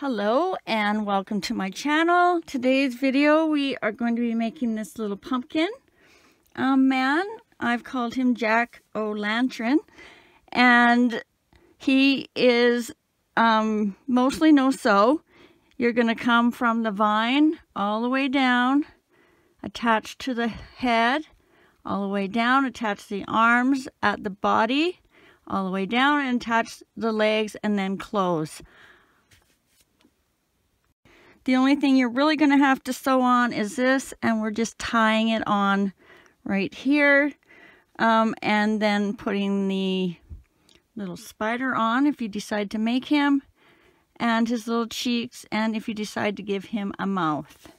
Hello and welcome to my channel. Today's video we are going to be making this little pumpkin man. I've called him Jack O'Lantern, and he is mostly no-sow. You're going to come from the vine all the way down, attached to the head, all the way down, attach the arms at the body, all the way down, and attach the legs and then close. The only thing you're really going to have to sew on is this, and we're just tying it on right here and then putting the little spider on if you decide to make him, and his little cheeks, and if you decide to give him a mouth.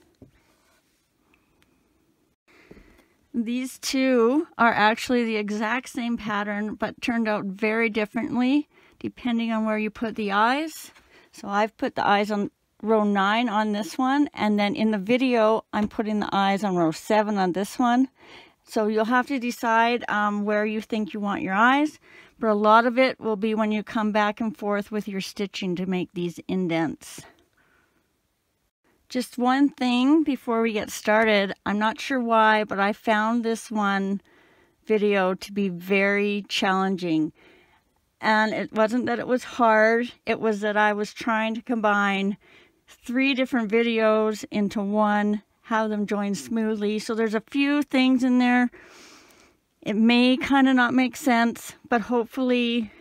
These two are actually the exact same pattern but turned out very differently depending on where you put the eyes. So I've put the eyes on row 9 on this one, and then in the video I'm putting the eyes on row 7 on this one. So you'll have to decide where you think you want your eyes, but a lot of it will be when you come back and forth with your stitching to make these indents. Just one thing before we get started, I'm not sure why, but I found this one video to be very challenging. And it wasn't that it was hard, it was that I was trying to combine 3 different videos into one, have them join smoothly. So there's a few things in there. It may kind of not make sense, but hopefully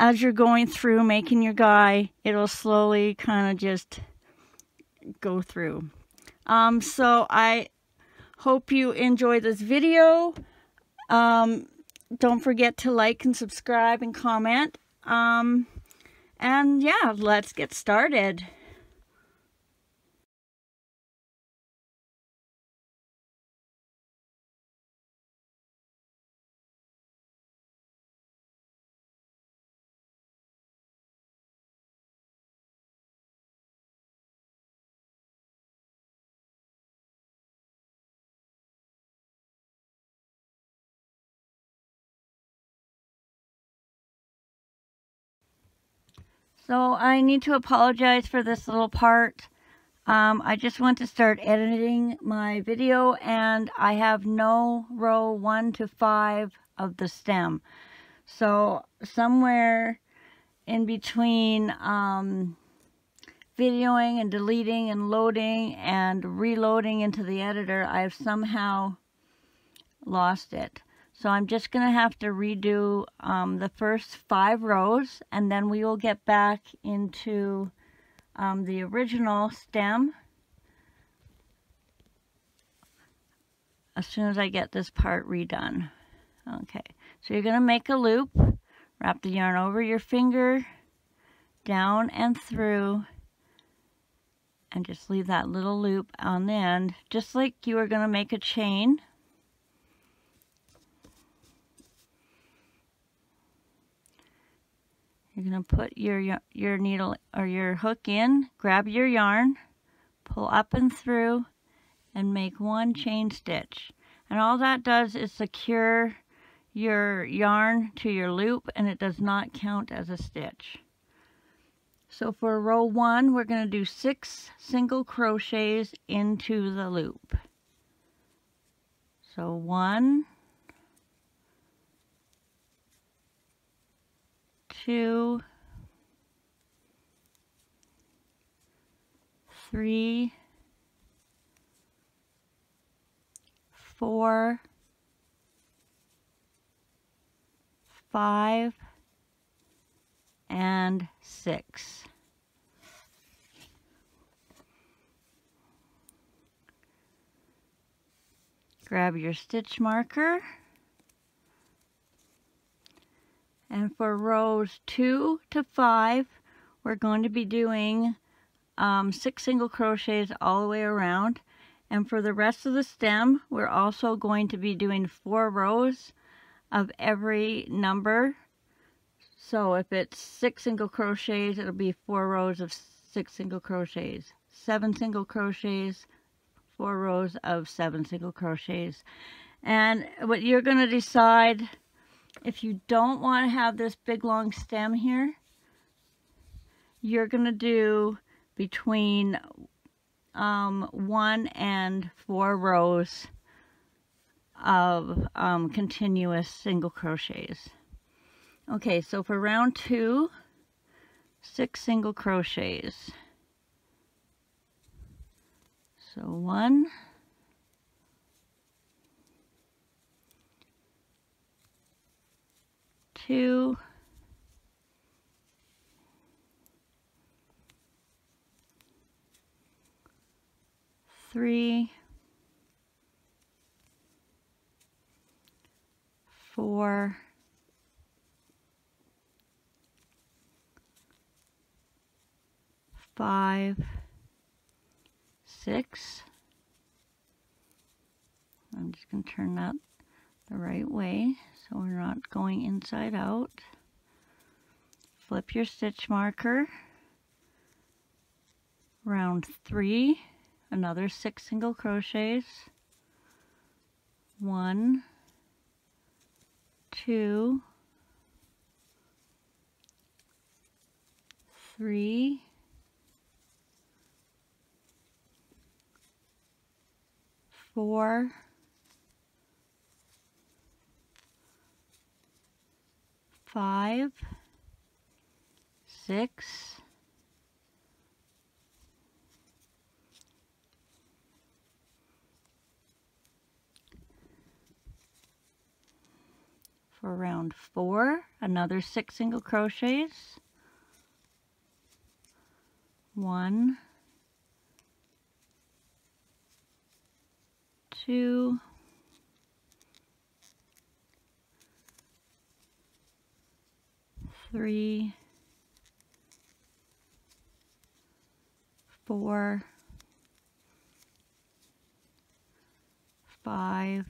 as you're going through making your guy, it'll slowly kind of just go through. So I hope you enjoy this video. Don't forget to like and subscribe and comment. And yeah, let's get started. So I need to apologize for this little part. I just want to start editing my video, and I have no row 1 to 5 of the stem. So somewhere in between videoing and deleting and loading and reloading into the editor, I have somehow lost it. So I'm just going to have to redo the first 5 rows, and then we will get back into the original stem as soon as I get this part redone. Okay, so you're going to make a loop, wrap the yarn over your finger, down and through, and just leave that little loop on the end, just like you are going to make a chain. You're going to put your needle or your hook in, grab your yarn, pull up and through, and make 1 chain stitch. And all that does is secure your yarn to your loop, and it does not count as a stitch. So for row 1, we're going to do 6 single crochets into the loop. So 1, 2, 3, 4, 5, and 6. Grab your stitch marker. And for rows 2 to 5, we're going to be doing 6 single crochets all the way around. And for the rest of the stem, we're also going to be doing 4 rows of every number. So if it's 6 single crochets, it'll be 4 rows of 6 single crochets, 7 single crochets, 4 rows of 7 single crochets. And what you're going to decide, if you don't want to have this big long stem here, you're going to do between 1 and 4 rows of continuous single crochets. Okay, so for round 2, 6 single crochets. So 1, 2, 3, 4, 5, 6. I'm just going to turn that the right way so we're not going inside out. Flip your stitch marker. Round 3, another 6 single crochets. For round 4, another 6 single crochets. 1, 2, 3, 4, 5,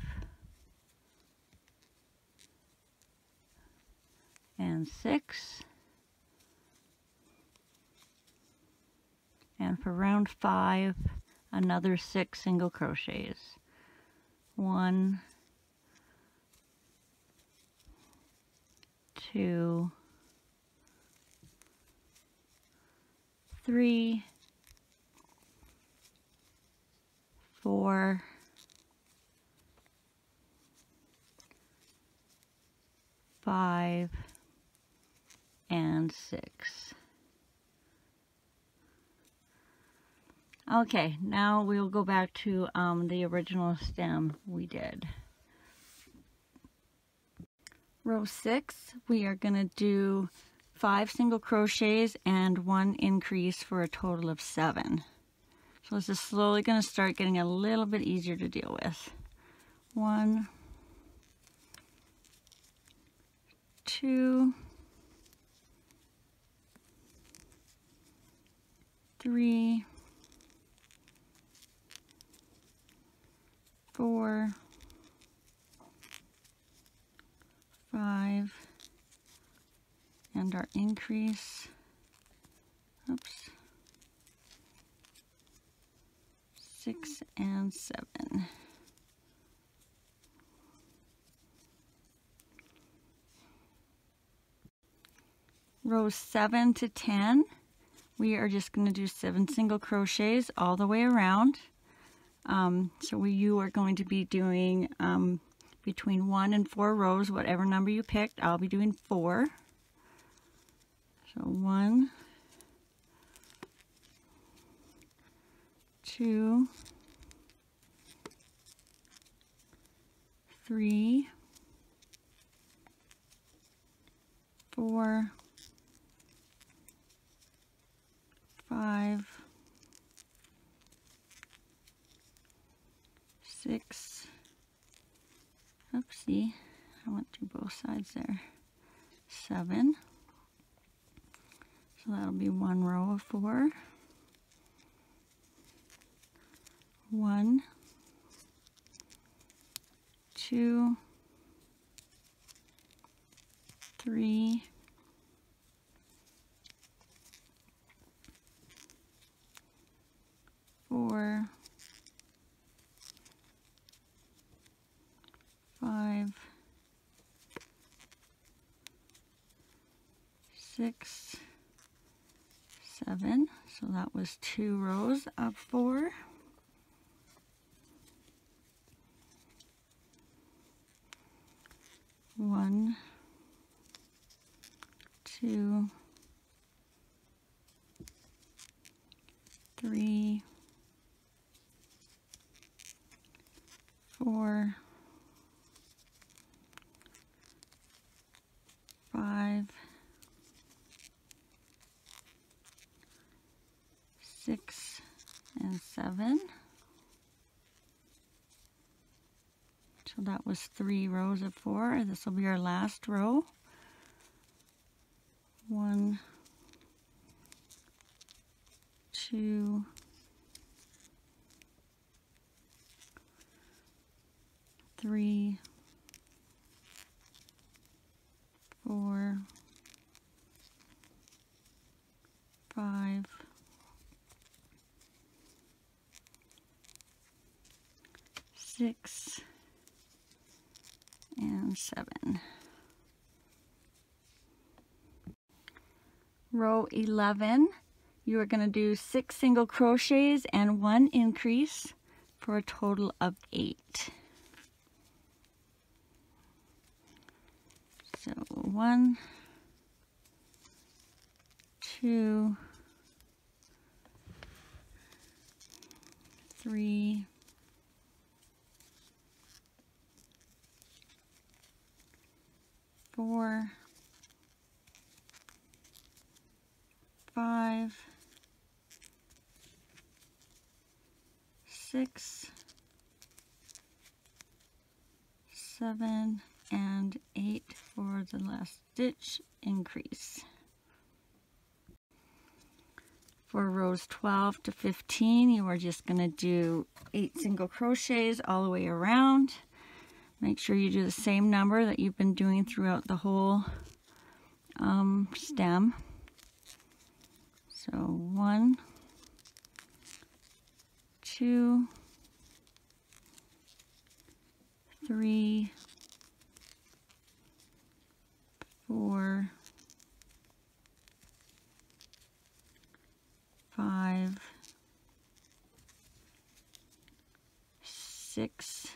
and 6. And for round 5, another 6 single crochets. 1, 2, 3, 4, 5, and 6. Okay, now we'll go back to the original stem we did. Row 6, we are going to do 5 single crochets and 1 increase for a total of 7. So this is slowly going to start getting a little bit easier to deal with. 1, 2, 3, 4, 5, and our increase, oops, 6 and 7. Rows 7 to 10, we are just going to do 7 single crochets all the way around. You are going to be doing between 1 and 4 rows, whatever number you picked. I'll be doing 4. So 1, 2, 3, 4, 5. 6, oopsie, I went through both sides there, 7, so that'll be 1 row of 4, 1, 2, 3, 4, 5, 6, 7, so that was 2 rows of 4. One, two, three, 4, 5, 6, and 7. So that was 3 rows of 4. This will be our last row. 1, 2, 3, 4, 5, 6, and 7. Row 11, you are going to do 6 single crochets and 1 increase for a total of 8. So 1, 2, 3, 4, 5, 6, 7, and 8 for the last stitch increase. For rows 12 to 15, you are just going to do 8 single crochets all the way around. Make sure you do the same number that you've been doing throughout the whole stem. So 1, 2, 3, 4, 5, 6,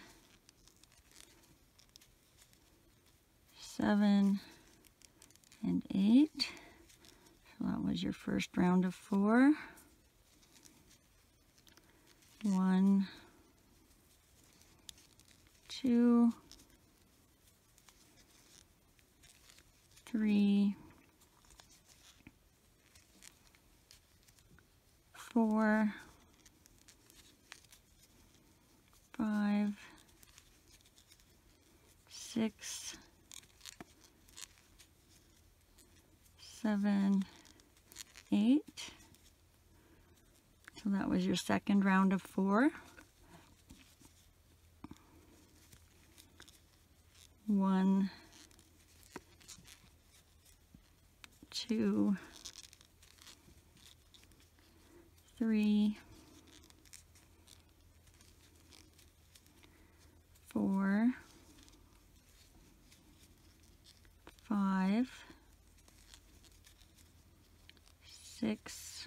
7, and 8. So that was your first round of 4. 1, 2, 3, 4, 5, 6, 7, 8. So that was your second round of 4. 1, 2, 3, 4, 5, 6,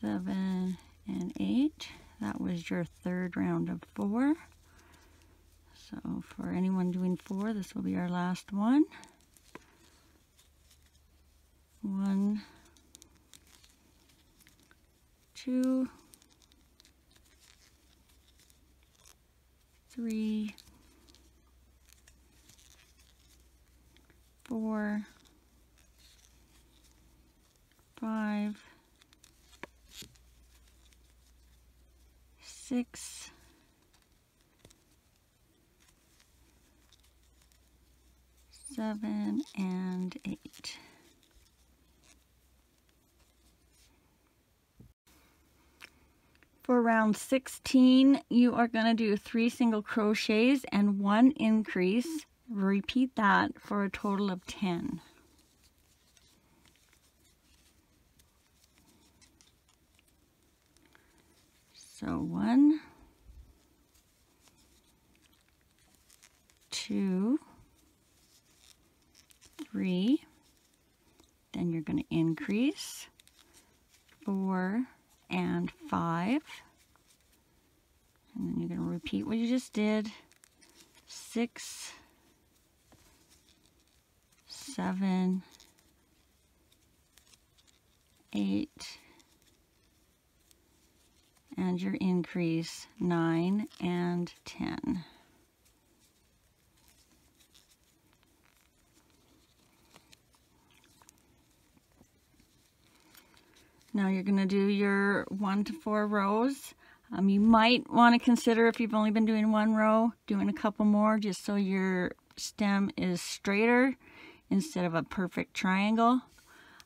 7, and 8. That was your third round of 4. So for anyone doing 4, this will be our last one. 1, 2, 3, 4, 5, 6, 7, and 8. For round 16, you are going to do 3 single crochets and 1 increase. Repeat that for a total of 10. So 1, 2, 3, space, 4 and 5. And then you're going to repeat what you just did. 6, 7, 8, and your increase 9 and 10. Now you're going to do your 1 to 4 rows. You might want to consider, if you've only been doing 1 row, doing a couple more, just so your stem is straighter instead of a perfect triangle.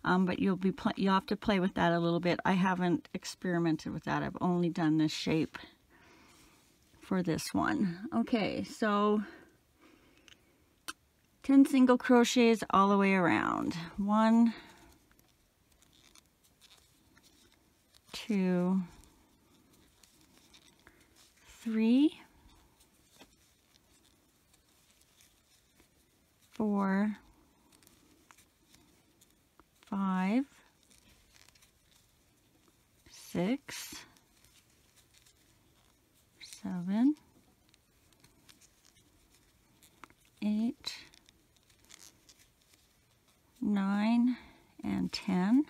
But you'll have to play with that a little bit. I haven't experimented with that. I've only done this shape for this one. Okay, so 10 single crochets all the way around. 1, 2, 3, 4, 5, 6, 7, 8, 9, and 10.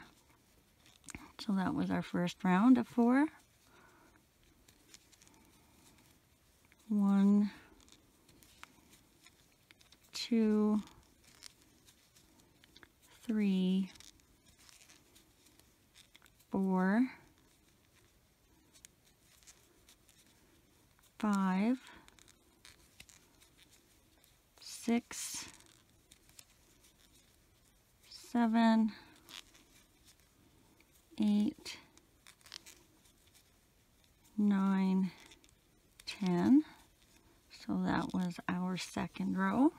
So that was our first round of 4. 1, 2, 3, 4, 5, 6, 7, 8, 9, 10. So that was our second row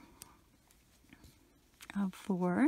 of 4.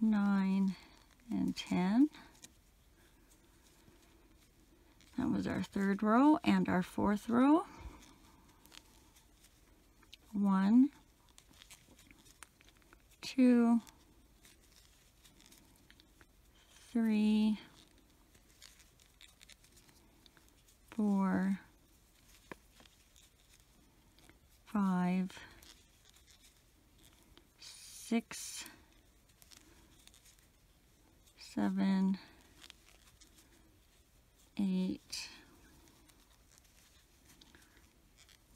9, and 10. That was our third row and our fourth row. 1, 2, 3, 4, 5, 6, 7, 8,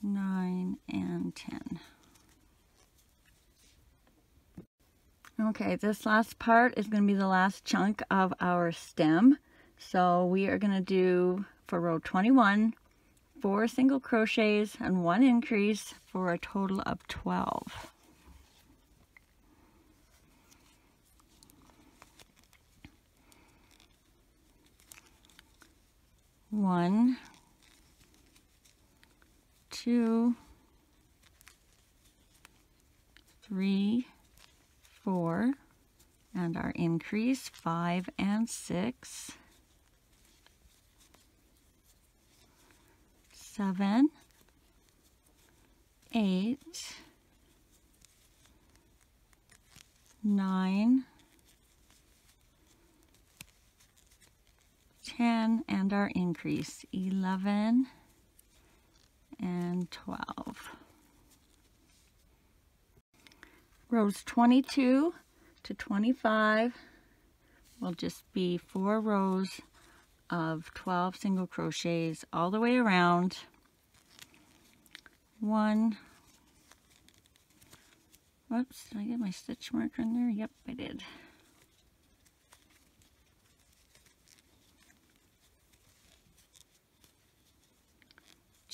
9, and 10. Okay, this last part is going to be the last chunk of our stem. So we are going to do, for row 21, 4 single crochets and 1 increase for a total of 12. One, two, three, 4, and our increase 5 and 6, 7, 8, 9, 10, and our increase 11 and 12. Rows 22 to 25 will just be 4 rows of 12 single crochets all the way around. 1, whoops, did I get my stitch marker in there? Yep, I did.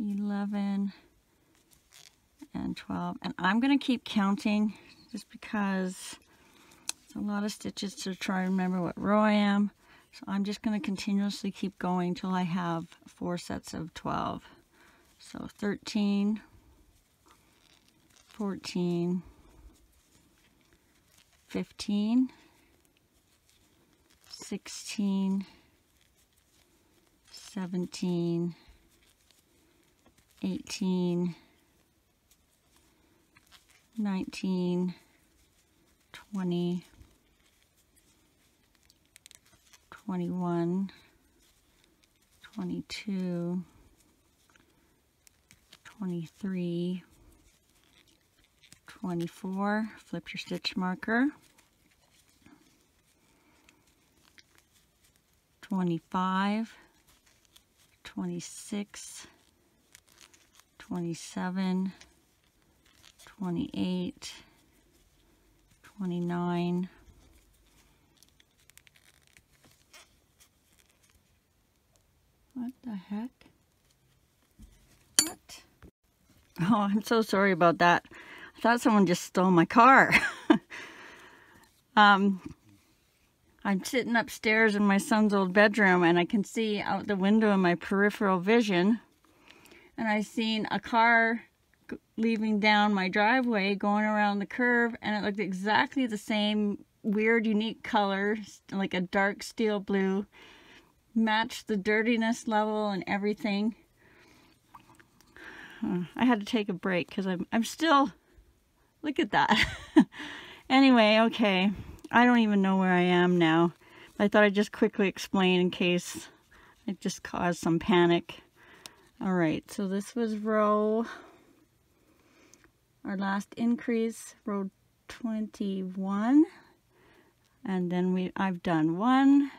11, and 12, and I'm going to keep counting just because it's a lot of stitches to try to remember what row I am. So I'm just going to continuously keep going till I have 4 sets of 12. So 13, 14, 15, 16, 17, 18, 19, 20, 21, 22, 23, 24, flip your stitch marker, 25, 26, 27, 28, 29, what the heck? What? Oh, I'm so sorry about that. I thought someone just stole my car. I'm sitting upstairs in my son's old bedroom and I can see out the window in my peripheral vision. And I've seen a car leaving down my driveway, going around the curve, and it looked exactly the same weird, unique color, like a dark steel blue. Matched the dirtiness level and everything. I had to take a break because I'm still, look at that. Anyway, okay, I don't even know where I am now. I thought I'd just quickly explain in case it just caused some panic. All right, so this was row, our last increase, row 21, and then I've done 1,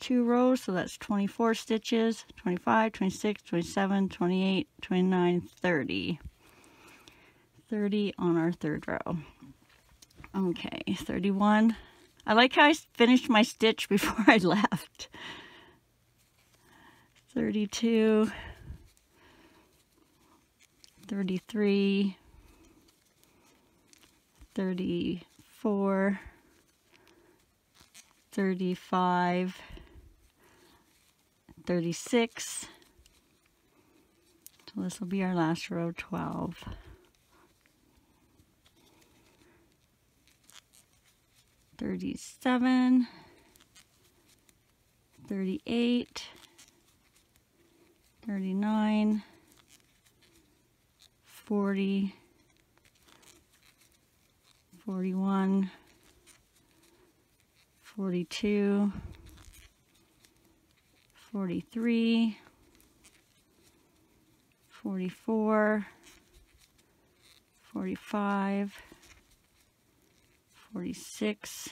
2 rows, so that's 24 stitches, 25, 26, 27, 28, 29, 30. 30 on our third row. Okay, 31. I like how I finished my stitch before I left. 32, 33, 34, 35, 36, so this will be our last row, 12. $37, $38, $39, $40, $41, $42, $43, $44, $45, $46,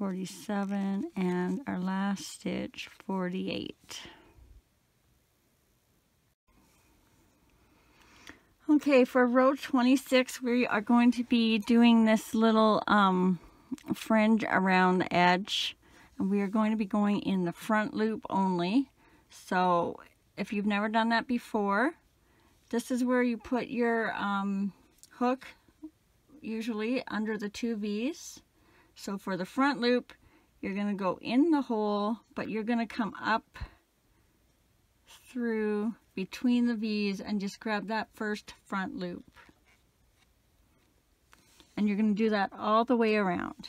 $47, and our last stitch, $48. Okay, for row 26, we are going to be doing this little fringe around the edge. We are going to be going in the front loop only. So if you've never done that before, this is where you put your hook, usually under the 2 V's. So for the front loop, you're going to go in the hole, but you're going to come up through between the V's and just grab that first front loop. And you're going to do that all the way around.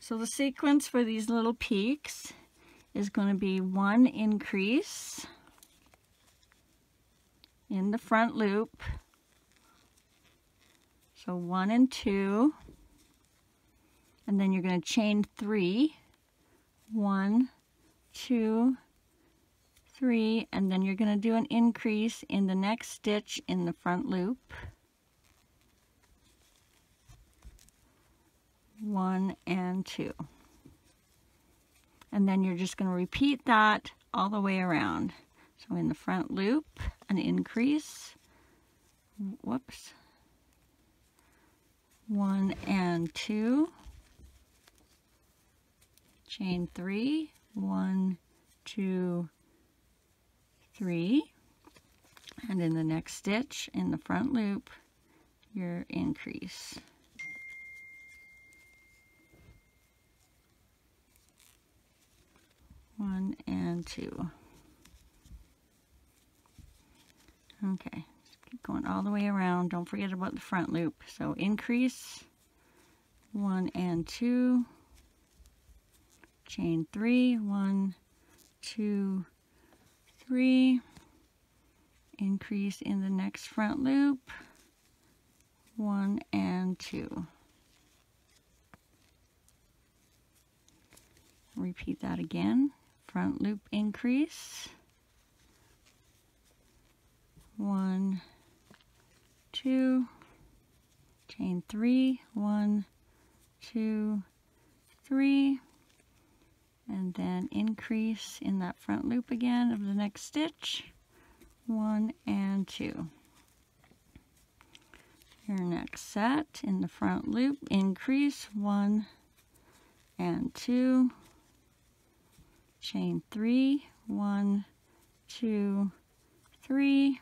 So the sequence for these little peaks is going to be 1 increase in the front loop. So 1 and 2, and then you're going to chain 3, 1, 2, 3, and then you're going to do an increase in the next stitch in the front loop. 1 and 2. And then you're just going to repeat that all the way around. So in the front loop, an increase, whoops, 1 and 2, chain 3, 1, 2, 3, and in the next stitch, in the front loop, your increase. One and two. Okay, just keep going all the way around. Don't forget about the front loop. So increase, 1 and 2, chain 3, 1, 2, 3, increase in the next front loop, 1 and 2. Repeat that again. Front loop increase, 1, 2, chain 3, 1, 2, 3, and then increase in that front loop again of the next stitch, 1 and 2. Your next set, in the front loop, increase, 1 and 2, chain 3, 1, 2, 3,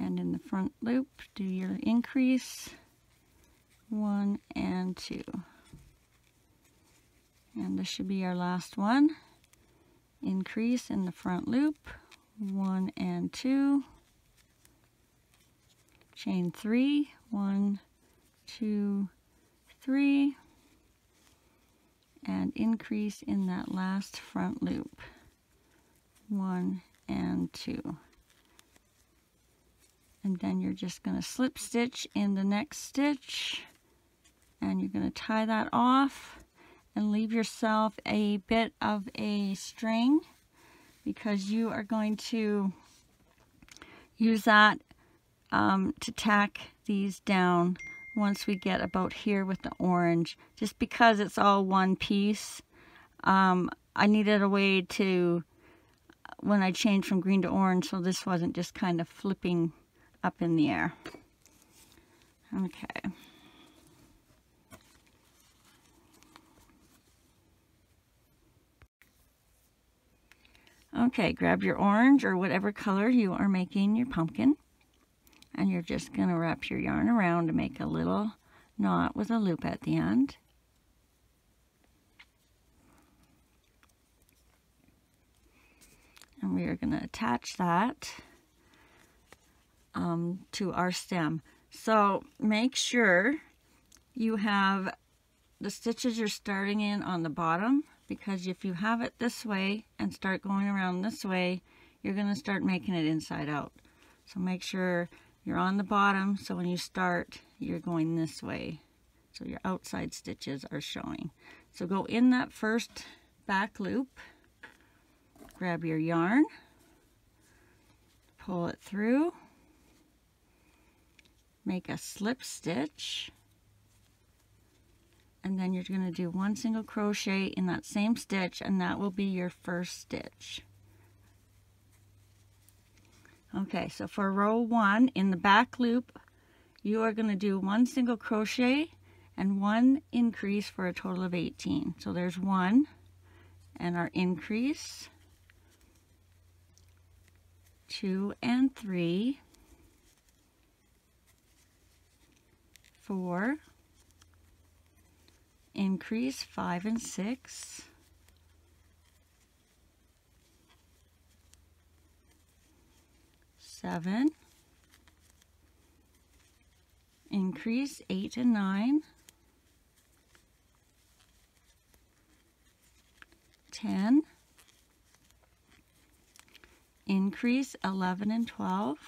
and in the front loop do your increase, 1 and 2. And this should be our last one. Increase in the front loop, 1 and 2, chain 3, 1, 2, 3, and increase in that last front loop, 1 and 2. And then you're just going to slip stitch in the next stitch, and you're going to tie that off and leave yourself a bit of a string, because you are going to use that to tack these down once we get about here with the orange. Just because it's all one piece, I needed a way to, when I changed from green to orange, so this wasn't just kind of flipping up in the air. Okay. Okay, grab your orange or whatever color you are making your pumpkin, and you're just going to wrap your yarn around to make a little knot with a loop at the end. And we are going to attach that to our stem. So make sure you have the stitches you're starting in on the bottom, because if you have it this way and start going around this way, you're going to start making it inside out. So make sure you're on the bottom, so when you start, you're going this way, so your outside stitches are showing. So go in that first back loop, grab your yarn, pull it through, make a slip stitch, and then you're going to do 1 single crochet in that same stitch, and that will be your first stitch. Okay, so for row 1 in the back loop, you are going to do 1 single crochet and 1 increase for a total of 18. So there's 1 and our increase, 2 and 3, 4, increase, 5 and 6, 7, increase, 8 and 9, 10, increase, 11 and 12,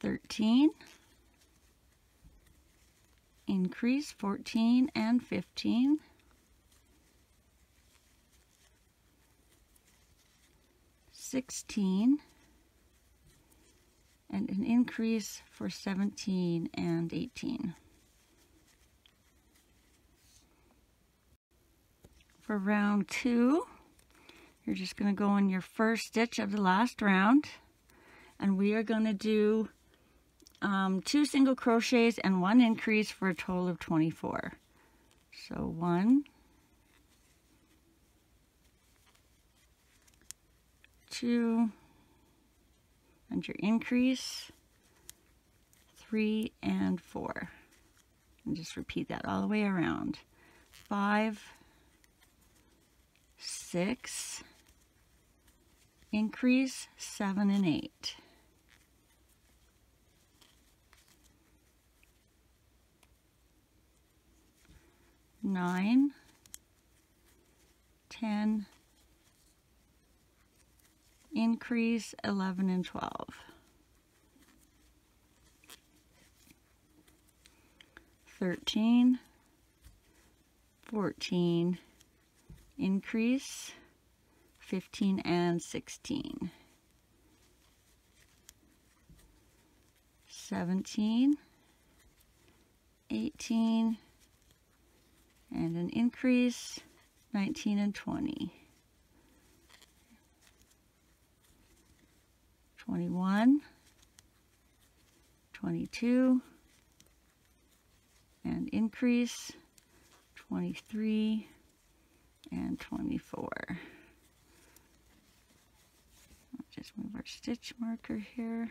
13, increase, 14 and 15, 16, and an increase for 17 and 18. For round two, you're just going to go in your first stitch of the last round, and we are going to do 2 single crochets and 1 increase for a total of 24. So 1, 2, and your increase, 3 and 4, and just repeat that all the way around. 5, 6, increase, 7 and 8. Nine, 10, increase, 11 and 12. Thirteen, 14, increase, 15 and 16. 17, 18, and an increase, 19 and 20. 21, 22, and increase, 23 and 24. I'll just move our stitch marker here.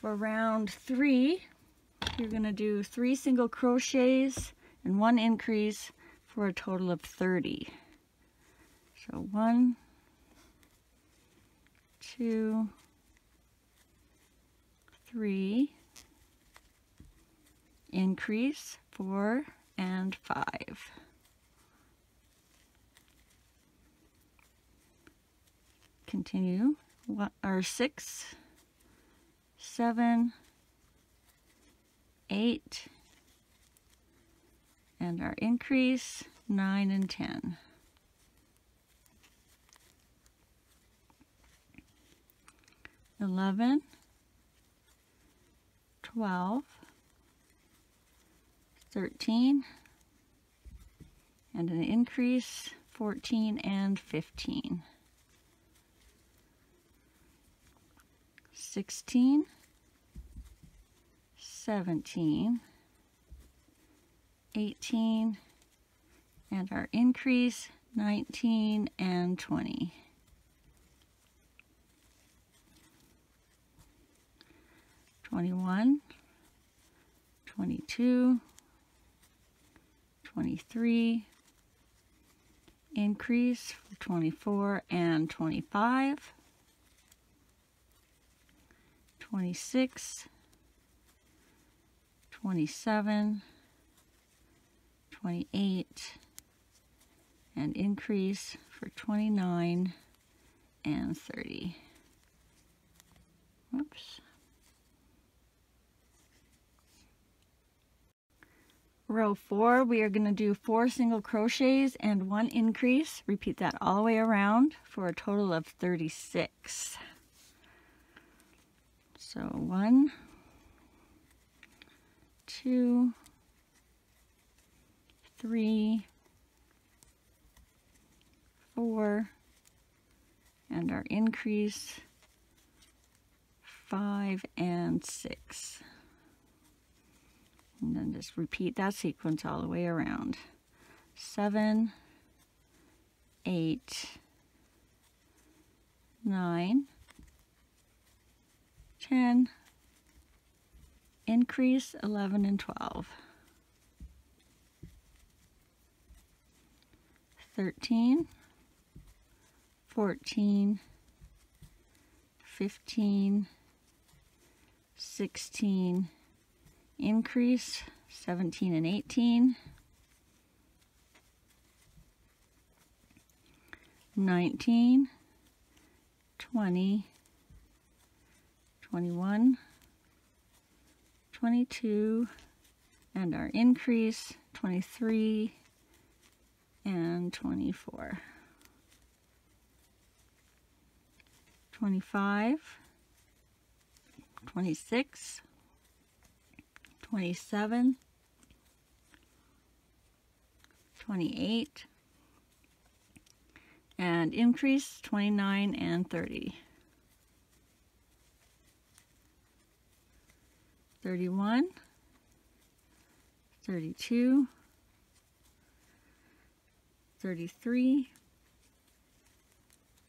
For round three, you're going to do 3 single crochets and 1 increase for a total of 30. So 1, 2, 3, increase, 4 and 5. 6, 7, 8, and our increase, 9 and 10. 11, 12, 13, and an increase, 14 and 15. 16, 17, 18, and our increase, 19 and 20. 21, 22, 23, increase, 24 and 25. 26, 27, 28, and increase for 29 and 30. Oops. Row 4, we are going to do 4 single crochets and 1 increase. Repeat that all the way around for a total of 36. So 1, 2, 3, 4, and our increase, 5 and 6. And then just repeat that sequence all the way around. 7, 8, 9, 10, increase, 11 and 12. 13, 14, 15, 16, increase, 17 and 18, 19, 20, 21, 22, and our increase, 23 and 24. 25, 26, 27, 28, and increase 29 and 30. 31, 32, 33,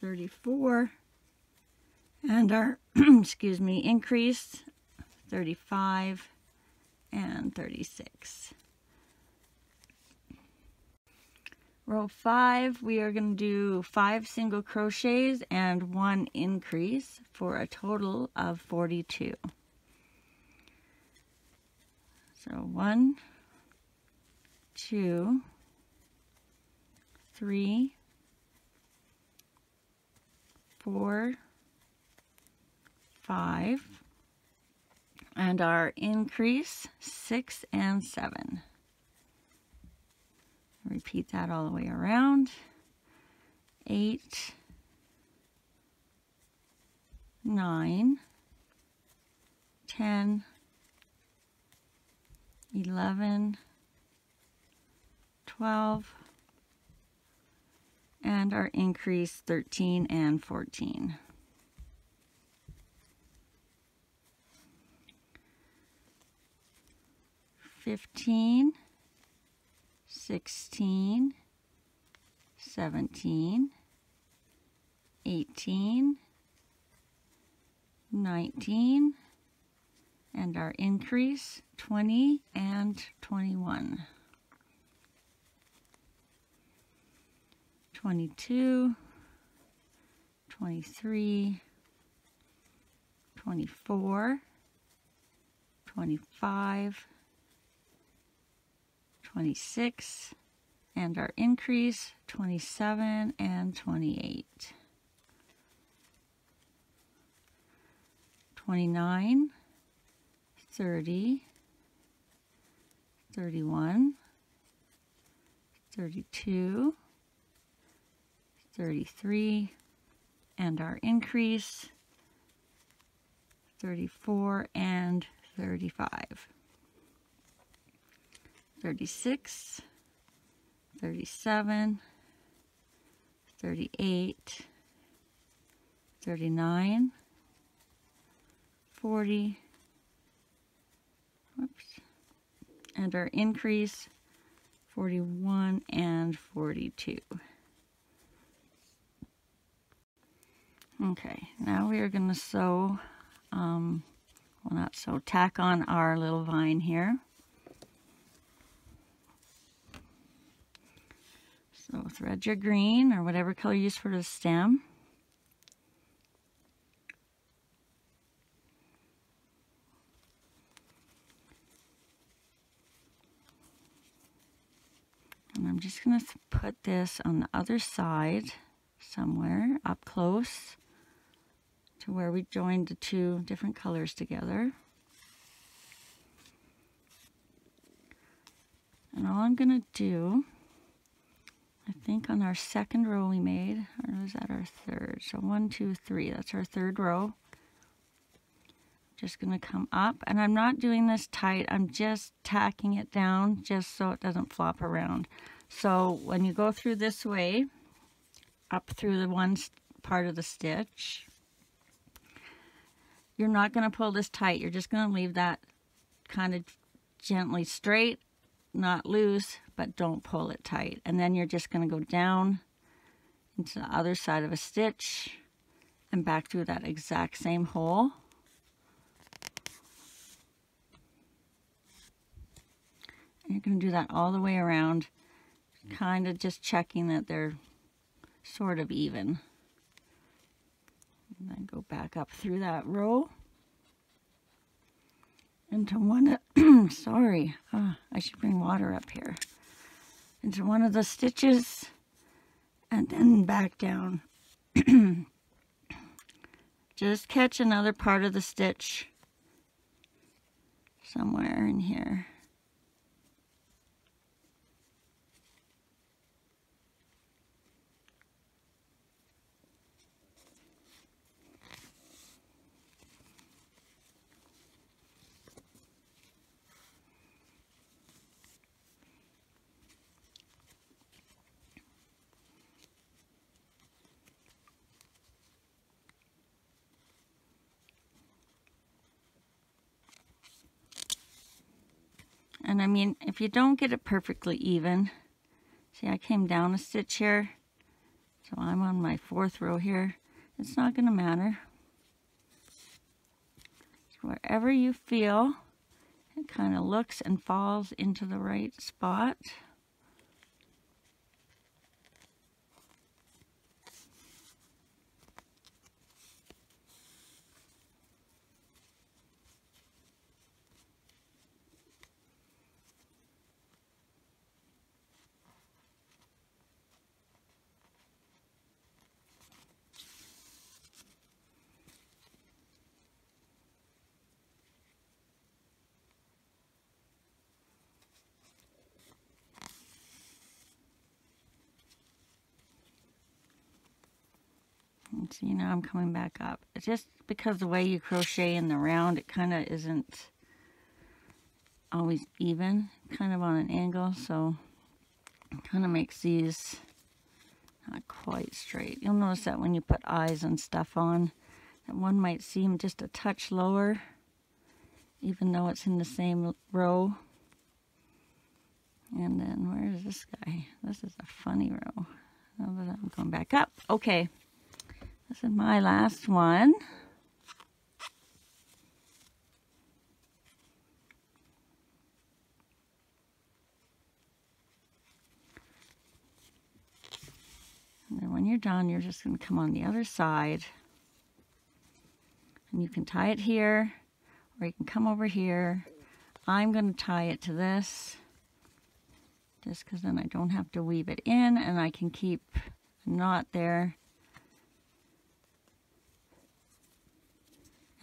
34, and our excuse me, increase 35 and 36. Row 5, we are going to do 5 single crochets and 1 increase for a total of 42. So 1, 2, 3, 4, 5, and our increase 6 and 7. Repeat that all the way around. 8, 9, 10, 11, 12, and our increase 13 and 14. $15, 16, 17, 18, 19, and our increase 20 and 21, 22, 23, 24, 25, 26, and our increase 27 and 28, 29, 30, 31, 32, 33, and our increase 34 and 35. 36, 37, 38, 39, 40, whoops, and our increase 41 and 42. Okay, now we are going to sew, well not sew, tack on our little vine here. So thread your green or whatever color you use for the stem. And I'm just going to put this on the other side somewhere up close to where we joined the two different colors together. And all I'm going to do, I think on our second row we made, or is that our third? So 1, 2, 3, that's our third row. Just gonna come up, and I'm not doing this tight, I'm just tacking it down just so it doesn't flop around. So when you go through this way, up through the one part of the stitch, you're not gonna pull this tight, you're just gonna leave that kind of gently straight, not loose, but don't pull it tight. And then you're just going to go down into the other side of a stitch and back through that exact same hole. And you're going to do that all the way around, kind of just checking that they're sort of even. And then go back up through that row into one of, sorry, I should bring water up here, into one of the stitches and then back down. Just catch another part of the stitch somewhere in here. And I mean, if you don't get it perfectly even, see, I came down a stitch here, so I'm on my fourth row here. It's not going to matter. So wherever you feel it kind of looks and falls into the right spot. So, you know, I'm coming back up. It's just because the way you crochet in the round, it kind of isn't always even, kind of on an angle, so it kind of makes these not quite straight. You'll notice that when you put eyes and stuff on, that one might seem just a touch lower, even though it's in the same row. And then, where is this guy? This is a funny row. Now that I'm going back up. Okay. This is my last one. And then when you're done, you're just going to come on the other side. And you can tie it here, or you can come over here. I'm going to tie it to this, just because then I don't have to weave it in, and I can keep a knot there.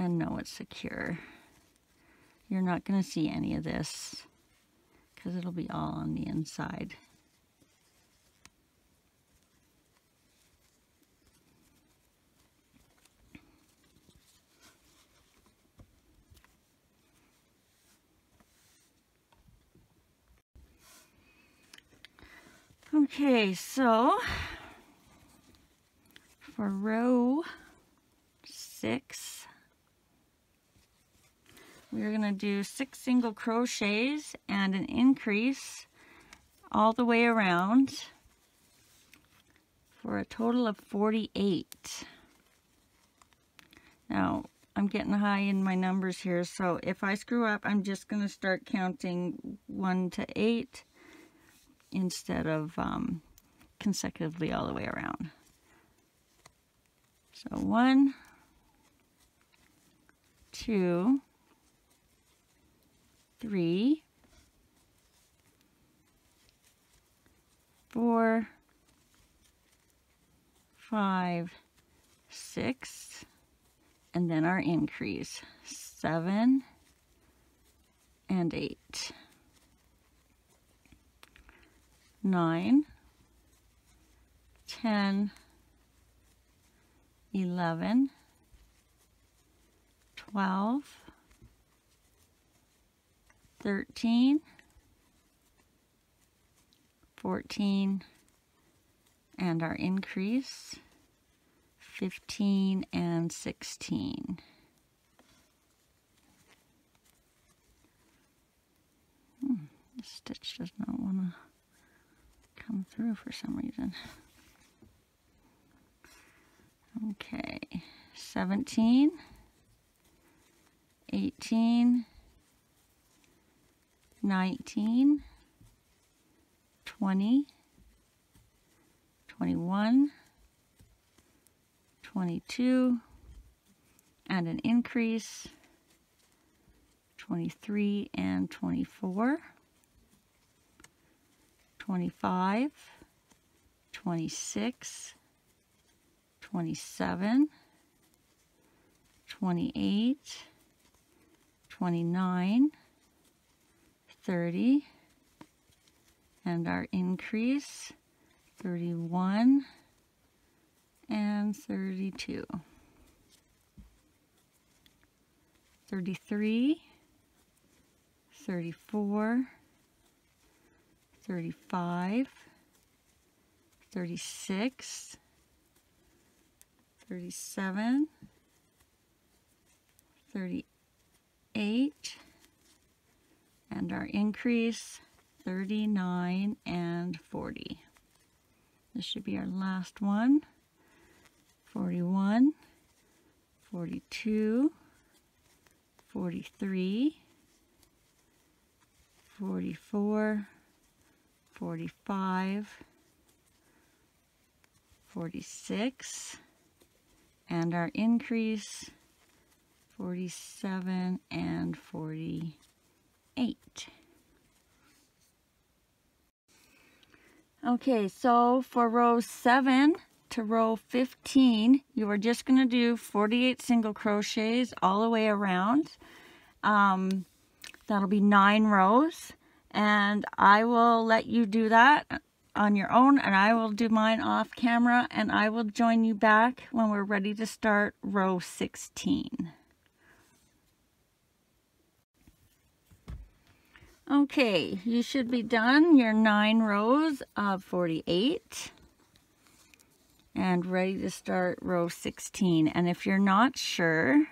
And no, it's secure. You're not going to see any of this because it'll be all on the inside. Okay, so for row 6, we're going to do 6 single crochets and an increase all the way around for a total of 48. Now, I'm getting high in my numbers here, so if I screw up, I'm just going to start counting 1 to 8 instead of consecutively all the way around. So 1, 2, 3, 4, 5, 6, and then our increase, 7 and 8, 9, 10, 11, 12. 13, 14, and our increase, 15 and 16. This stitch does not want to come through for some reason. Okay, 17, 18. 19, 20, 21, 22, and an increase, 23 and 24, 25, 26, 27, 28, 29, 30, and our increase, 31 and 32, 33, 34, 35, 36, 37, 38, and and our increase 39 and 40. This should be our last one. 41, 42, 43, 44, 45, 46, and our increase 47 and 48. Okay, so for row 7 to row 15, you are just going to do 48 single crochets all the way around. That'll be 9 rows, and I will let you do that on your own, and I will do mine off camera, and I will join you back when we're ready to start row 16. Okay, you should be done your 9 rows of 48 and ready to start row 16. And if you're not sure,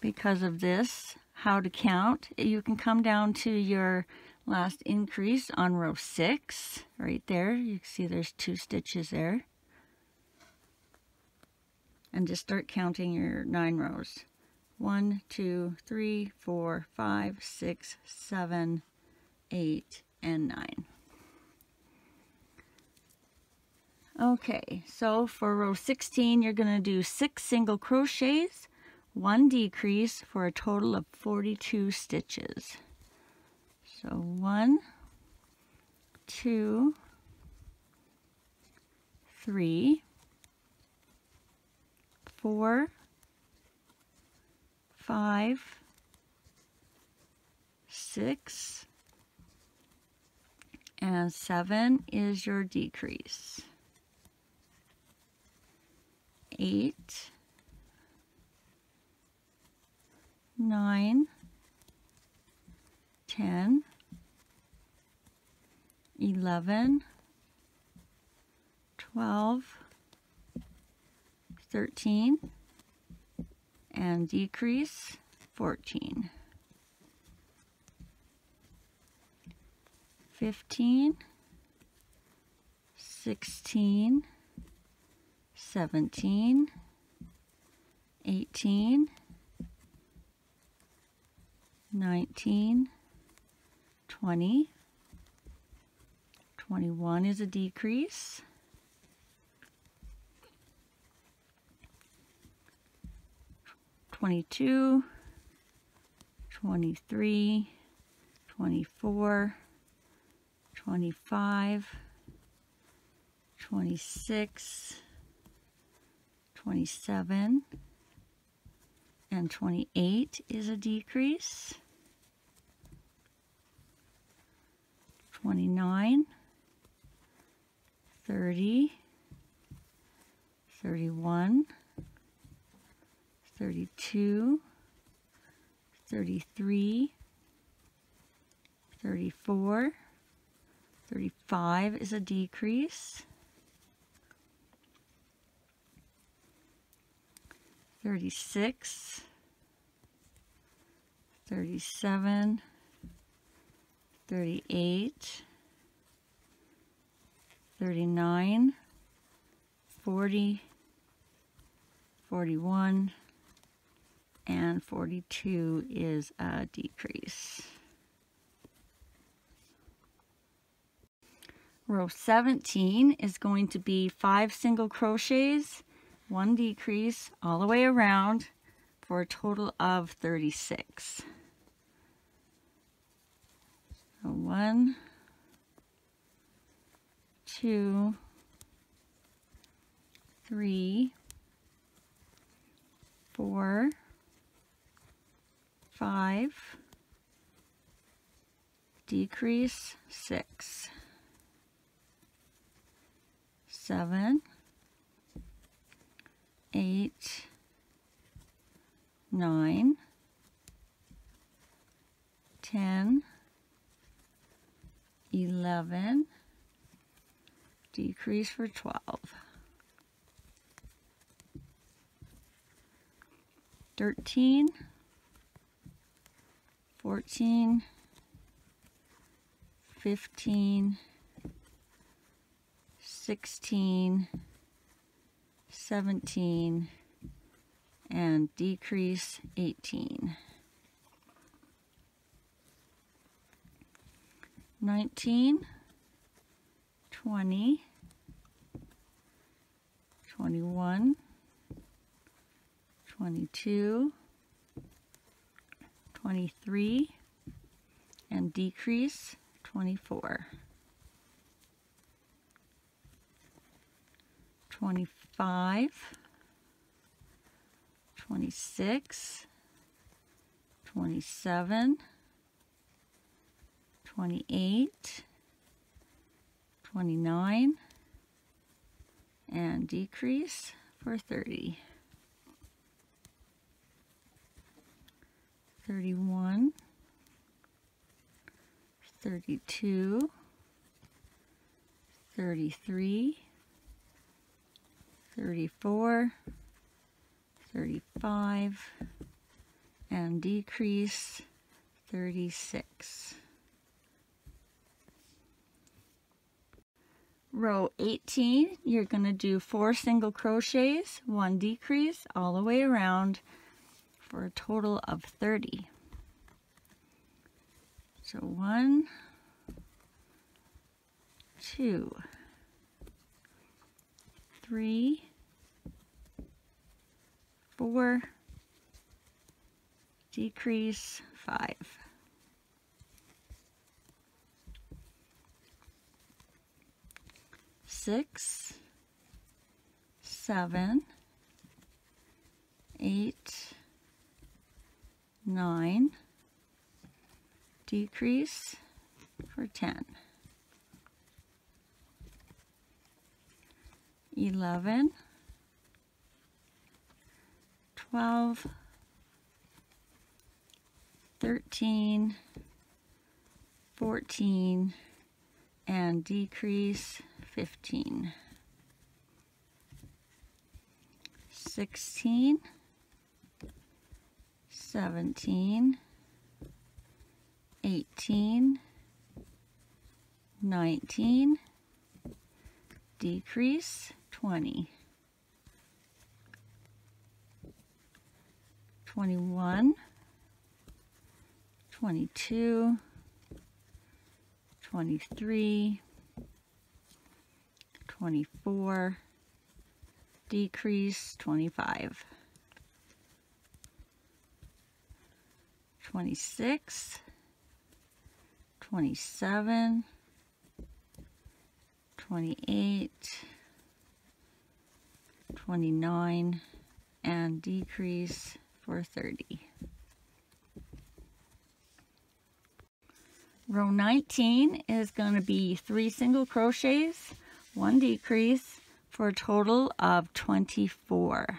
because of this, how to count, you can come down to your last increase on row 6, right there. You can see there's 2 stitches there. And just start counting your 9 rows. 1, 2, 3, 4, 5, 6, 7, 8, and 9. Okay, so for row 16, you're going to do 6 single crochets, 1 decrease for a total of 42 stitches. So 1, 2, 3, 4, 5, 6, and 7 is your decrease. 8, 9, 10, 11, 12, 13, and decrease 14, 15, 16, 17, 18, 19, 20, 21 is a decrease, 22, 23, 24, 25, 26, 27, and 28 is a decrease, 29, 30, 31, 32, 33, 34, 35 is a decrease, 36, 37, 38, 39, 40, 41, and 42 is a decrease. Row 17 is going to be 5 single crochets, 1 decrease all the way around for a total of 36. So 1, 2, 3, 4, 5, decrease 6, 7, 8, 9, 10, 11, decrease for 12, 13, 14, 15, 16, 17, and decrease 18. 19, 20, 21, 22, 23, and decrease 24. 25, 26, 27, 28, 29, and decrease for 30. 31, 32, 33, 34, 35, and decrease 36. Row 18, you're going to do 4 single crochets, 1 decrease all the way around for a total of 30. So 1, 2, 3, 4, decrease 5. 6, 7, 8, 9, decrease for 10, 11, 12, 13, 14, and decrease 15, 16, 17, 18, 19, decrease 20, 21, 22, 23, 24, decrease 25, 26, 27, 28, 29, and decrease for 30. Row 19 is going to be 3 single crochets, 1 decrease, for a total of 24.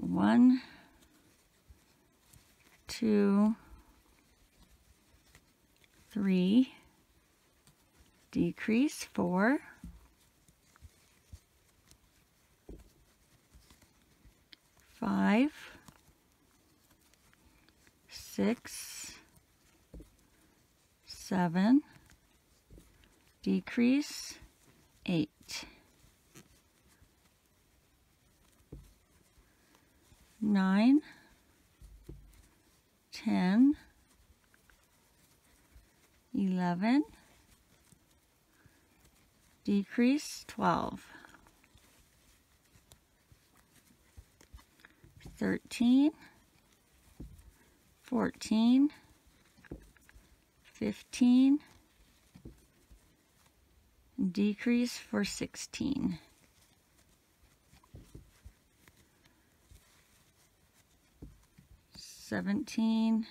1, 2, 3, decrease 4, 5, 6, 7, decrease 8, 9, 10, 11, decrease 12, 13, 14, 15, decrease for 16, 17,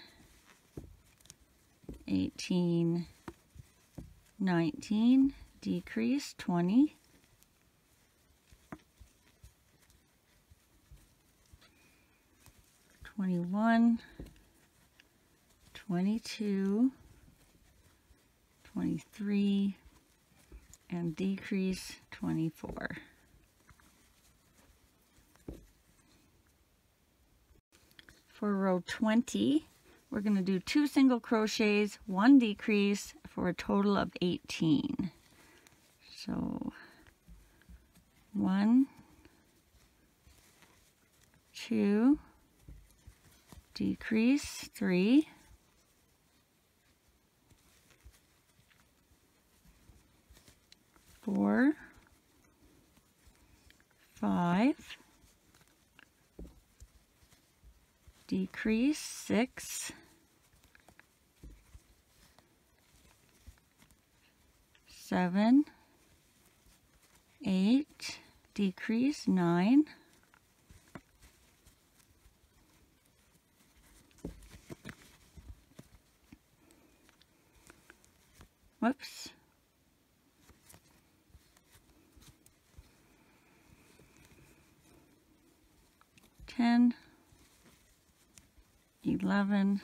18, 19, decrease 20, 21, 22, 23, and decrease 24. For row 20, we're going to do 2 single crochets, 1 decrease, for a total of 18. So 1, 2, decrease, 3, four, 5, decrease, 6, 7, 8, decrease, 9, 10, 11,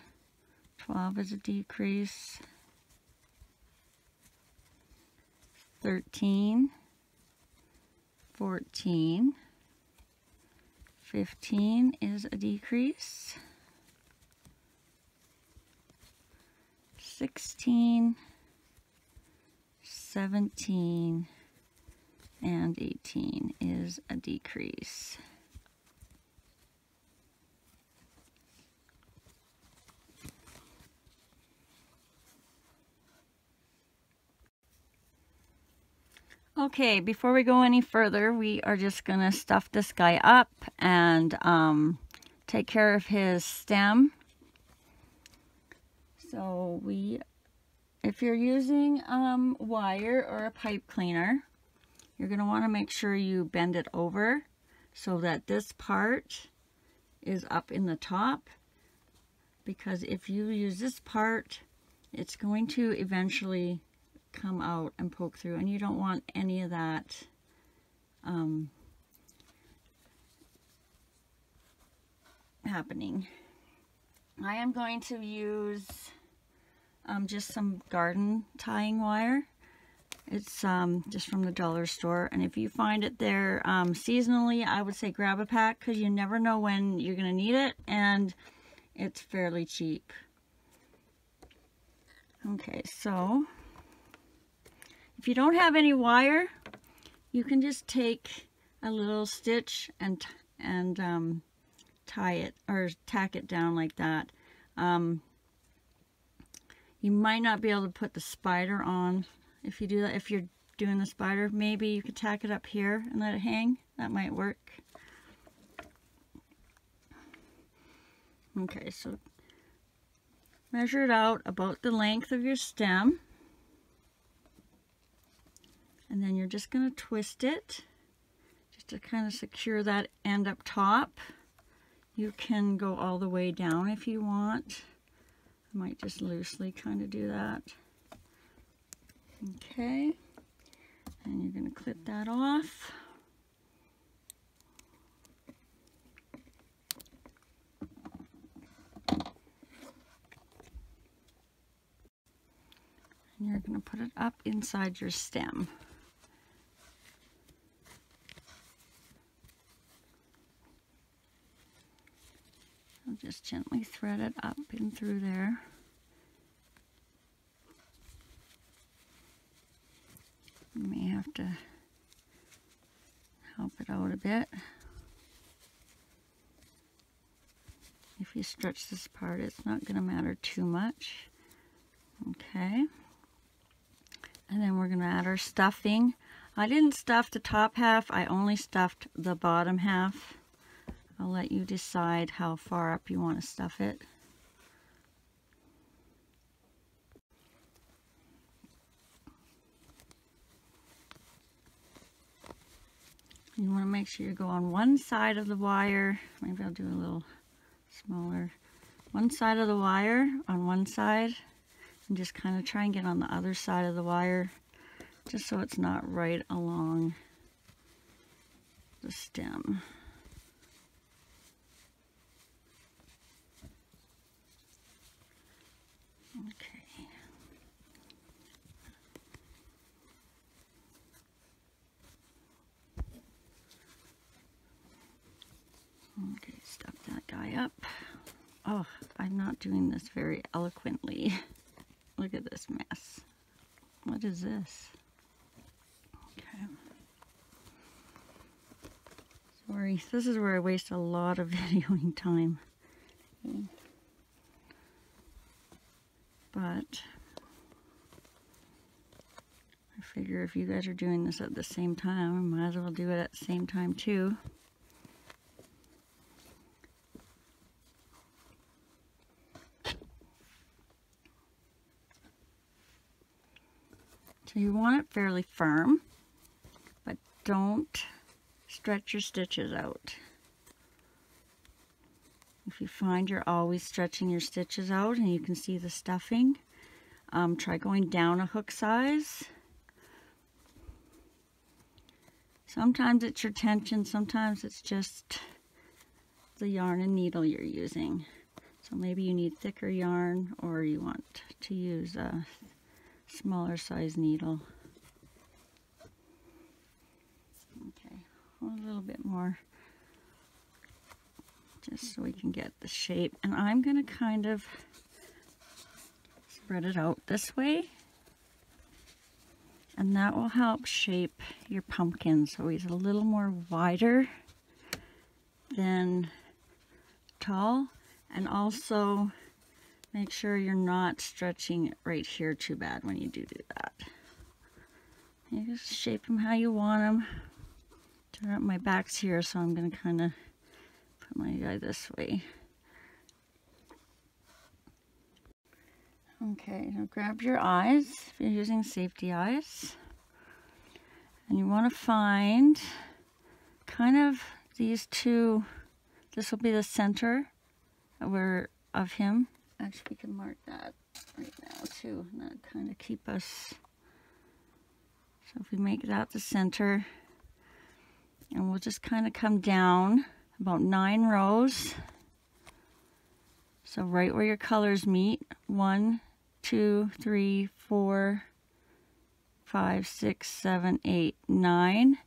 12 is a decrease, 13, 14, 15 is a decrease, 16, 17, and 18 is a decrease. Okay, before we go any further, we are just going to stuff this guy up and take care of his stem. So if you're using wire or a pipe cleaner, you're going to want to make sure you bend it over so that this part is up in the top. Because if you use this part, it's going to eventually come out and poke through, and you don't want any of that happening. I am going to use just some garden tying wire. It's just from the dollar store, and if you find it there seasonally, I would say grab a pack, because you never know when you're going to need it, and it's fairly cheap. Okay, so if you don't have any wire, you can just take a little stitch and tie it or tack it down like that. You might not be able to put the spider on if you do that. If you're doing the spider, maybe you could tack it up here and let it hang. That might work. Okay, so measure it out about the length of your stem. And then you're just going to twist it just to kind of secure that end up top. You can go all the way down if you want. I might just loosely kind of do that. Okay. And you're going to clip that off. And you're going to put it up inside your stem. Just gently thread it up and through there. You may have to help it out a bit. If you stretch this part, it's not going to matter too much. Okay. And then we're going to add our stuffing. I didn't stuff the top half. I only stuffed the bottom half. I'll let you decide how far up you want to stuff it. You want to make sure you go on one side of the wire. Maybe I'll do a little smaller. One side of the wire on one side, and just kind of try and get on the other side of the wire, just so it's not right along the stem. Okay. Okay, stuff that guy up. Oh, I'm not doing this very eloquently. Look at this mess. What is this? Okay. Sorry, this is where I waste a lot of videoing time. But I figure if you guys are doing this at the same time, I might as well do it at the same time too. So you want it fairly firm, but don't stretch your stitches out. If you find you're always stretching your stitches out and you can see the stuffing, try going down a hook size. Sometimes it's your tension, sometimes it's just the yarn and needle you're using. So maybe you need thicker yarn or you want to use a smaller size needle. Okay, a little bit more, just so we can get the shape. And I'm going to kind of spread it out this way, and that will help shape your pumpkin so he's a little more wider than tall. And also make sure you're not stretching right here too bad when you do that. You just shape them how you want them. Turn up my back's here, so I'm going to kind of my guy this way. Okay, now grab your eyes if you're using safety eyes, and you want to find kind of these two. This will be the center where of him. Actually, we can mark that right now too, and that kind of keep us. So if we make that the center, and we'll just kind of come down about 9 rows. So right where your colors meet, 1, 2, 3, 4, 5, 6, 7, 8, 9.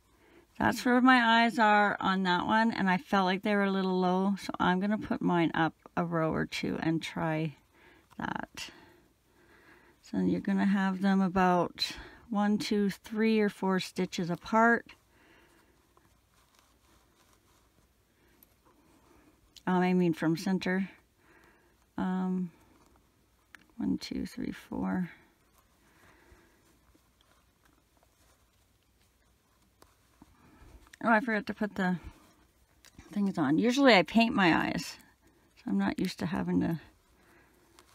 That's where my eyes are on that one, and I felt like they were a little low, so I'm going to put mine up a row or two and try that. So you're going to have them about 1, 2, 3 or 4 stitches apart. I mean from center. 1, 2, 3, 4. Oh, I forgot to put the things on. Usually I paint my eyes, so I'm not used to having to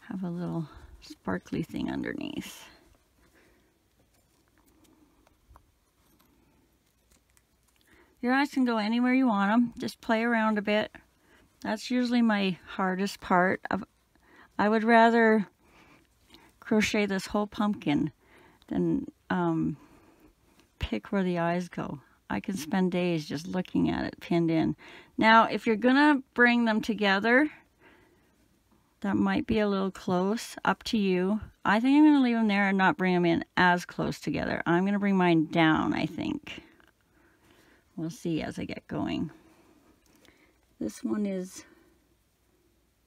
have a little sparkly thing underneath. Your eyes can go anywhere you want them. Just play around a bit. That's usually my hardest part. I would rather crochet this whole pumpkin than pick where the eyes go. I can spend days just looking at it pinned in. Now, if you're gonna bring them together, that might be a little close, up to you. I think I'm gonna leave them there and not bring them in as close together. I'm gonna bring mine down, I think. We'll see as I get going. This one is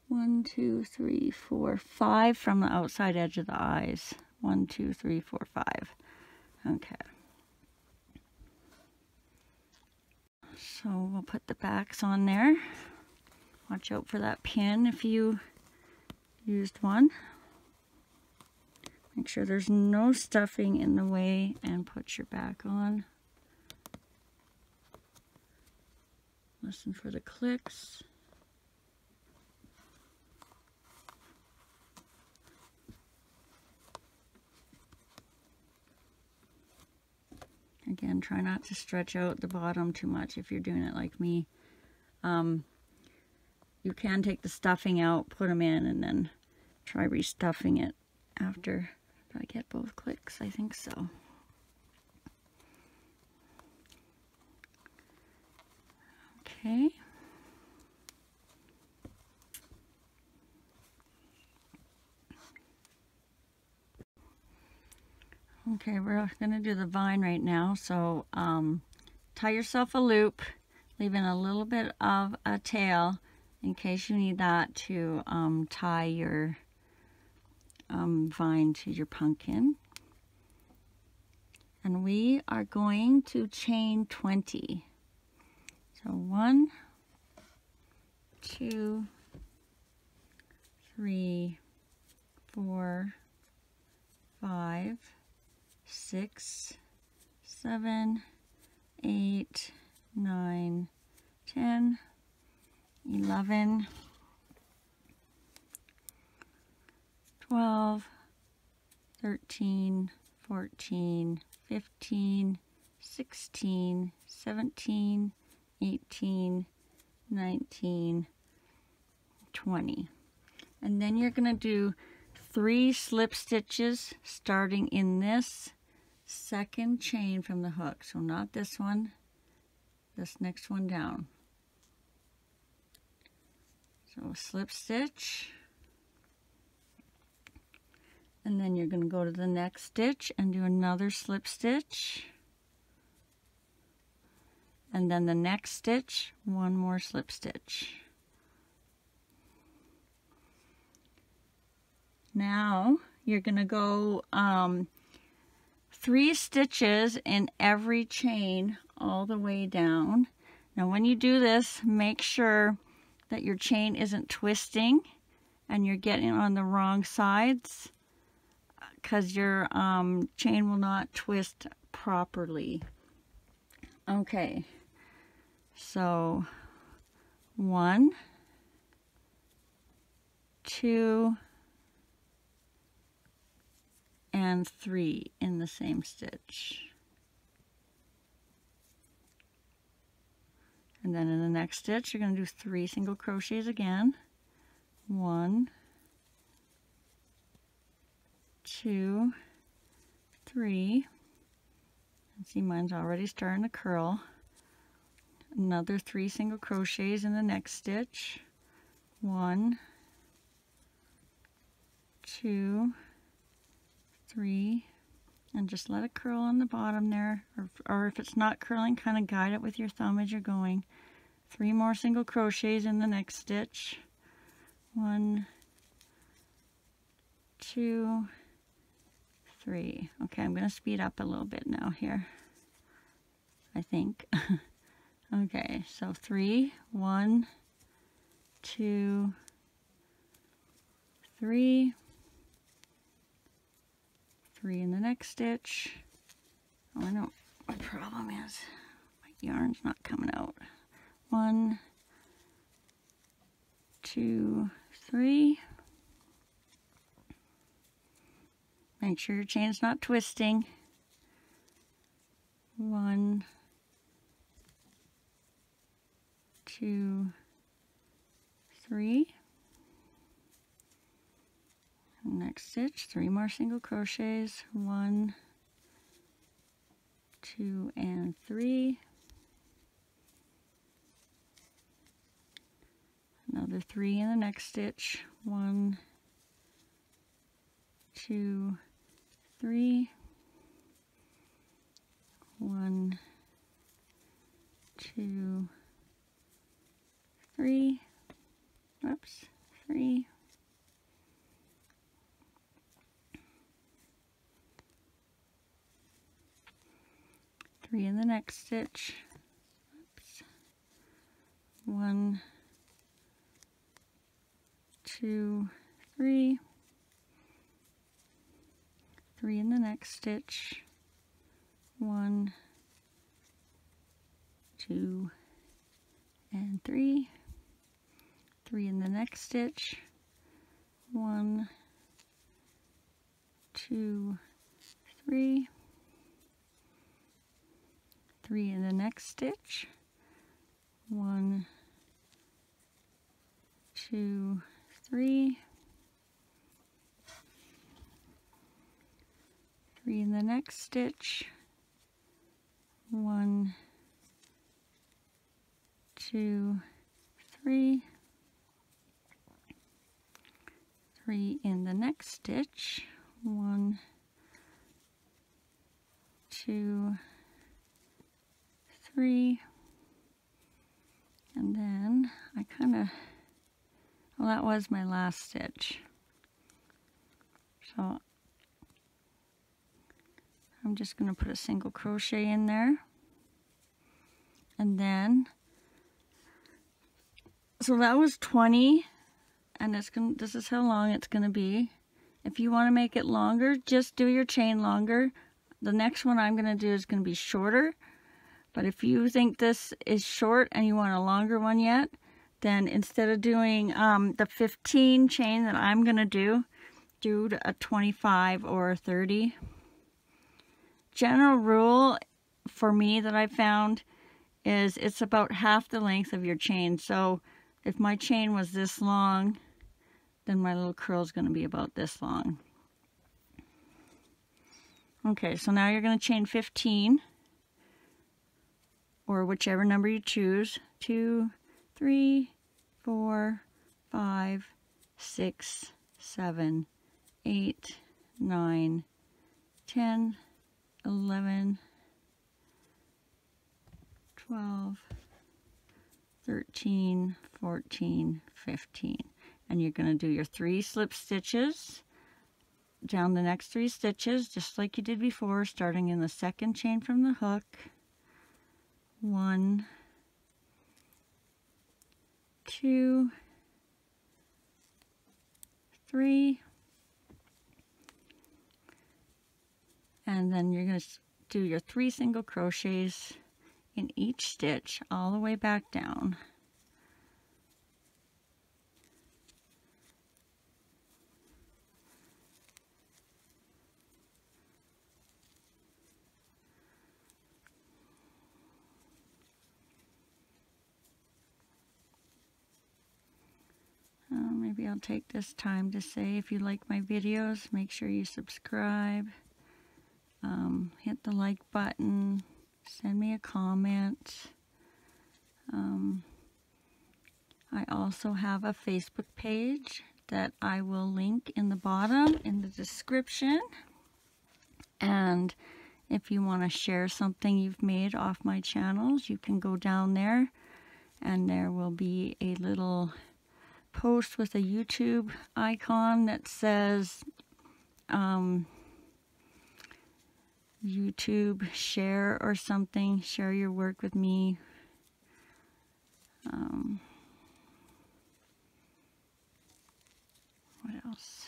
1, 2, 3, 4, 5 from the outside edge of the eyes. 1, 2, 3, 4, 5. Okay. So we'll put the backs on there. Watch out for that pin if you used one. Make sure there's no stuffing in the way and put your back on. Listen for the clicks. Again, try not to stretch out the bottom too much if you're doing it like me. You can take the stuffing out, put them in, and then try restuffing it after. Did I get both clicks? I think so. Okay. Okay, we're going to do the vine right now. So tie yourself a loop, leave in a little bit of a tail, in case you need that to tie your vine to your pumpkin. And we are going to chain 20. So 1, 2, 3, 4, 5, 6, 7, 8, 9, 10, 11, 12, 13, 14, 15, 16, 17, 18, 19, 20. And then you're going to do 3 slip stitches starting in this second chain from the hook. So not this one, this next one down. So a slip stitch, and then you're going to go to the next stitch and do another slip stitch, and then the next stitch, one more slip stitch. Now you're going to go 3 stitches in every chain all the way down. Now when you do this, make sure that your chain isn't twisting and you're getting on the wrong sides, because your chain will not twist properly. Okay, so 1, 2, and 3 in the same stitch. And then in the next stitch, you're going to do 3 single crochets again. 1, 2, 3. And see, mine's already starting to curl. Another 3 single crochets in the next stitch. 1, 2, 3, and just let it curl on the bottom there, or if it's not curling, kind of guide it with your thumb as you're going. 3 more single crochets in the next stitch. 1, 2, 3. Okay, I'm going to speed up a little bit now here, I think. Okay, so 3, 1, 2, 3. 3 in the next stitch. Oh, I know my problem is my yarn's not coming out. 1, 2, 3. Make sure your chain's not twisting. 1, 2, 3. Next stitch, 3 more single crochets. 1, 2, and 3. Another 3 in the next stitch. 1, 2, 3. 1, 2, 3. Oops, 3. 3 in the next stitch. Oops. 1, 2, 3. 3 in the next stitch. 1, 2, and 3. 3 in the next stitch. 1, 2, 3. 3 in the next stitch. 1, 2, 3. 3 in the next stitch. 1, 2, 3. 3 in the next stitch. 1, 2, 3. And then I kind of that was my last stitch. So I'm just going to put a single crochet in there, and then so that was 20, and it's going, this is how long it's going to be. If you want to make it longer, just do your chain longer. The next one I'm going to do is going to be shorter, but if you think this is short and you want a longer one yet, then instead of doing the 15 chain that I'm going to do, do a 25 or a 30. General rule for me that I found is it's about half the length of your chain. So if my chain was this long, then my little curl is going to be about this long. Okay, so now you're going to chain 15, or whichever number you choose. 2, 3, 4, 5, 6, 7, 8, 9, 10, 11, 12, 13, 14, 15. And you're going to do your 3 slip stitches down the next 3 stitches, just like you did before, starting in the second chain from the hook. 1, 2, 3, and then you're going to do your 3 single crochets in each stitch all the way back down. Maybe I'll take this time to say, if you like my videos, make sure you subscribe, hit the like button, send me a comment. I also have a Facebook page that I will link in the bottom in the description, and if you want to share something you've made off my channels, you can go down there and there will be a little post with a YouTube icon that says YouTube share or something, share your work with me. What else?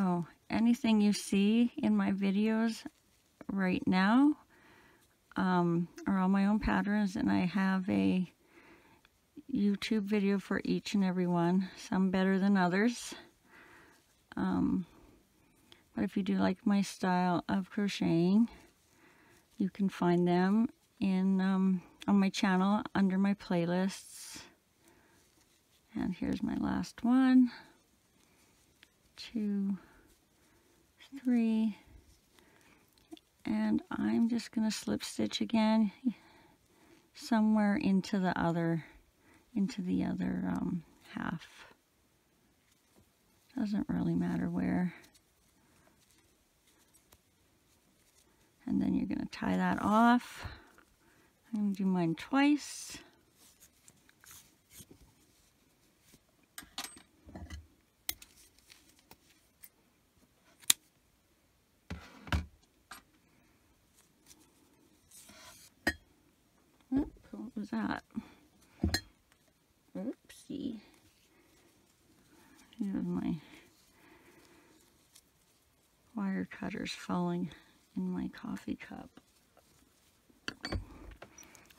Oh, anything you see in my videos right now are all my own patterns, and I have a YouTube video for each and every one, some better than others. But if you do like my style of crocheting, you can find them in on my channel under my playlists. And here's my last one. 2, 3, and I'm just going to slip stitch again somewhere into the other half. Doesn't really matter where. And then you're going to tie that off. I'm going to do mine twice. What was that? Oopsie. Here's my wire cutters falling in my coffee cup.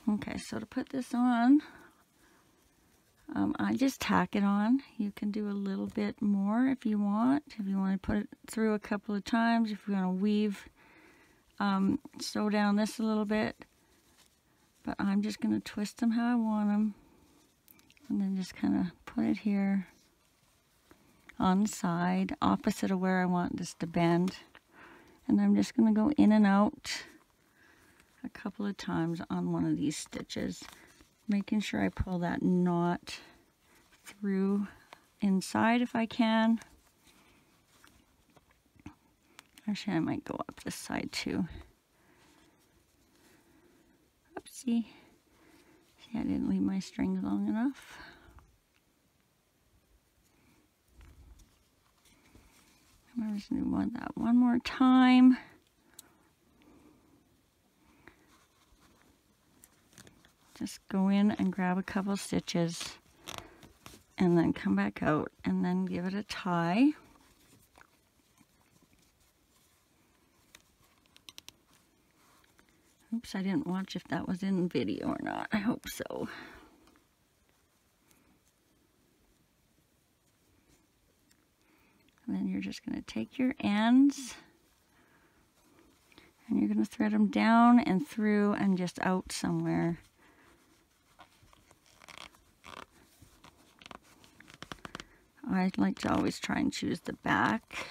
Okay, so to put this on, I just tack it on. You can do a little bit more if you want. If you want to put it through a couple of times, if you want to weave, sew down this a little bit. But I'm just going to twist them how I want them, and then just kind of put it here on the side, opposite of where I want this to bend. And I'm just going to go in and out a couple of times on one of these stitches, making sure I pull that knot through inside if I can. Actually, I might go up this side too. Oopsie. See, I didn't leave my strings long enough. I'm just going to do that one more time. Just go in and grab a couple stitches and then come back out and then give it a tie. Oops, I didn't watch if that was in video or not. I hope so. And then you're just going to take your ends and you're going to thread them down and through and just out somewhere. I like to always try and choose the back.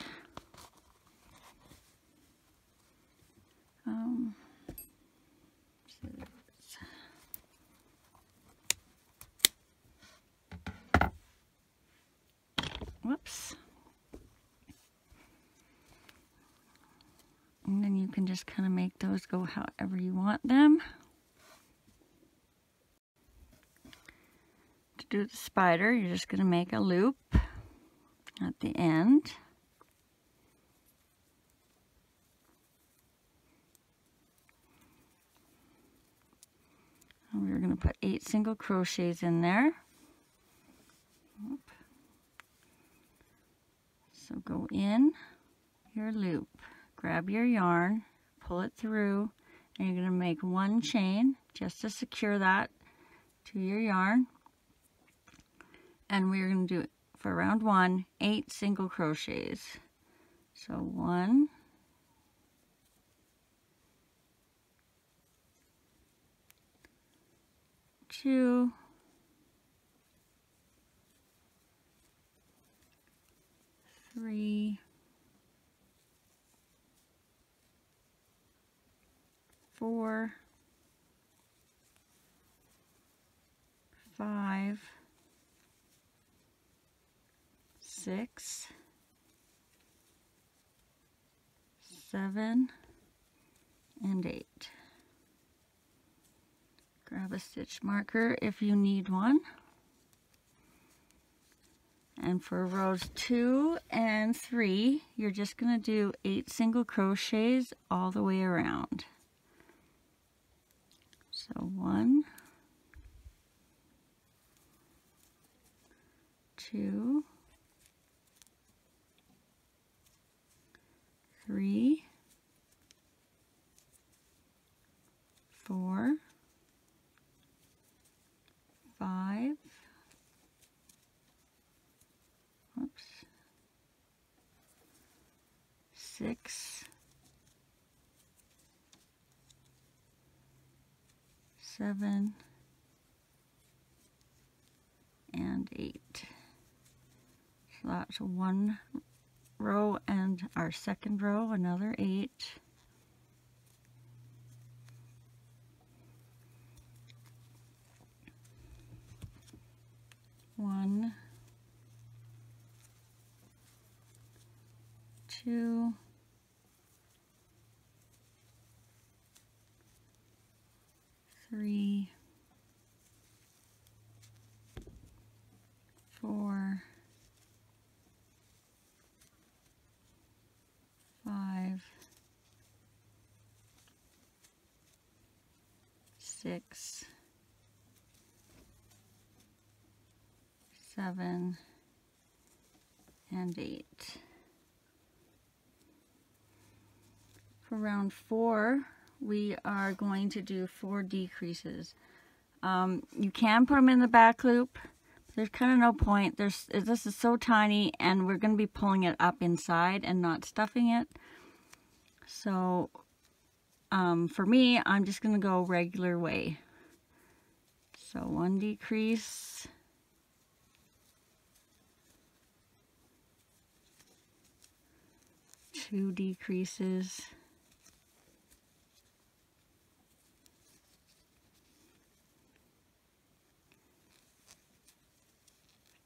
Whoops. And then you can just kind of make those go however you want them. To do the spider, you're just going to make a loop at the end. And we're going to put 8 single crochets in there. So go in your loop, grab your yarn, pull it through, and you're going to make 1 chain just to secure that to your yarn. And we're going to do it for round 1, 8 single crochets. So 1, 2, 3, 4, 5, 6, 7, and 8. Grab a stitch marker if you need one. And for rows 2 and 3, you're just going to do 8 single crochets all the way around. So 1, 2, 3, 4, 5. Oops. 6, 7, and 8. So that's one row, and our second row, another 8. One, 2, 3, 4, 5, 6, 7, and 8. For round 4, we are going to do 4 decreases. You can put them in the back loop. There's kind of no point. This is so tiny, and we're going to be pulling it up inside and not stuffing it. So for me, I'm just going to go regular way. So 1 decrease. 2 decreases.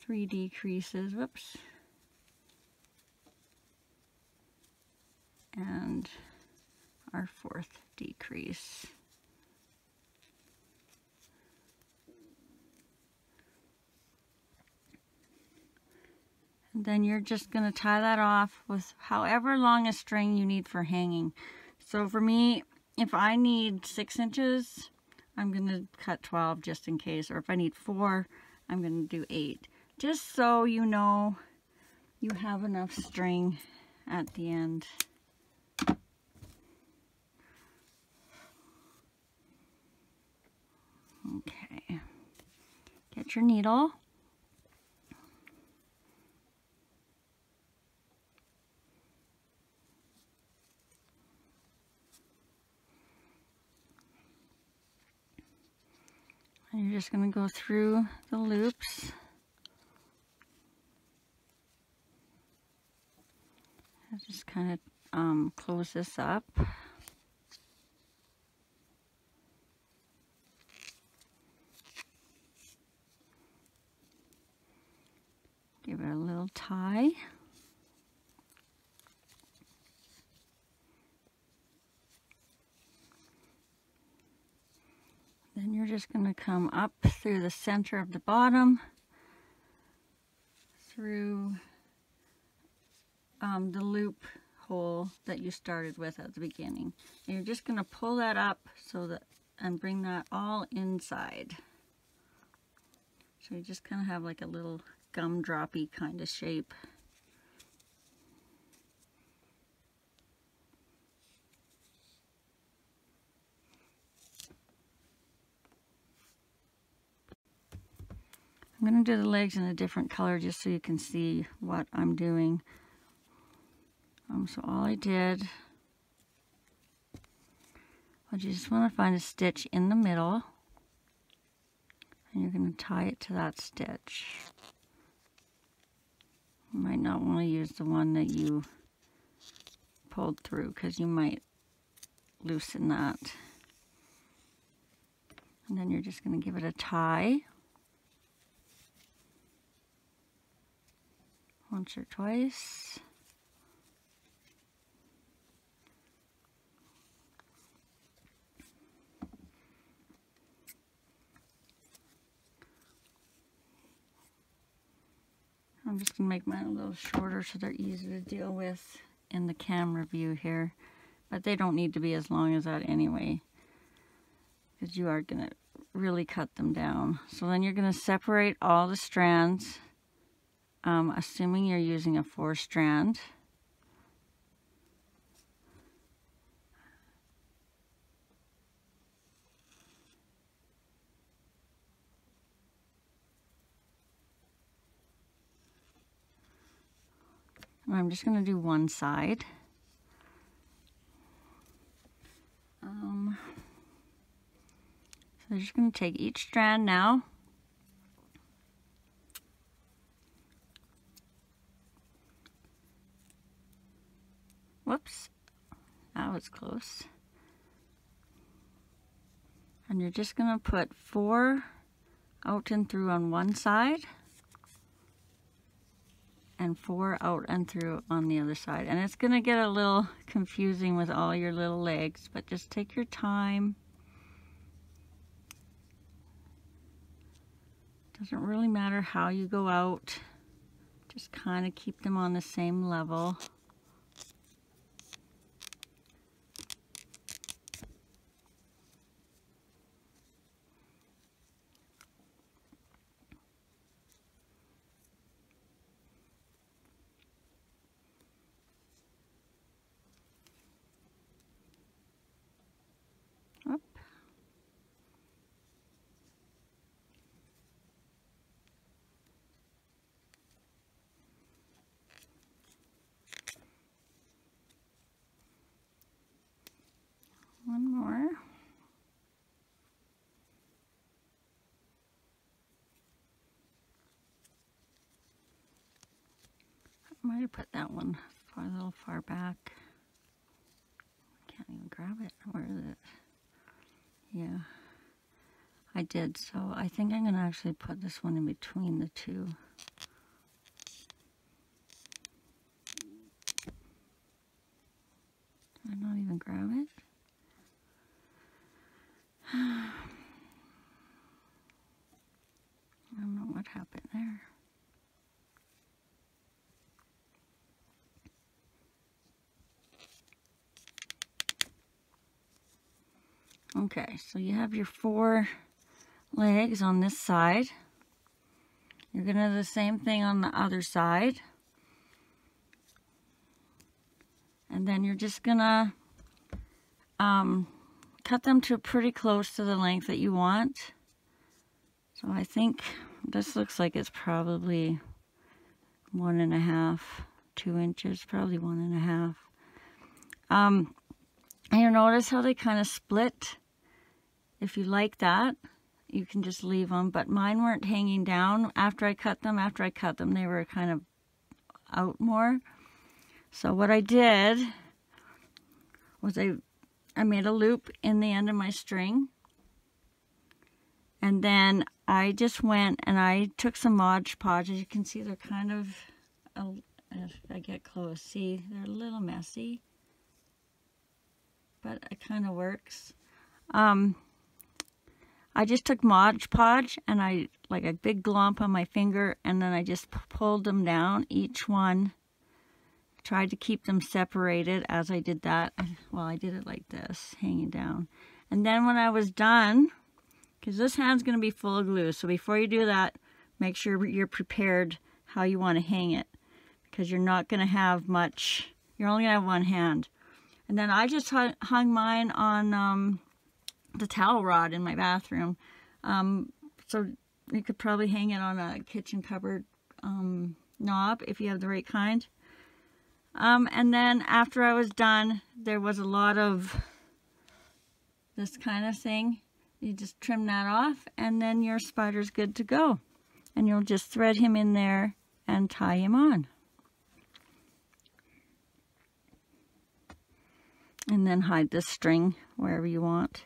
3 decreases, whoops, and our fourth decrease. And then you're just going to tie that off with however long a string you need for hanging. So for me, if I need 6 inches, I'm going to cut 12 just in case, or if I need 4, I'm going to do 8. Just so you know you have enough string at the end. Okay, get your needle. And you're just going to go through the loops . I'll just kind of close this up . Give it a little tie . Then you're just going to come up through the center of the bottom, through the loop hole that you started with at the beginning. And you're just going to pull that up so that, and bring that all inside. So you just kind of have like a little gumdrop-y kind of shape. I'm going to do the legs in a different color just so you can see what I'm doing. So all I did was you just want to find a stitch in the middle, and you're going to tie it to that stitch. You might not want to use the one that you pulled through because you might loosen that. And then you're just going to give it a tie. Once or twice. I'm just going to make mine a little shorter so they're easy to deal with in the camera view here. But they don't need to be as long as that anyway, because you are going to really cut them down. So then you're going to separate all the strands. Assuming you're using a 4-strand. And I'm just going to do one side. So I'm just going to take each strand now. Whoops, that was close. And you're just going to put 4 out and through on one side and 4 out and through on the other side. And it's going to get a little confusing with all your little legs, but just take your time. Doesn't really matter how you go out, just kind of keep them on the same level. One more. I might have put that one a little far back. I can't even grab it. Where is it? Yeah, I did. So I think I'm going to actually put this one in between the two. Okay, so you have your four legs on this side. You're going to do the same thing on the other side. And then you're just going to cut them to pretty close to the length that you want. So I think this looks like it's probably 1.5 to 2 inches, probably 1.5. And you'll notice how they kind of split. If you like that, you can just leave them, but mine weren't hanging down after I cut them, they were kind of out more. So what I did was I made a loop in the end of my string, and then I just went and I took some Mod Podge. As you can see, they're kind of, if I get close, see, they're a little messy, but it kind of works. I just took Mod Podge and I, like a big glomp on my finger, and then I just pulled them down, each one. Tried to keep them separated as I did that. Well, I did it like this, hanging down. And then when I was done, because this hand's going to be full of glue, so before you do that, make sure you're prepared how you want to hang it, because you're not going to have much. You're only going to have one hand. And then I just hung mine on the towel rod in my bathroom. So you could probably hang it on a kitchen cupboard knob if you have the right kind. And then after I was done, there was a lot of this kind of thing. You just trim that off, and then your spider's good to go. And you'll just thread him in there and tie him on. And then hide this string wherever you want.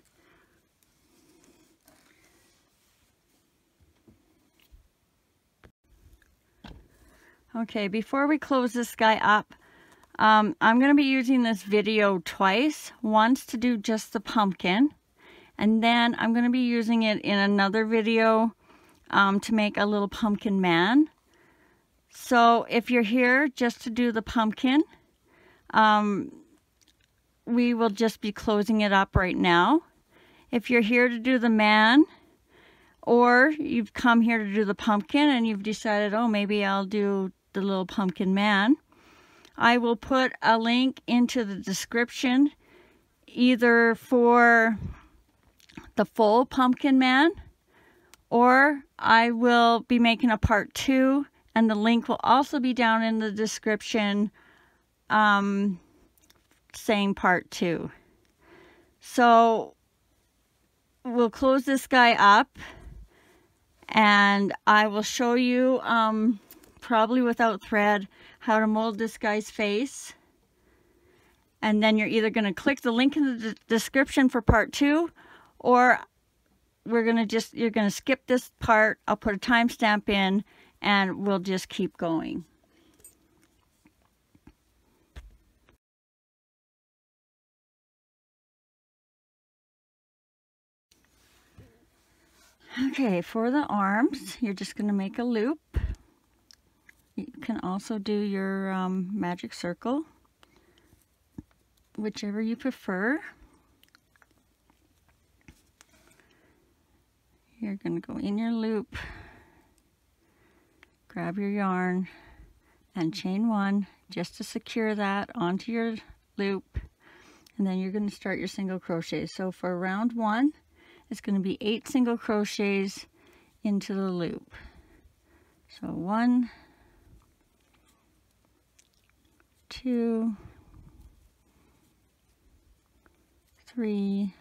Okay, before we close this guy up, I'm going to be using this video twice. Once to do just the pumpkin, and then I'm going to be using it in another video to make a little pumpkin man. So if you're here just to do the pumpkin, we will just be closing it up right now. If you're here to do the man, or you've come here to do the pumpkin and you've decided, oh, maybe I'll do the little pumpkin man, I will put a link into the description either for the full pumpkin man, or I will be making a part 2, and the link will also be down in the description saying part 2. So we'll close this guy up, and I will show you probably without thread how to mold this guy's face. And then you're either going to click the link in the description for part 2, or you're going to skip this part. I'll put a timestamp in and we'll just keep going. Okay, for the arms, you're just going to make a loop. You can also do your magic circle, whichever you prefer. You're going to go in your loop, grab your yarn, and chain one just to secure that onto your loop. And then you're going to start your single crochet. So for round 1, it's going to be 8 single crochets into the loop. So 1, 2, 3,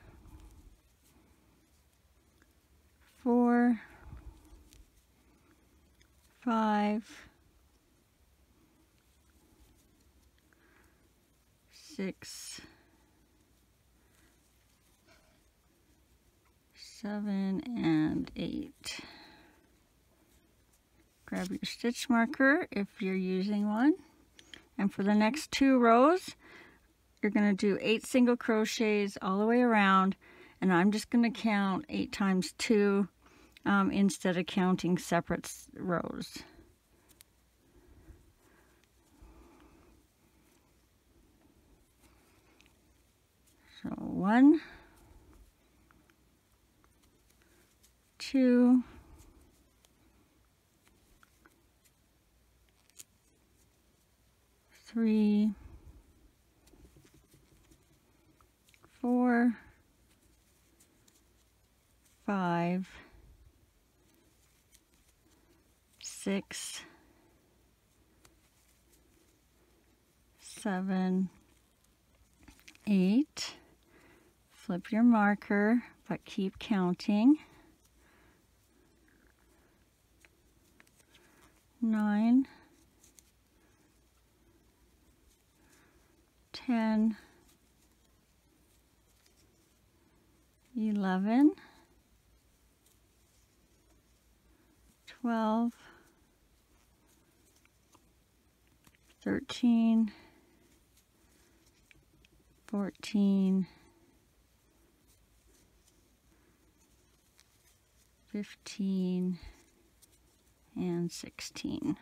4, 5, 6, 7, and 8. Grab your stitch marker if you're using one. And for the next 2 rows, you're going to do 8 single crochets all the way around. And I'm just going to count 8 times 2 instead of counting separate rows. So 1, two, three, four, 5, 6, 7, 8. Flip your marker, but keep counting. 9, 10, 11. 12, 13, 14, 15, and 16.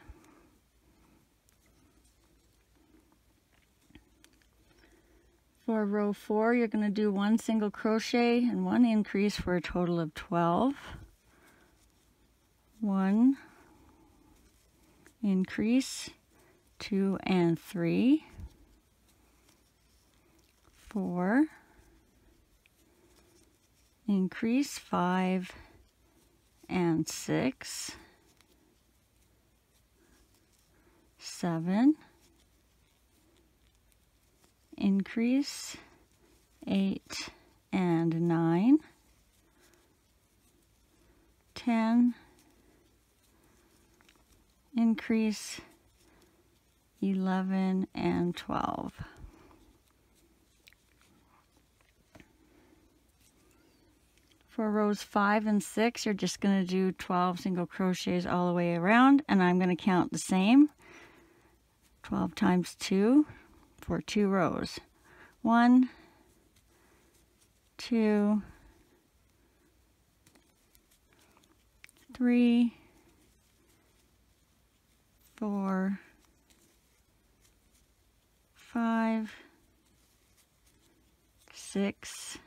For row 4, you're going to do 1 single crochet and 1 increase for a total of 12. 1 increase, 2 and 3, 4 increase, 5 and 6, 7 increase, 8 and 9, 10 increase, 11 and 12. For rows 5 and 6, you're just going to do 12 single crochets all the way around, and I'm going to count the same. 12 times 2 for 2 rows. 1, 2, 3, 4, 5, 6,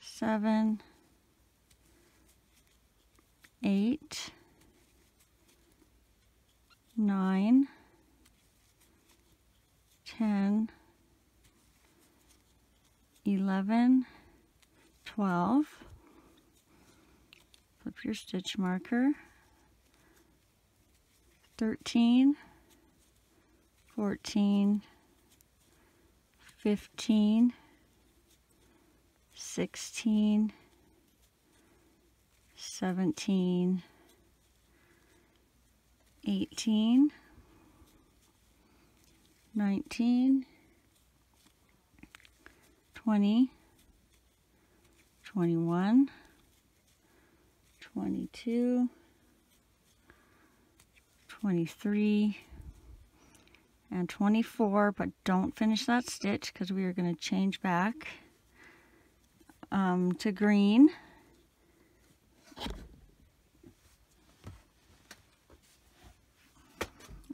7, 8, 9, 10, 11, 12. Flip your stitch marker. 13, 14, 15, 16, 17, 18, 19, 20, 21, 22, 23 and 24, but don't finish that stitch because we are going to change back to green.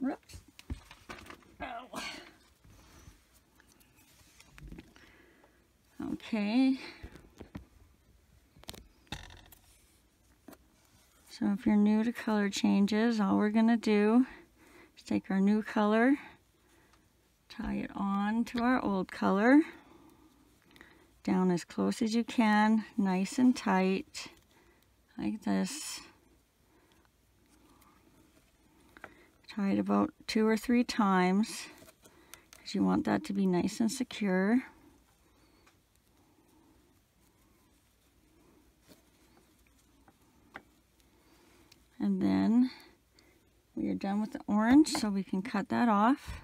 Oops. Oh. Okay. So if you're new to color changes, all we're going to do is take our new color, tie it on to our old color, down as close as you can, nice and tight, like this. Tie it about 2 or 3 times, because you want that to be nice and secure. And then we are done with the orange, so we can cut that off.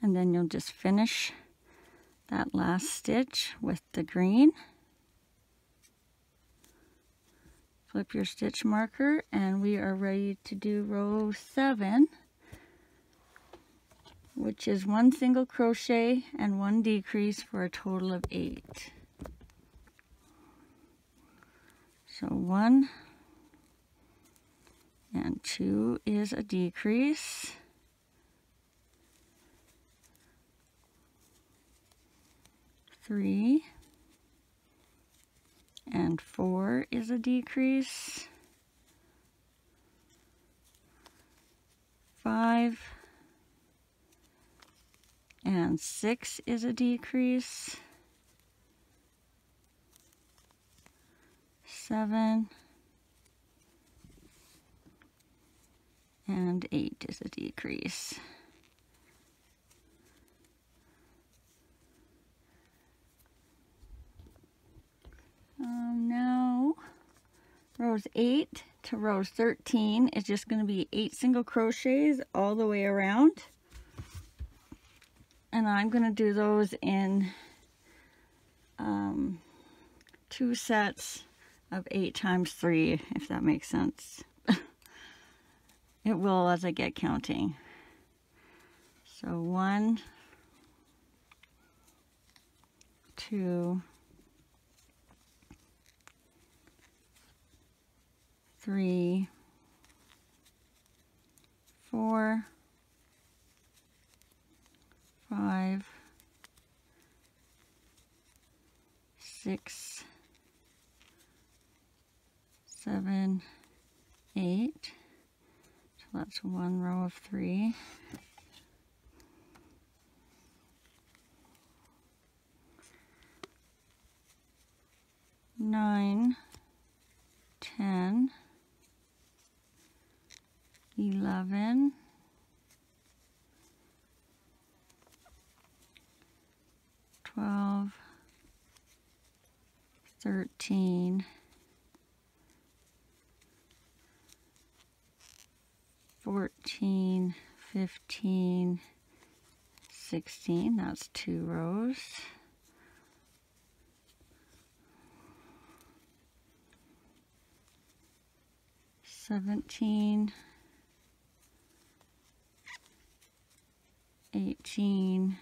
And then you'll just finish that last stitch with the green. Flip your stitch marker, and we are ready to do row 7, which is 1 single crochet and 1 decrease for a total of 8. So 1 and 2 is a decrease. 3, and 4 is a decrease. 5 and 6 is a decrease. 7 and 8 is a decrease. Now, rows 8 to rows 13 is just going to be 8 single crochets all the way around. And I'm going to do those in 2 sets of 8 times 3, if that makes sense. It will as I get counting. So 1, 2, 3, 4, 5, 6, 7, 8. So that's one row of 3. 9, 10, 11, 12, 13, 14, 15, 16, that's 2 rows. 17, 18,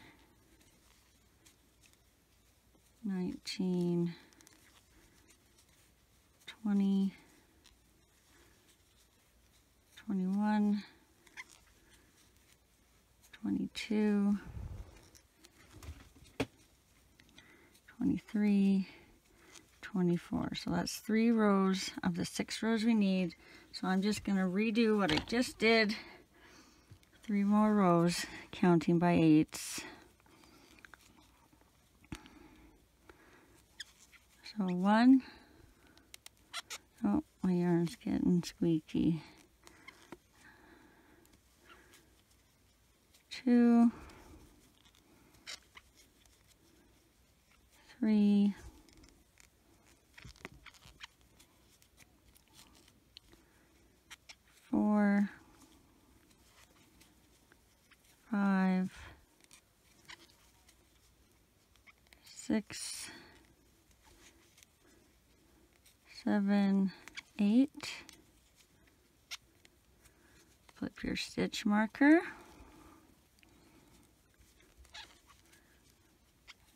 19, 20, 21, 22, 23, 24. So that's 3 rows of the 6 rows we need. So I'm just going to redo what I just did. 3 more rows, counting by 8s. So 1. Oh, my yarn's getting squeaky. 2, 3, 4, 5, 6, 7, 8. Flip your stitch marker.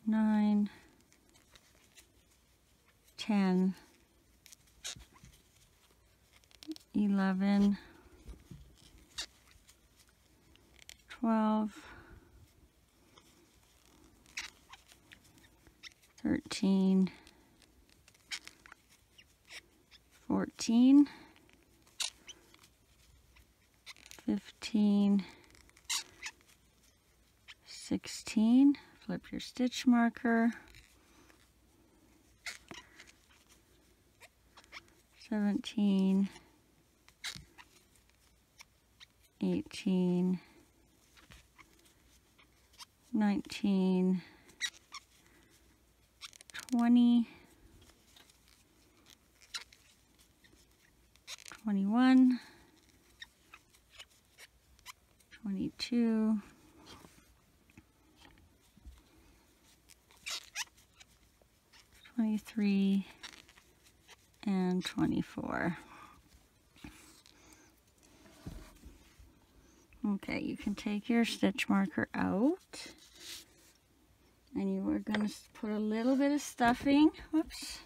9, 10, 11, 12, 13, 14, 15, 16. Flip your stitch marker. 17, 18, 19, 20, 21, 22, 23, and 24. Okay, you can take your stitch marker out, and you are going to put a little bit of stuffing, whoops,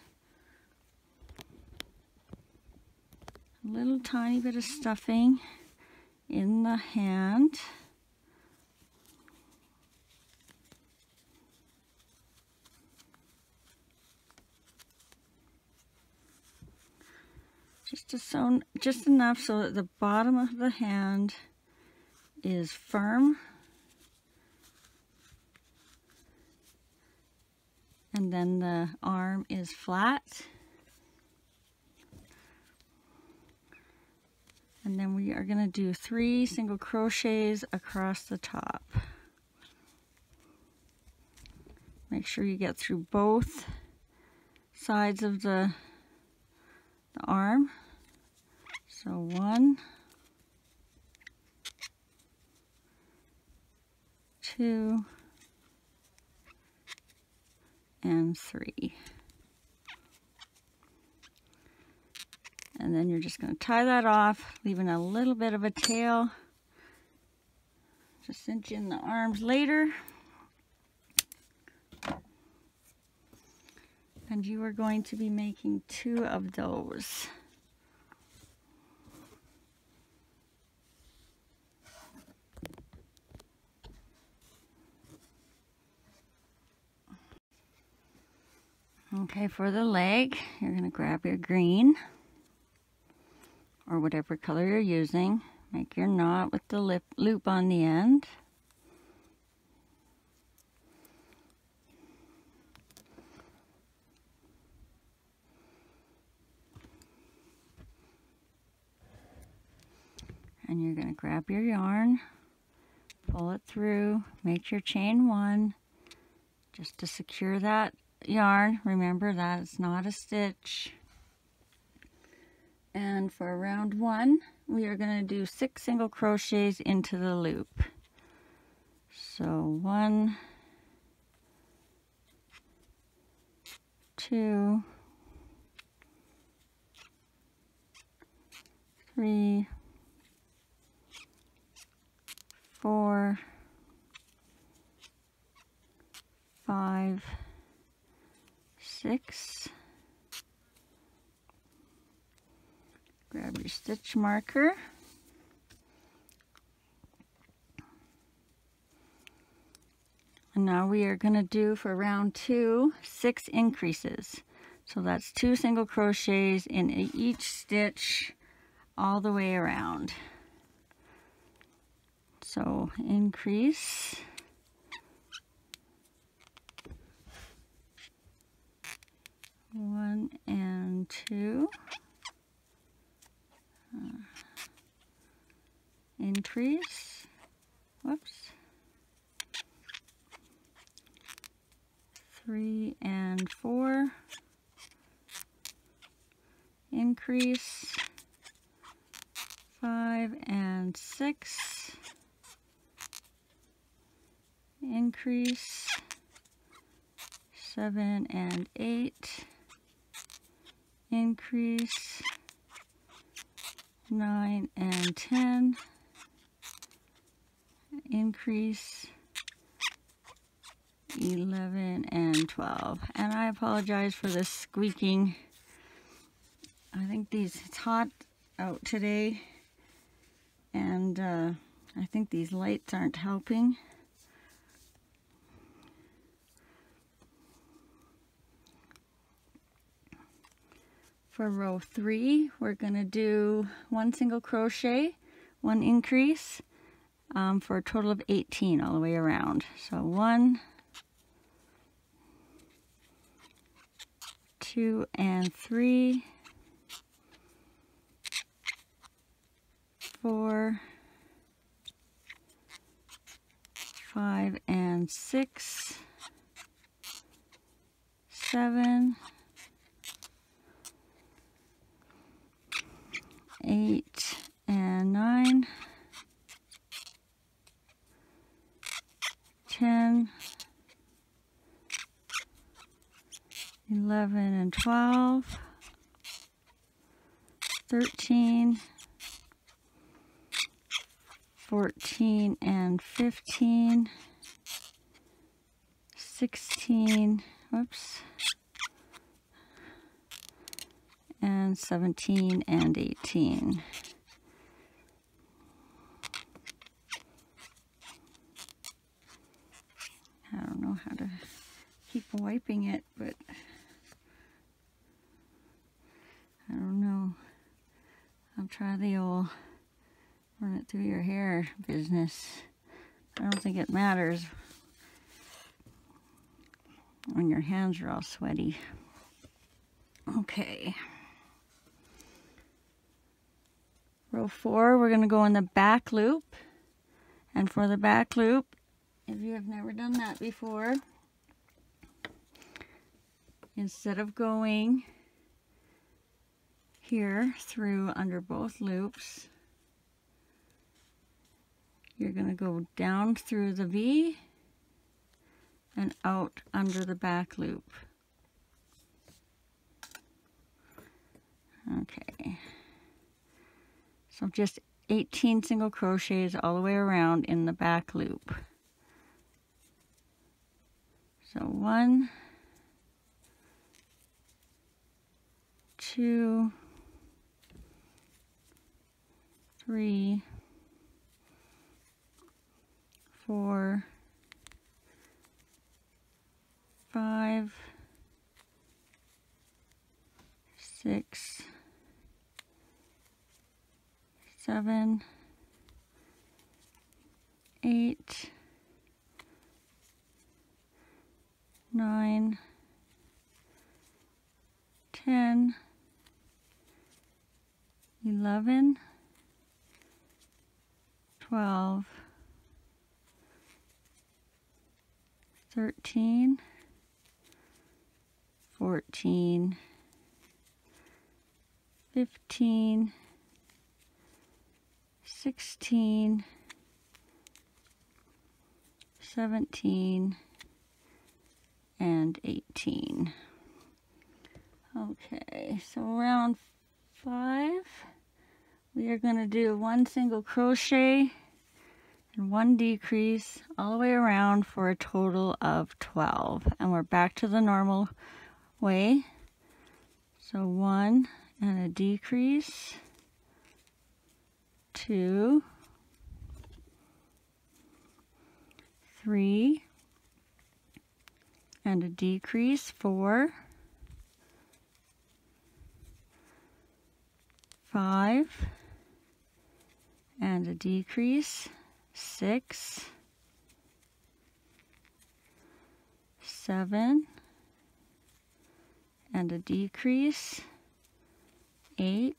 a little tiny bit of stuffing in the hand. just to sew just enough so that the bottom of the hand is firm, and then the arm is flat. And then we are going to do 3 single crochets across the top. Make sure you get through both sides of the arm. So 1, 2, and 3. And then you're just going to tie that off, leaving a little bit of a tail. Just cinch in the arms later. And you are going to be making 2 of those. Okay, for the leg, you're going to grab your green or whatever color you're using. Make your knot with the loop on the end. And you're going to grab your yarn, pull it through, make your chain 1 just to secure that yarn. Remember that it's not a stitch. And for round 1, we are going to do 6 single crochets into the loop. So 1, 2, 3, 4, 5, 6. Grab your stitch marker and now we are going to do for round 2 6 increases, so that's 2 single crochets in each stitch all the way around. So increase, one and two. Increase, whoops, 3 and 4, increase, 5 and 6, increase, 7 and 8, increase, 9 and 10, increase, 11 and 12. And I apologize for this squeaking. I think it's hot out today, and I think these lights aren't helping. For row 3, we're going to do 1 single crochet, 1 increase, for a total of 18 all the way around. So 1, 2 and 3, 4, 5 and 6, 7, 8 and 9, 10, 11 and 12, 13, 14 and 15, 16, whoops, and 17 and 18. I don't know how to keep wiping it, but I don't know. I'll try the old run it through your hair business. I don't think it matters when your hands are all sweaty. Okay. Row 4, we're going to go in the back loop. And for the back loop, if you have never done that before, instead of going here through under both loops, you're going to go down through the V and out under the back loop. Okay. So just 18 single crochets all the way around in the back loop. So 2, 3, 4, 5, 6, 7, 8, 9, 10, 11, 12, 13, 14, 15, 16, 17, and 18. Okay, so round 5, we are going to do 1 single crochet and 1 decrease all the way around for a total of 12. And we're back to the normal way. So 1 and a decrease, 2, 3 and a decrease, 4, 5 and a decrease, 6, 7 and a decrease, 8,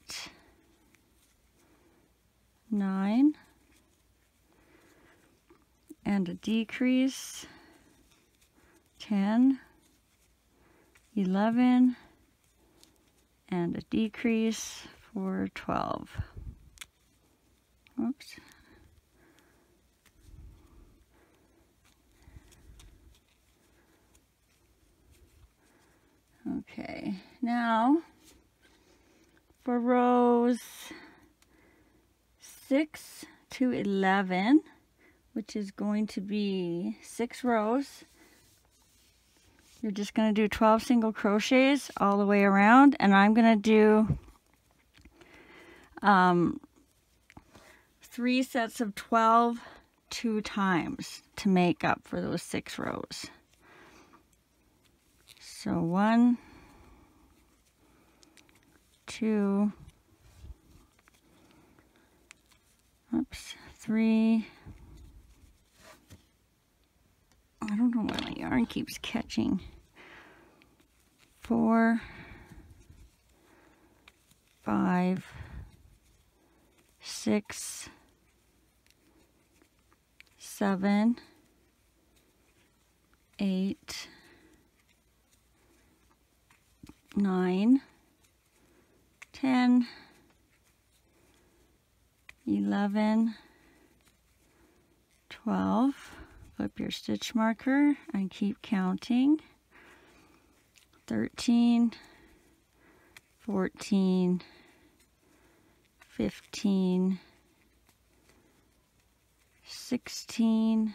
9 and a decrease, 10, 11 and a decrease for 12. Oops. Okay, now for rows 6 to 11, which is going to be 6 rows, you're just going to do 12 single crochets all the way around, and I'm going to do 3 sets of 12 2 times to make up for those 6 rows. So 1, 2, oops, 3. I don't know why my yarn keeps catching. 4, 5, 6, 7, 8, 9, 10, 11, 12. Flip your stitch marker and keep counting. 13, 14, 15, 16,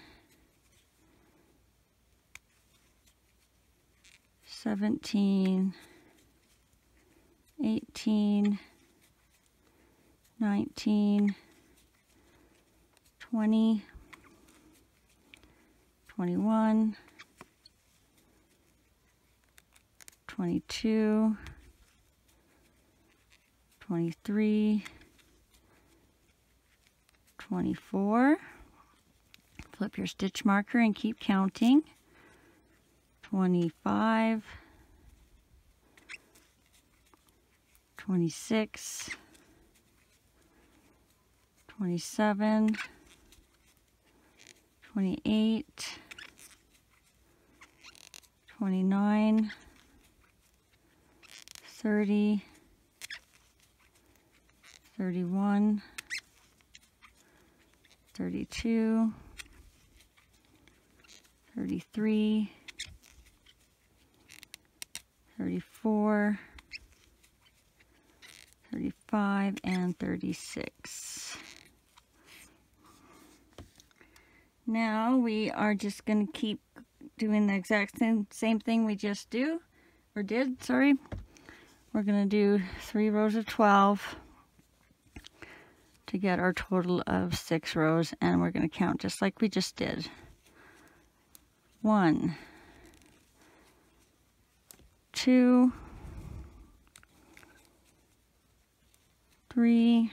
17, 18, 19, 20, 21, 22, 23, 24, flip your stitch marker and keep counting, 25, 26, 27, 28, 29, 30, 31, 32, 33, 34, 35, and 36. Now we are just going to keep doing the exact same thing we just did. We're going to do 3 rows of 12 to get our total of 6 rows, and we're going to count just like we just did. 2, 3,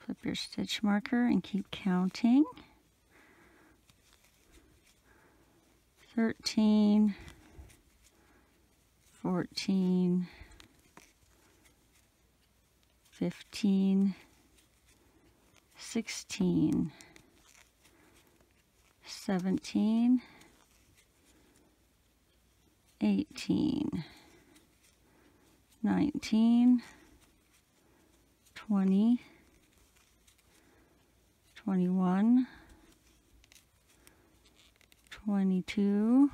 Flip your stitch marker and keep counting. 13, 14, 15, 16, 17, 18, 19, 20, 21, 22,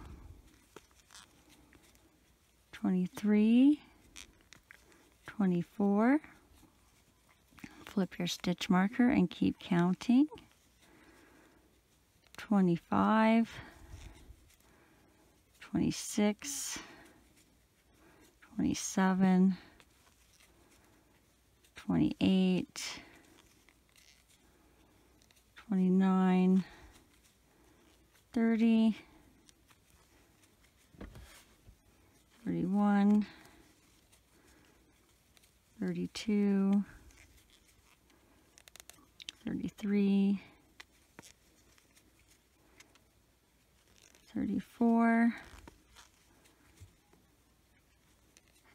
23, 24. Flip your stitch marker and keep counting. 25, 26, 27, 28, 29, 30, 31, 32, 33, 34,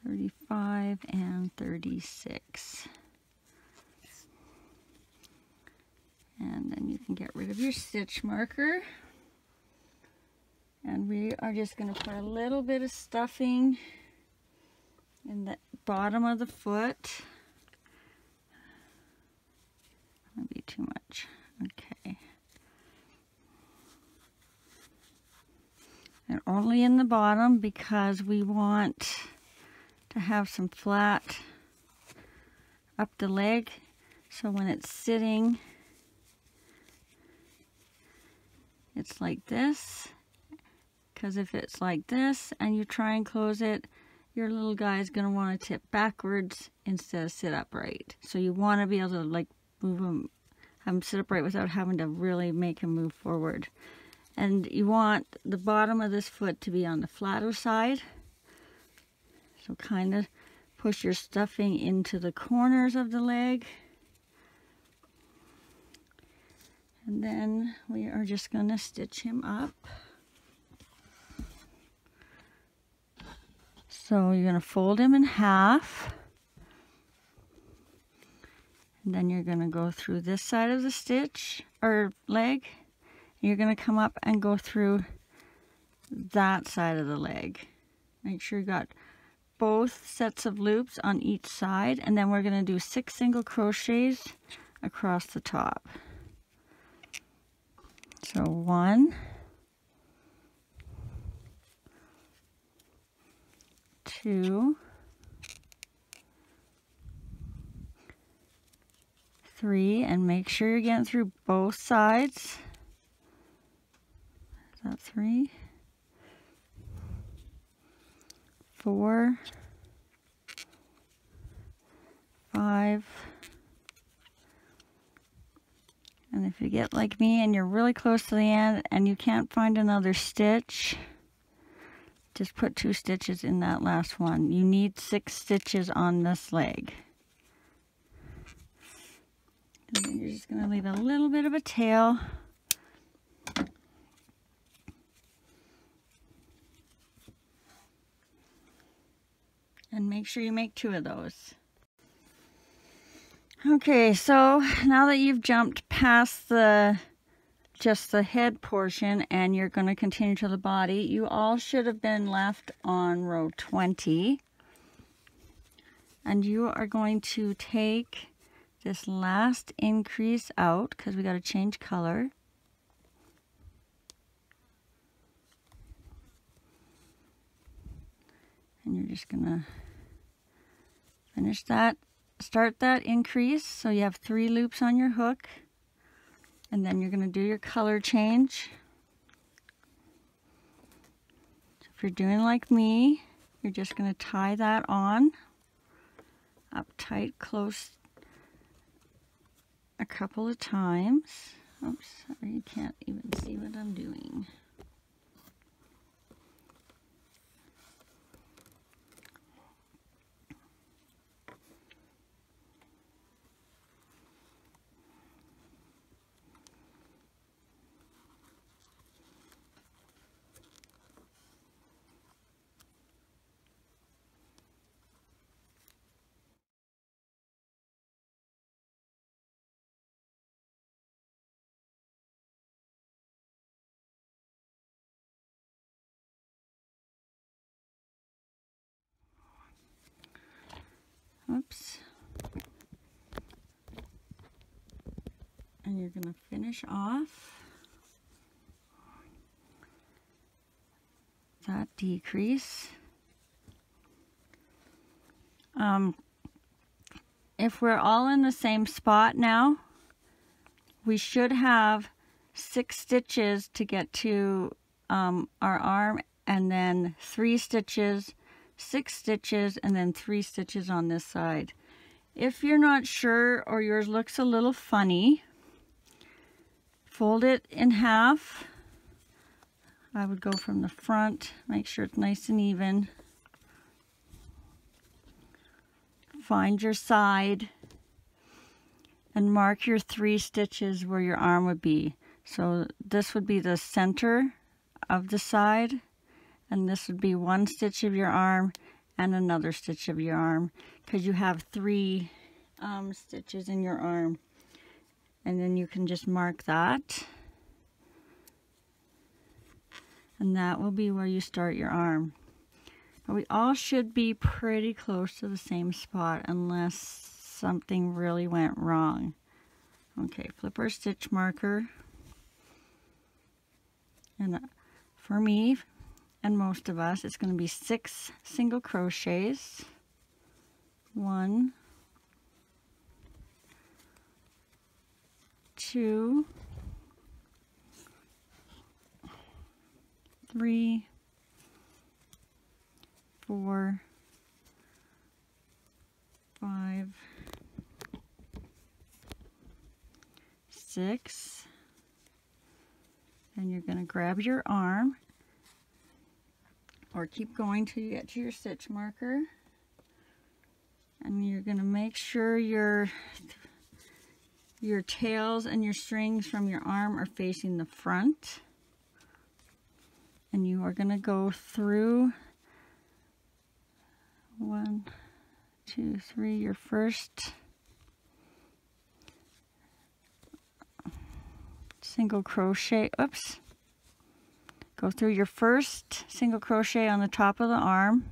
35, and 36. And then you can get rid of your stitch marker. And we are just going to put a little bit of stuffing in the bottom of the foot. That'd be too much. Okay. And only in the bottom, because we want to have some flat up the leg. So when it's sitting, it's like this. Because if it's like this and you try and close it, your little guy is going to want to tip backwards instead of sit upright. So you want to be able to like move him, have him sit upright without having to really make him move forward. And you want the bottom of this foot to be on the flatter side. So kind of push your stuffing into the corners of the leg. And then we are just going to stitch him up. So you're going to fold him in half, and then you're going to go through this side of the stitch or leg, and you're going to come up and go through that side of the leg. Make sure you got both sets of loops on each side, and then we're going to do 6 single crochets across the top. So 1, 2, three, and make sure you're getting through both sides. Is that three? 4, 5, and if you get like me and you're really close to the end and you can't find another stitch, just put 2 stitches in that last one. You need 6 stitches on this leg. And then you're just going to leave a little bit of a tail. And make sure you make 2 of those. Okay, so now that you've jumped past the just the head portion and you're going to continue to the body, you all should have been left on row 20, and you are going to take this last increase out because we got to change color, and you're just gonna finish that, start that increase, so you have 3 loops on your hook. And then you're going to do your color change. So if you're doing like me, you're just going to tie that on up tight, close a couple of times. Oops, sorry, you can't even see what I'm doing. Oops. And you're going to finish off that decrease. If we're all in the same spot now, we should have 6 stitches to get to our arm, and then 3 stitches, 6 stitches, and then 3 stitches on this side. If you're not sure or yours looks a little funny, fold it in half. I would go from the front, make sure it's nice and even. Find your side and mark your 3 stitches where your arm would be. So this would be the center of the side, and this would be 1 stitch of your arm and another stitch of your arm, because you have 3 stitches in your arm. And then you can just mark that, and that will be where you start your arm. But we all should be pretty close to the same spot unless something really went wrong. Okay, flip our stitch marker, and for me and most of us, it's going to be 6 single crochets. 1, 2, 3, 4, 5, 6. And you're going to grab your arm, or keep going till you get to your stitch marker, and you're going to make sure your tails and your strings from your arm are facing the front, and you are going to go through 1, 2, 3, your first single crochet. Oops. Go through your first single crochet on the top of the arm,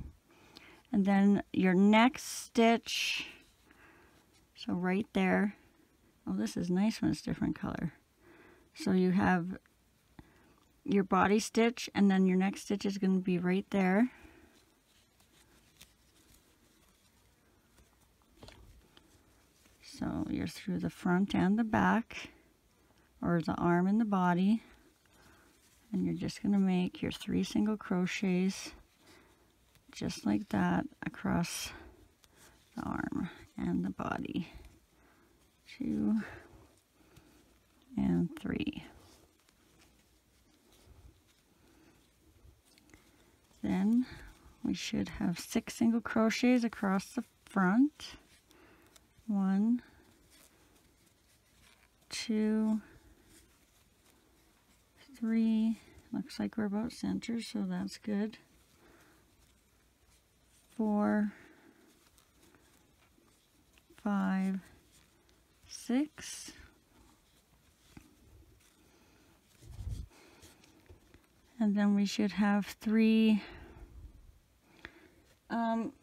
and then your next stitch, so right there. Oh, this is nice when it's different color. So you have your body stitch, and then your next stitch is going to be right there. So you're through the front and the back, or the arm and the body, and you're just going to make your 3 single crochets just like that across the arm and the body. 2 and 3. Then we should have 6 single crochets across the front. 1, 2, 3, looks like we're about center, so that's good. 4, 5, 6, and then we should have 3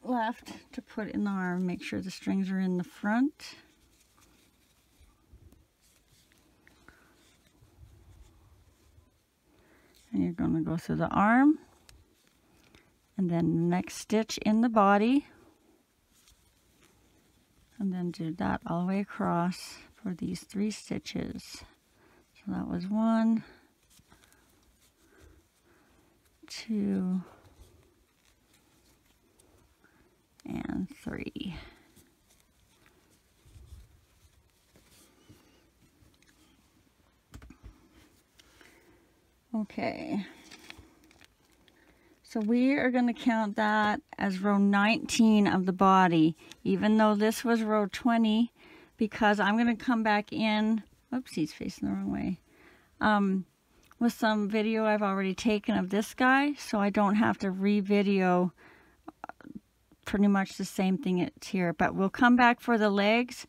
left to put in the arm. Make sure the strings are in the front. And you're going to go through the arm, and then the next stitch in the body, and then do that all the way across for these 3 stitches. So that was 1, 2, and 3. Okay, so we are going to count that as row 19 of the body, even though this was row 20, because I'm going to come back in, oopsies, facing the wrong way, with some video I've already taken of this guy, so I don't have to re-video pretty much the same thing it's here. But we'll come back for the legs,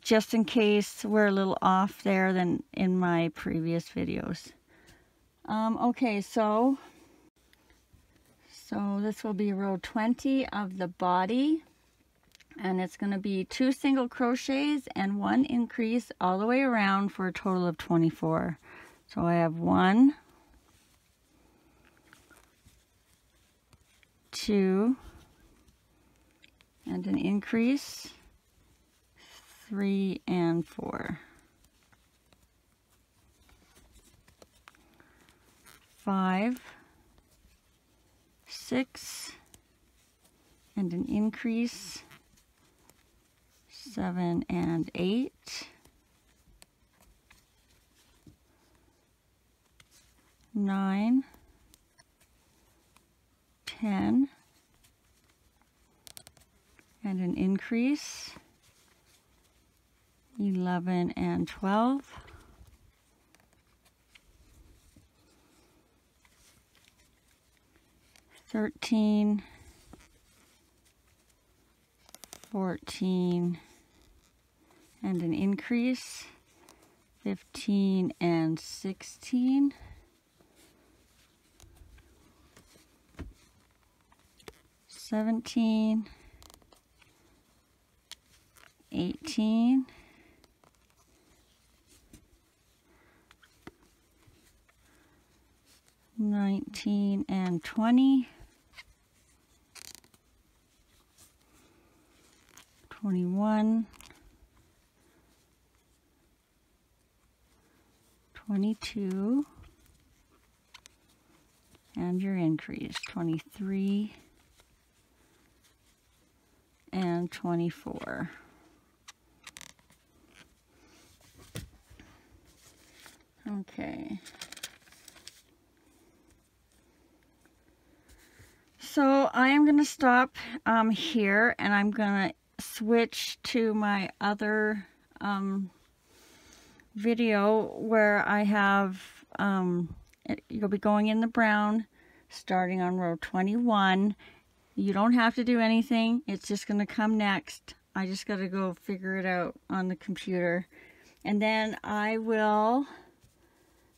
just in case we're a little off there than in my previous videos. Okay, so this will be row 20 of the body, and it's going to be 2 single crochets and 1 increase all the way around for a total of 24. So I have 1, 2, and an increase, 3 and 4. 5, 6, and an increase, 7 and 8. 9, 10, and an increase, 11 and 12, 13, 14, and an increase, 15 and 16, 17, 18, 19 and 20, 21, 22, and your increase, 23, and 24. Okay. So I am going to stop here, and I'm going to switch to my other video where I have, you'll be going in the brown starting on row 21. You don't have to do anything. It's just going to come next. I just got to go figure it out on the computer. And then I will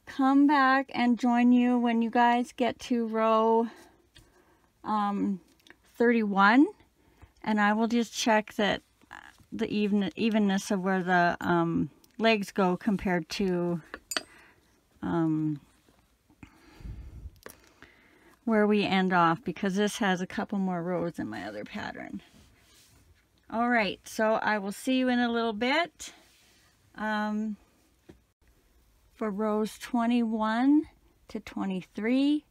come back and join you when you guys get to row 31. And I will just check that the evenness of where the legs go compared to where we end off, because this has a couple more rows in my other pattern. All right, so I will see you in a little bit for rows 21 to 23.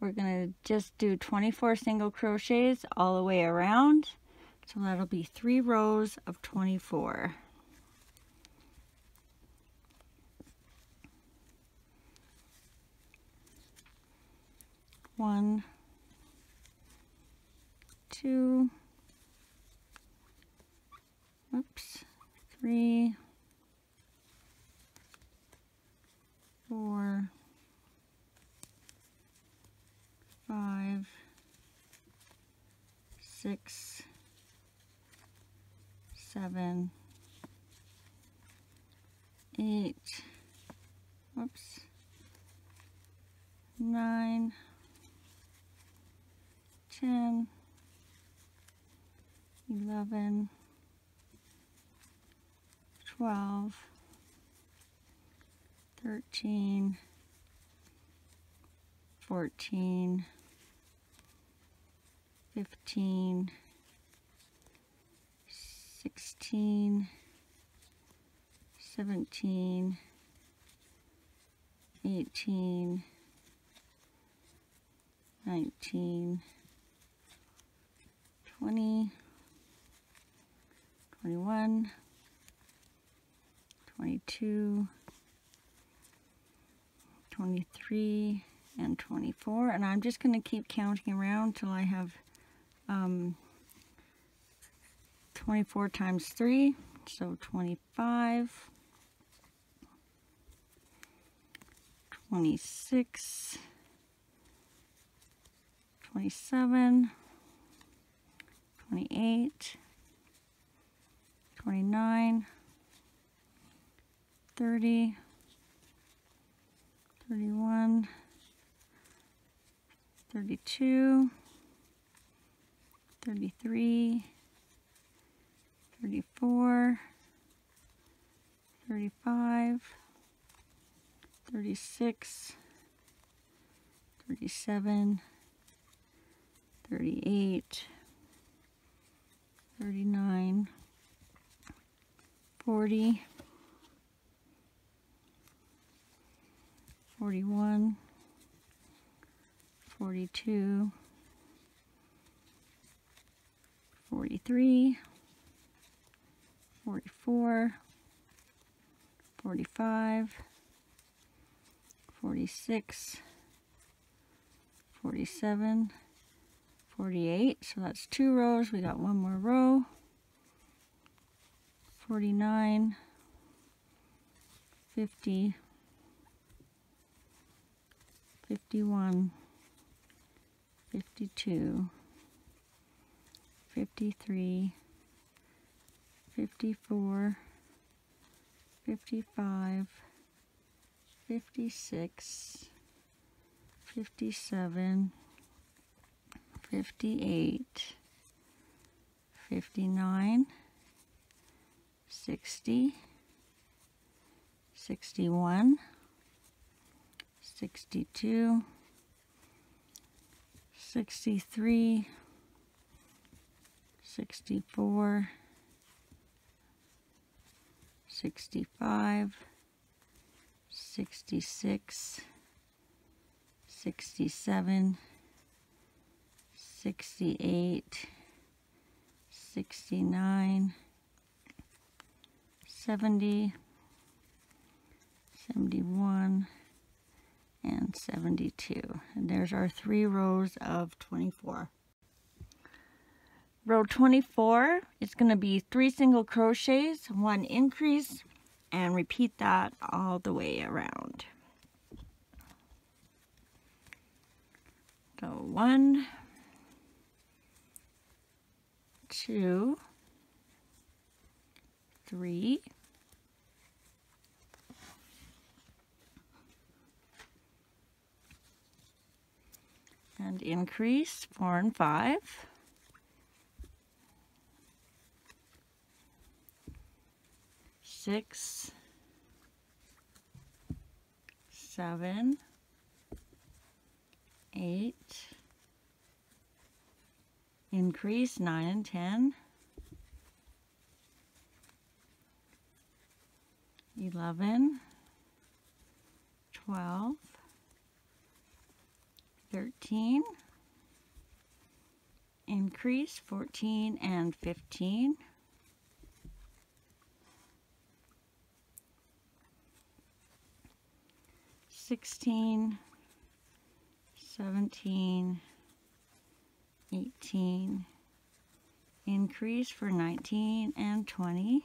We're going to just do 24 single crochets all the way around. So that'll be 3 rows of 24. One, two, oops, 3, 4, 5, 6, 7, 8, oops, 9, 10, 11, 12, 13, 14, 15, 16, 17, 18, 19, 20, 21, 22, 23, and 24. And I'm just going to keep counting around till I have 24 times 3, so 25, 26, 27, 28, 29, 30, 31, 32, 33, 34, 35, 36, 37, 38, 39, 40, 41, 42, 43, 44, 45, 46, 47, 48. So that's 2 rows. We got 1 more row. 49, 50, 51, 52, 53, 54, 55, 56, 57, 58, 59, 60, 61, 62, 63, 64, 65, 66, 67, 68, 69, 70, 71, and 72. And there's our 3 rows of 24. Row 24 is going to be 3 single crochets, 1 increase, and repeat that all the way around. So 1, 2, 3, and increase 4 and 5. 6, 7, 8, increase 9 and 10, 11, 12, 13, increase 14 and 15, 16, 17, 18, increase for 19 and 20,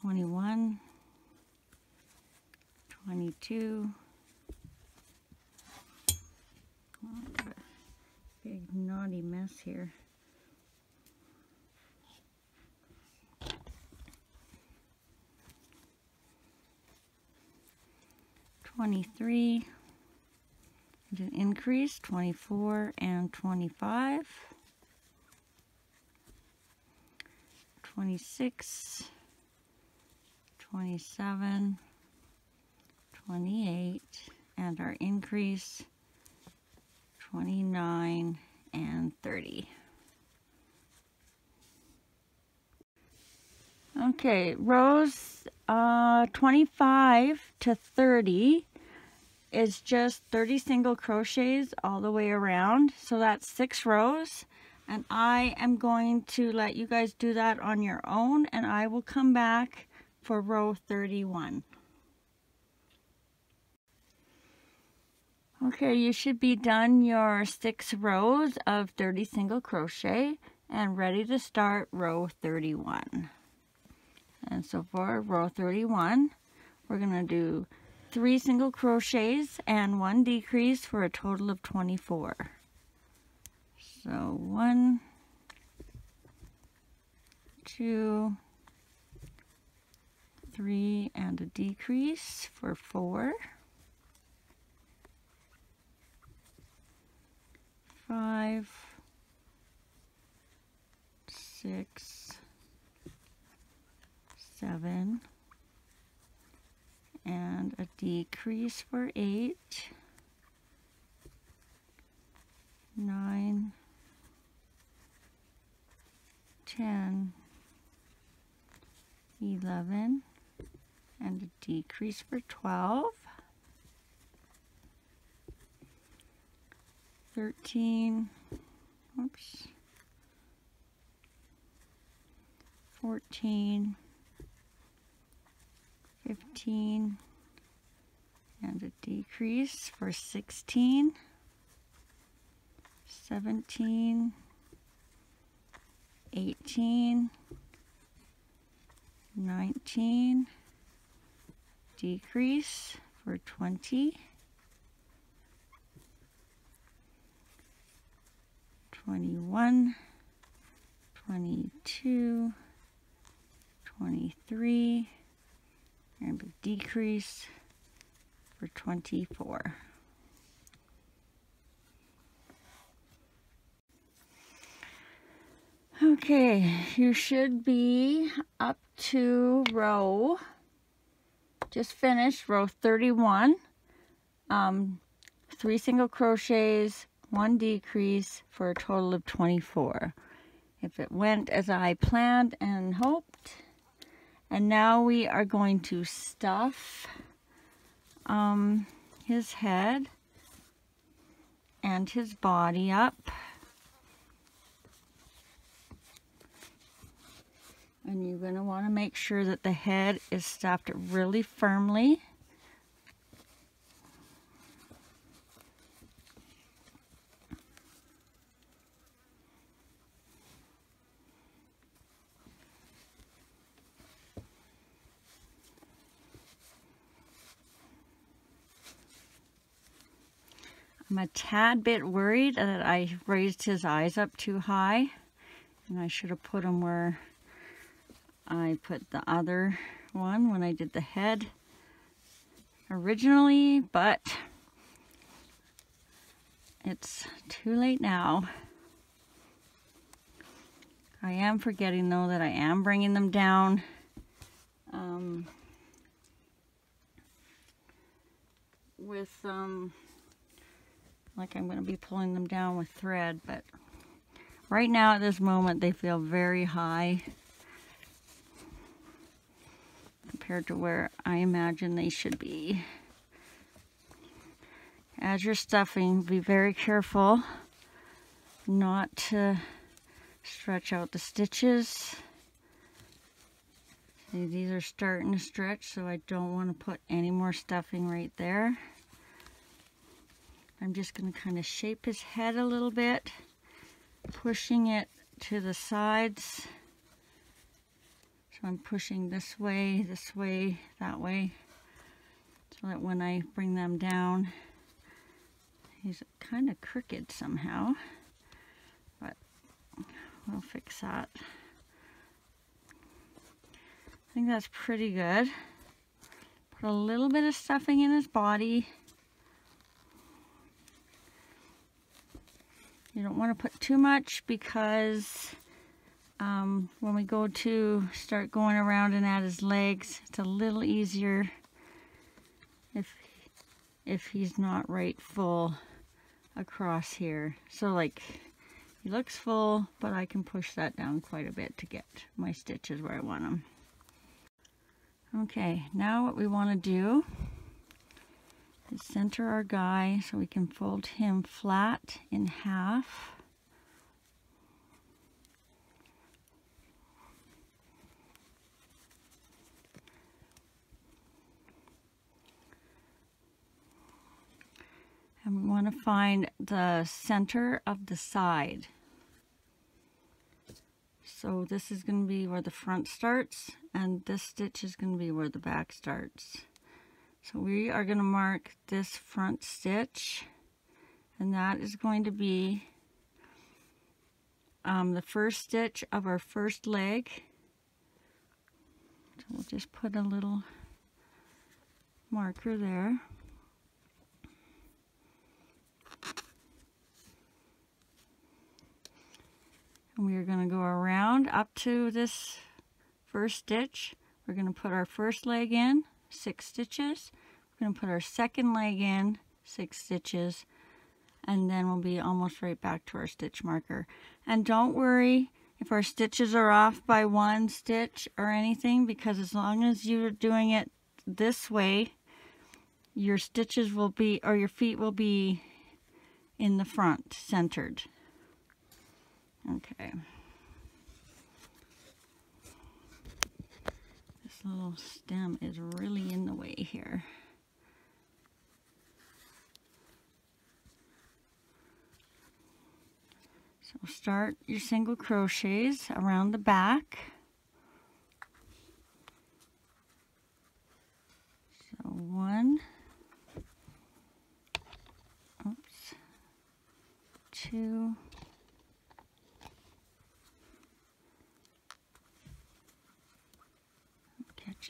21, 22, big naughty mess here, 23, an increase, 24 and 25, 26, 27, 28, and our increase, 29 and 30. Okay, rows 25 to 30 is just 30 single crochets all the way around, so that's 6 rows, and I am going to let you guys do that on your own, and I will come back for row 31. Okay, you should be done your 6 rows of 30 single crochet and ready to start row 31. And so for row 31, we're going to do 3 single crochets and 1 decrease for a total of 24. So 1, 2, 3 and a decrease for 4. 5, 6, 7, and a decrease for 8, 9, 10, 11, and a decrease for 12. 13, oops, 14, 15, and a decrease for 16, 17, 18, 19, decrease for 20, 21, 22, 23, and a decrease for 24. Okay, you should be up to row, just finished row 31, 3 single crochets, 1 decrease for a total of 24. If it went as I planned and hoped. And now we are going to stuff his head and his body up. And you're going to want to make sure that the head is stuffed really firmly. I'm a tad bit worried that I raised his eyes up too high, and I should have put him where I put the other one when I did the head originally, but it's too late now. I am forgetting though that I am bringing them down. Like I'm going to be pulling them down with thread, but Right now at this moment they feel very high compared to where I imagine they should be. As you're stuffing, be very careful not to stretch out the stitches. See, these are starting to stretch, so I don't want to put any more stuffing right there. I'm just going to kind of shape his head a little bit, pushing it to the sides. So I'm pushing this way, that way, so that when I bring them down, he's kind of crooked somehow, but we'll fix that. I think that's pretty good. Put a little bit of stuffing in his body. You don't want to put too much because when we go to start going around and at his legs, it's a little easier if he's not right full across here. So like, he looks full, but I can push that down quite a bit to get my stitches where I want them. Okay, now what we want to do is center our guy so we can fold him flat in half. And we want to find the center of the side. So this is going to be where the front starts, and this stitch is going to be where the back starts. So we are going to mark this front stitch, and that is going to be the first stitch of our first leg. So we'll just put a little marker there. And we are going to go around up to this first stitch. We're going to put our first leg in 6 stitches. We're going to put our second leg in 6 stitches, and then we'll be almost right back to our stitch marker. And don't worry if our stitches are off by 1 stitch or anything, because as long as you're doing it this way, your stitches will be, or your feet will be in the front, centered. Okay. This little stem is really in the way here. So start your single crochets around the back. So 1, oops, 2, 3.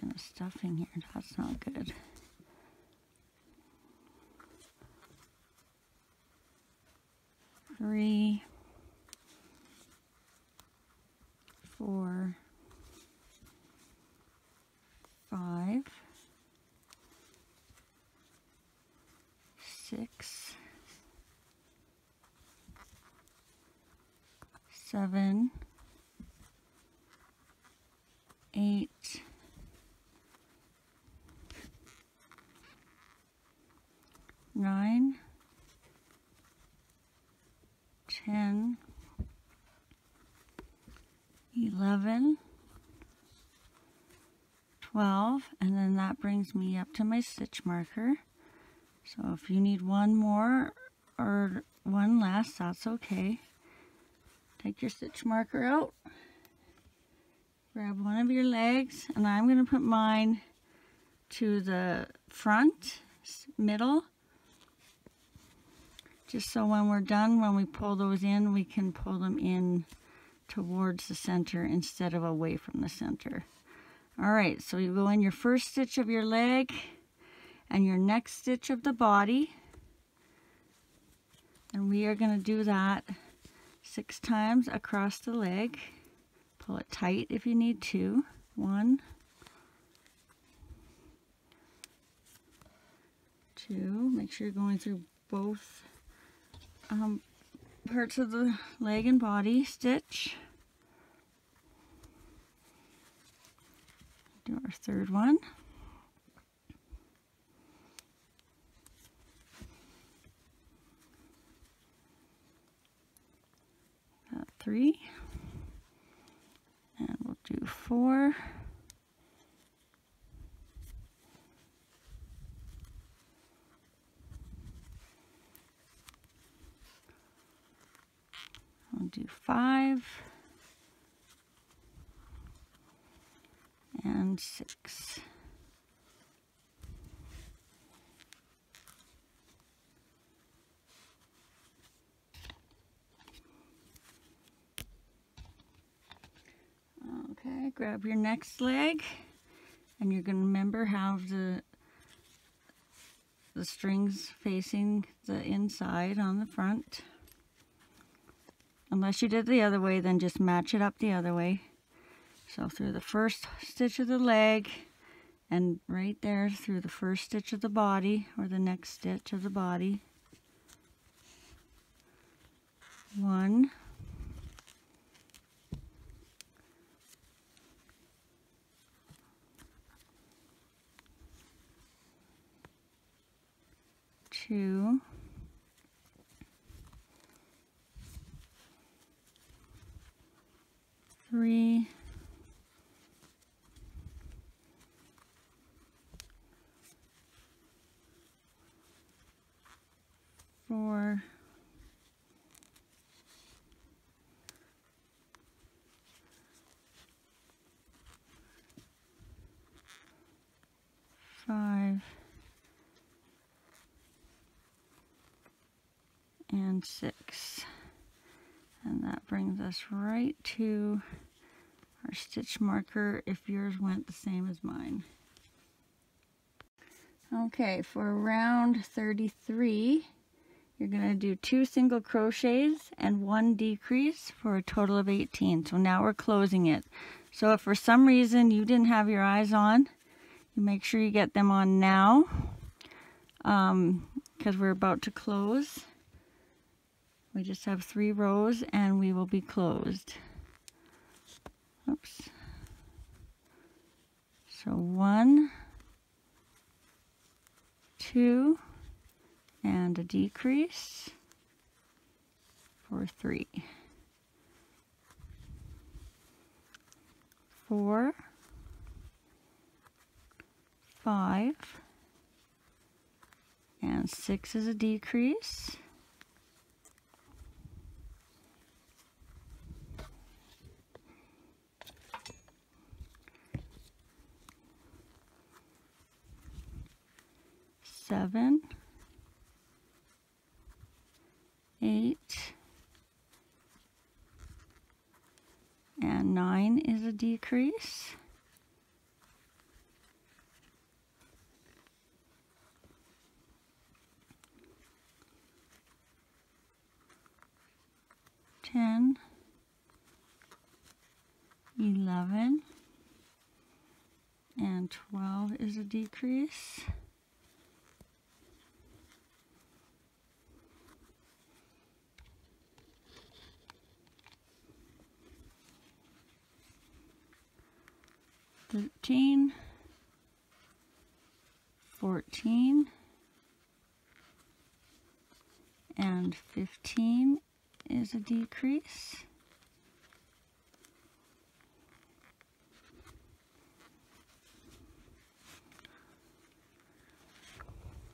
The stuffing here, that's not good. Three, 4, 5, 6, 7, 8, 9, 10, 11, 12, and then that brings me up to my stitch marker. So if you need one more or one less, that's okay. Take your stitch marker out, grab one of your legs, and I'm going to put mine to the front, middle, just so when we're done, when we pull those in, we can pull them in towards the center instead of away from the center. All right, so you go in your first stitch of your leg and your next stitch of the body. And we are going to do that 6 times across the leg. Pull it tight if you need to. 1, 2, make sure you're going through both her to the leg and body stitch. Do our third one. Got three. And we'll do four. We'll do five and six. Okay, grab your next leg, and you're going to remember have the strings facing the inside on the front. Unless you did the other way, then just match it up the other way. So through the first stitch of the leg, and right there through the first stitch of the body, or the next stitch of the body. One. Two. Three, four, five, and six. And that brings us right to our stitch marker if yours went the same as mine. Okay, for round 33, you're going to do 2 single crochets and 1 decrease for a total of 18. So now we're closing it. So if for some reason you didn't have your eyes on, you make sure you get them on now, because we're about to close. We just have 3 rows and we will be closed. Oops. So 1, 2, and a decrease for 3, 4, 5, and 6 is a decrease. 7, 8, and 9 is a decrease. 10, 11, and 12 is a decrease. 13, 14, and 15 is a decrease.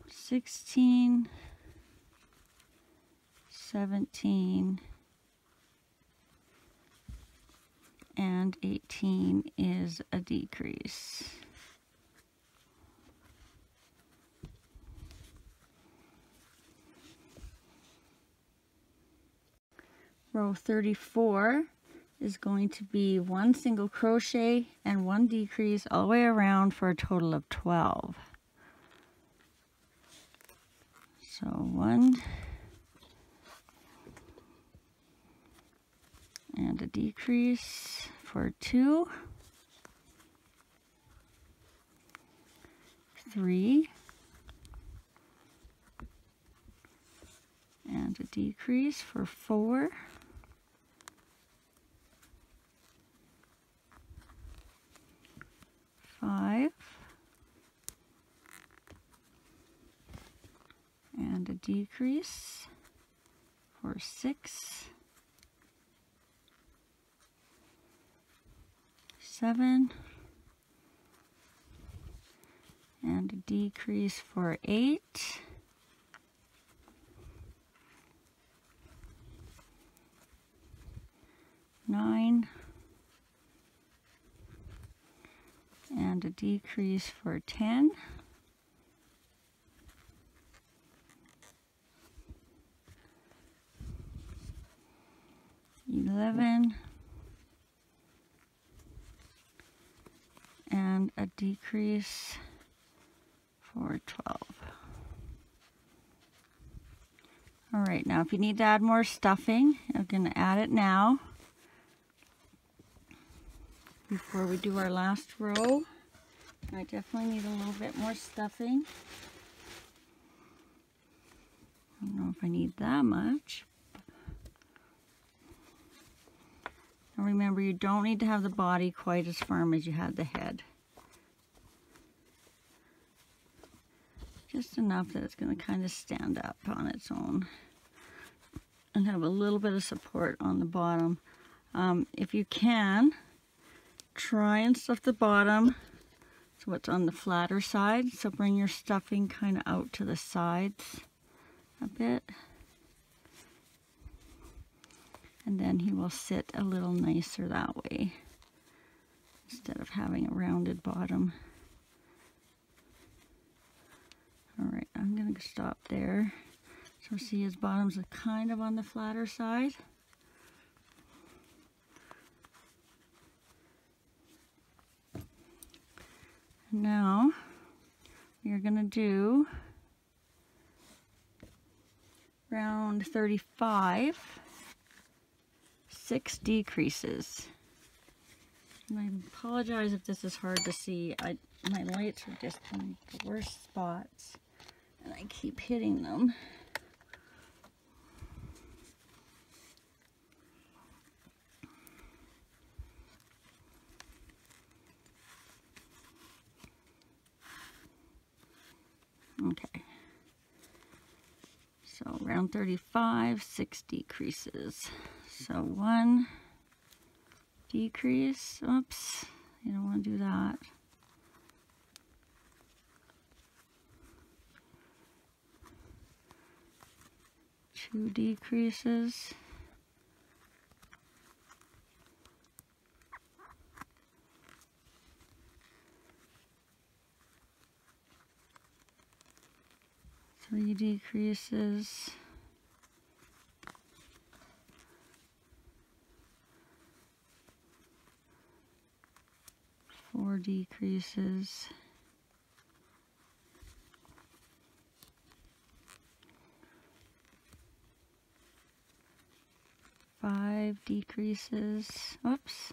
16, 17. And 18 is a decrease. Row 34 is going to be 1 single crochet and 1 decrease all the way around for a total of 12. So 1 and a decrease for 2, 3, and and a decrease for 4. And a decrease for 6, 7, and a decrease for 8, and a decrease for 10, and a decrease for 12. All right, now if you need to add more stuffing, I'm going to add it now before we do our last row. I definitely need a little bit more stuffing. I don't know if I need that much. And remember, you don't need to have the body quite as firm as you had the head. Just enough that it's going to kind of stand up on its own and have a little bit of support on the bottom. If you can, try and stuff the bottom so it's on the flatter side. So bring your stuffing kind of out to the sides a bit. And then he will sit a little nicer that way, instead of having a rounded bottom. All right, I'm gonna stop there. So see, his bottom's kind of on the flatter side. Now, we're gonna do round 35. 6 decreases. And I apologize if this is hard to see. My lights are just in the worst spots and I keep hitting them. Okay. So round 35, 6 decreases. So 1 decrease, oops, you don't want to do that. 2 decreases. 3 decreases. 4 decreases, 5 decreases, oops,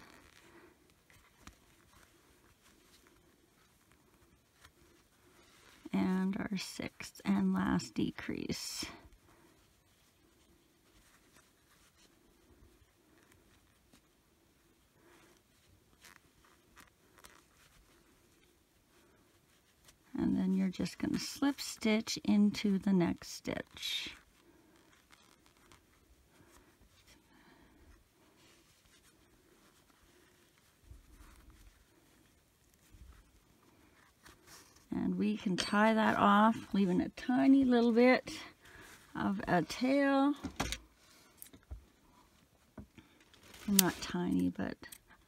6th and last decrease. And then you're just going to slip stitch into the next stitch. And we can tie that off, leaving a tiny little bit of a tail. Not tiny, but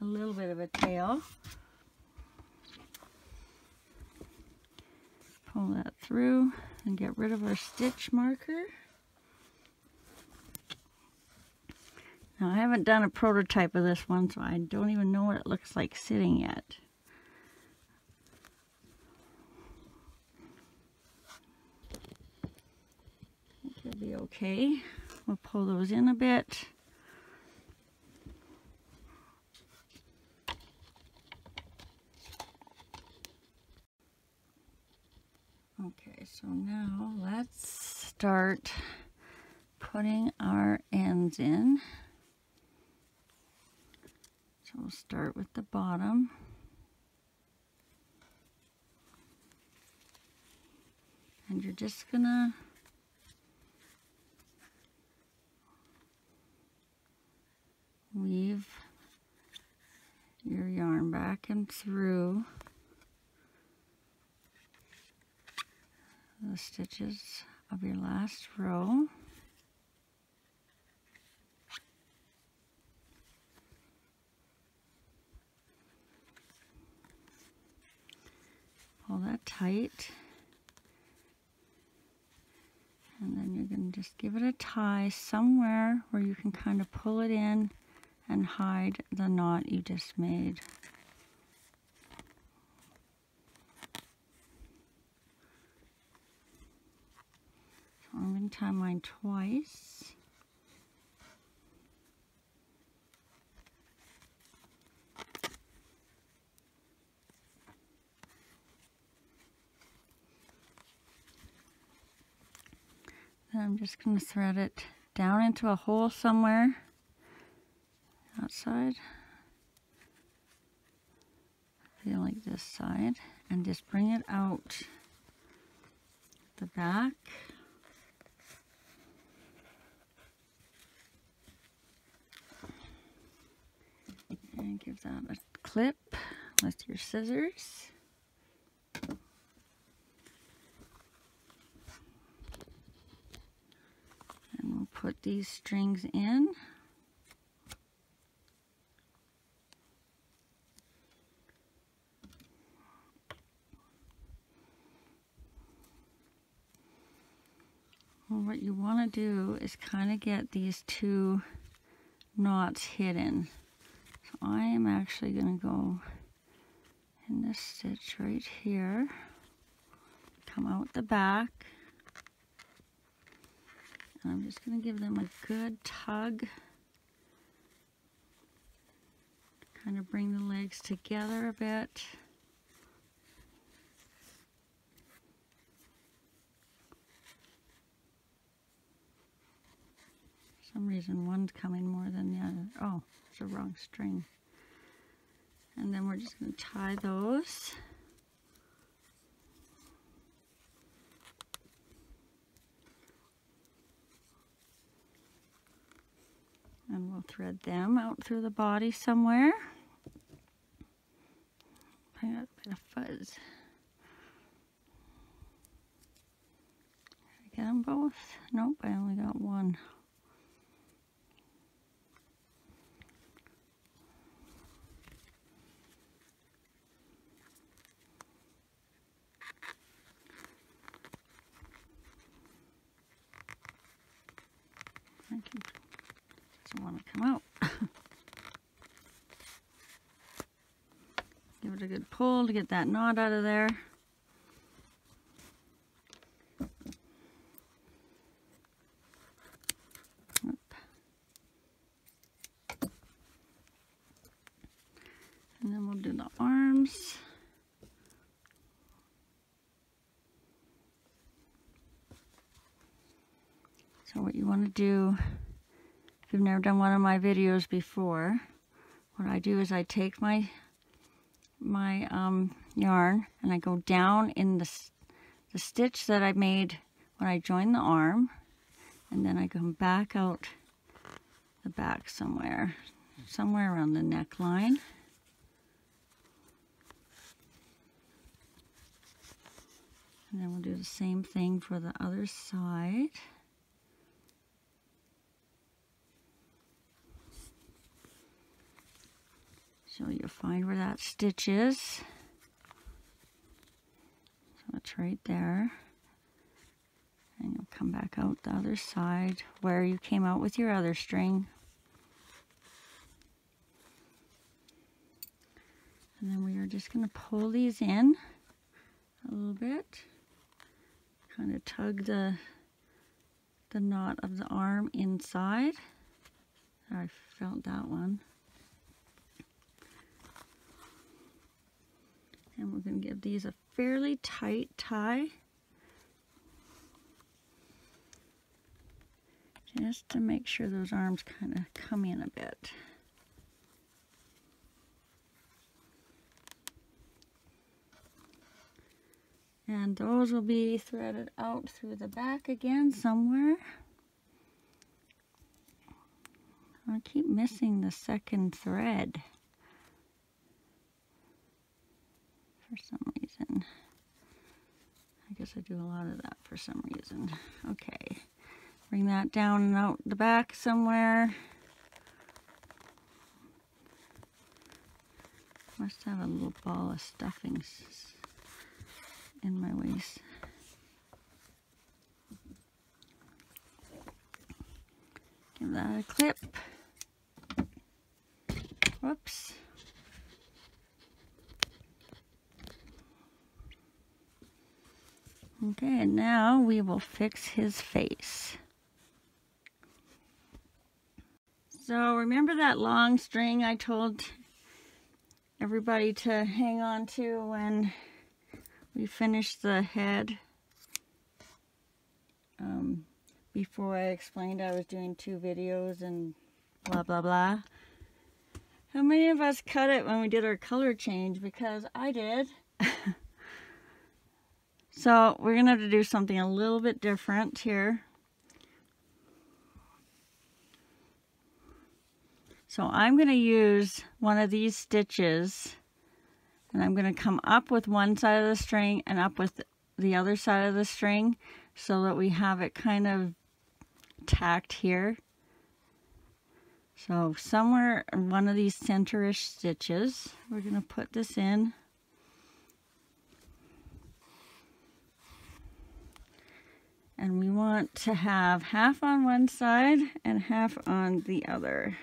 a little bit of a tail. Pull that through and get rid of our stitch marker. Now, I haven't done a prototype of this one, so I don't even know what it looks like sitting yet. It'll be okay. We'll pull those in a bit. Okay, so now let's start putting our ends in. So we'll start with the bottom. And you're just gonna weave your yarn back and through the stitches of your last row. Pull that tight, and then you're going to just give it a tie somewhere where you can kind of pull it in and hide the knot you just made. So I'm going to tie mine twice. Then I'm just going to thread it down into a hole somewhere outside. I feel like this side, and just bring it out the back. And give that a clip with your scissors. And we'll put these strings in. What you want to do is kind of get these two knots hidden. So I am actually going to go in this stitch right here, come out the back, and I'm just going to give them a good tug, kind of bring the legs together a bit. Some reason one's coming more than the other. Oh, it's the wrong string. And then we're just going to tie those. And we'll thread them out through the body somewhere. I got a bit of fuzz. Did I get them both? Nope, I only got one. Doesn't want to come out. Give it a good pull to get that knot out of there. Oop. And then we'll do the arms. So what you want to do, if you've never done one of my videos before, what I do is I take my yarn and I go down in the stitch that I made when I joined the arm, and then I come back out the back somewhere around the neckline. And then we'll do the same thing for the other side. So you'll find where that stitch is. So it's right there. And you'll come back out the other side where you came out with your other string. And then we are just going to pull these in a little bit. Kind of tug the knot of the arm inside. I felt that one. And we're going to give these a fairly tight tie. just to make sure those arms kind of come in a bit. And those will be threaded out through the back again somewhere. I keep missing the second thread for some reason. I guess I do a lot of that for some reason. Okay, bring that down and out the back somewhere. Must have a little ball of stuffing in my waist. Give that a clip. Whoops. Okay, and now we will fix his face. So remember that long string I told everybody to hang on to when we finished the head? Before I explained I was doing two videos and blah blah blah. How many of us cut it when we did our color change? Because I did. So we're gonna have to do something a little bit different here. So I'm gonna use one of these stitches, and I'm gonna come up with one side of the string and up with the other side of the string so that we have it kind of tacked here. So somewhere in one of these center-ish stitches, we're gonna put this in. And we want to have half on one side and half on the other.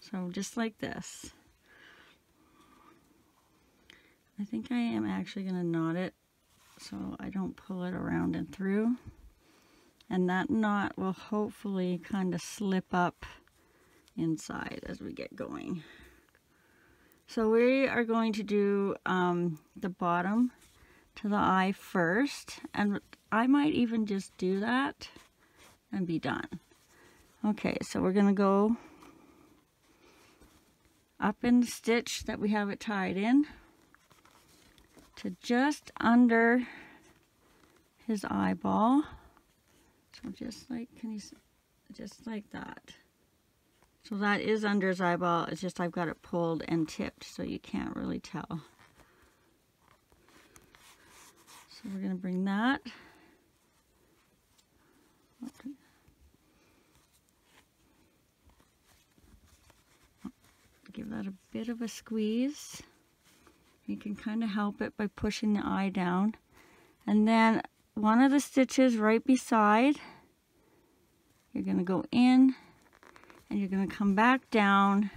So just like this. I think I am actually going to knot it so I don't pull it around and through. And that knot will hopefully kind of slip up inside as we get going. So we are going to do the bottom to the eye first, and I might even just do that and be done. Okay, so we're going to go up in the stitch that we have it tied in to just under his eyeball. So just like, can you see? Just like that. So that is under his eyeball. It's just I've got it pulled and tipped so you can't really tell. So we're going to bring that. Okay. Give that a bit of a squeeze. You can kind of help it by pushing the eye down. And then one of the stitches right beside, you're going to go in and you're going to come back down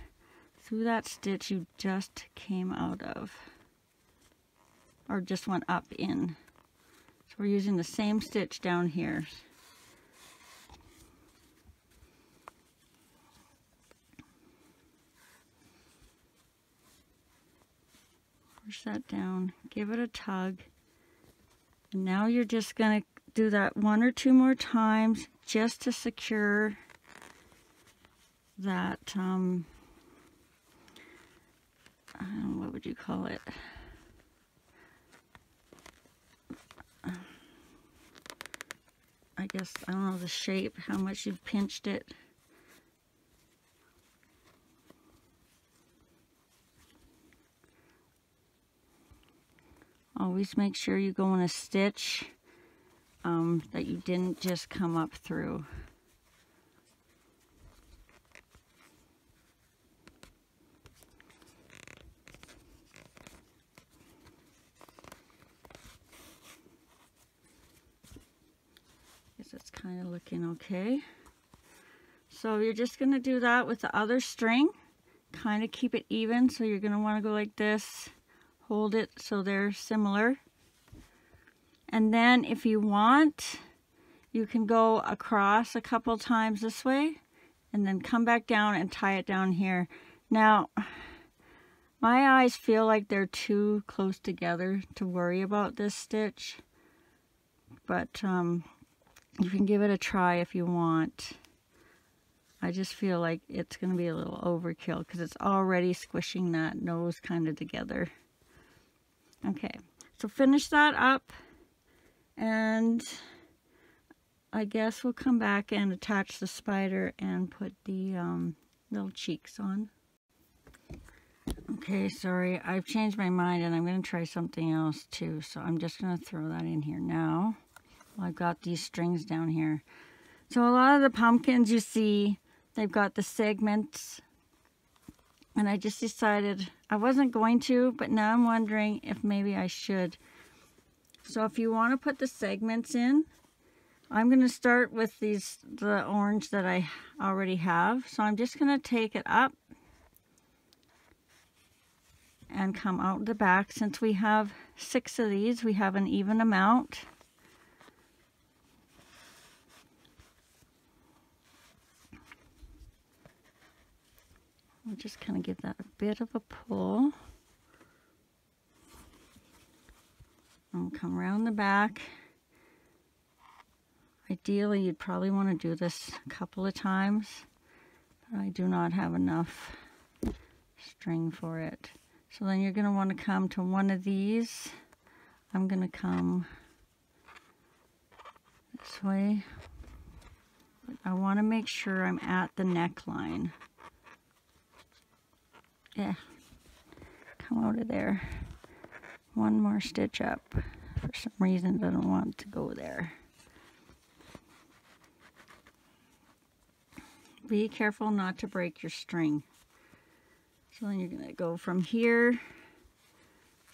through that stitch you just came out of, or just went up in. So we're using the same stitch down here. Push that down, give it a tug, and now you're just going to do that one or two more times just to secure that, what would you call it? I guess, I don't know the shape, how much you pinched it. Always make sure you go in a stitch that you didn't just come up through. I guess it's kind of looking okay. So you're just going to do that with the other string. Kind of keep it even, so you're going to want to go like this. Hold it so they're similar, and then if you want, you can go across a couple times this way and then come back down and tie it down here. Now my eyes feel like they're too close together to worry about this stitch, but you can give it a try if you want. I just feel like it's going to be a little overkill because it's already squishing that nose kind of together. Okay, so finish that up, and I guess we'll come back and attach the spider and put the little cheeks on. Okay, sorry, I've changed my mind and I'm going to try something else too, so I'm just going to throw that in here now. I've got these strings down here. So a lot of the pumpkins you see, they've got the segments, and I just decided I wasn't going to, but now I'm wondering if maybe I should. So if you want to put the segments in, I'm going to start with these, the orange that I already have. So I'm just going to take it up and come out the back. Since we have 6 of these, we have an even amount. We'll just kind of give that a bit of a pull. And we'll come around the back. Ideally, you'd probably want to do this a couple of times, but I do not have enough string for it. So then you're going to want to come to one of these. I'm going to come this way. But I want to make sure I'm at the neckline. Yeah, come out of there. One more stitch up. For some reason, I don't want to go there. Be careful not to break your string. So then you're going to go from here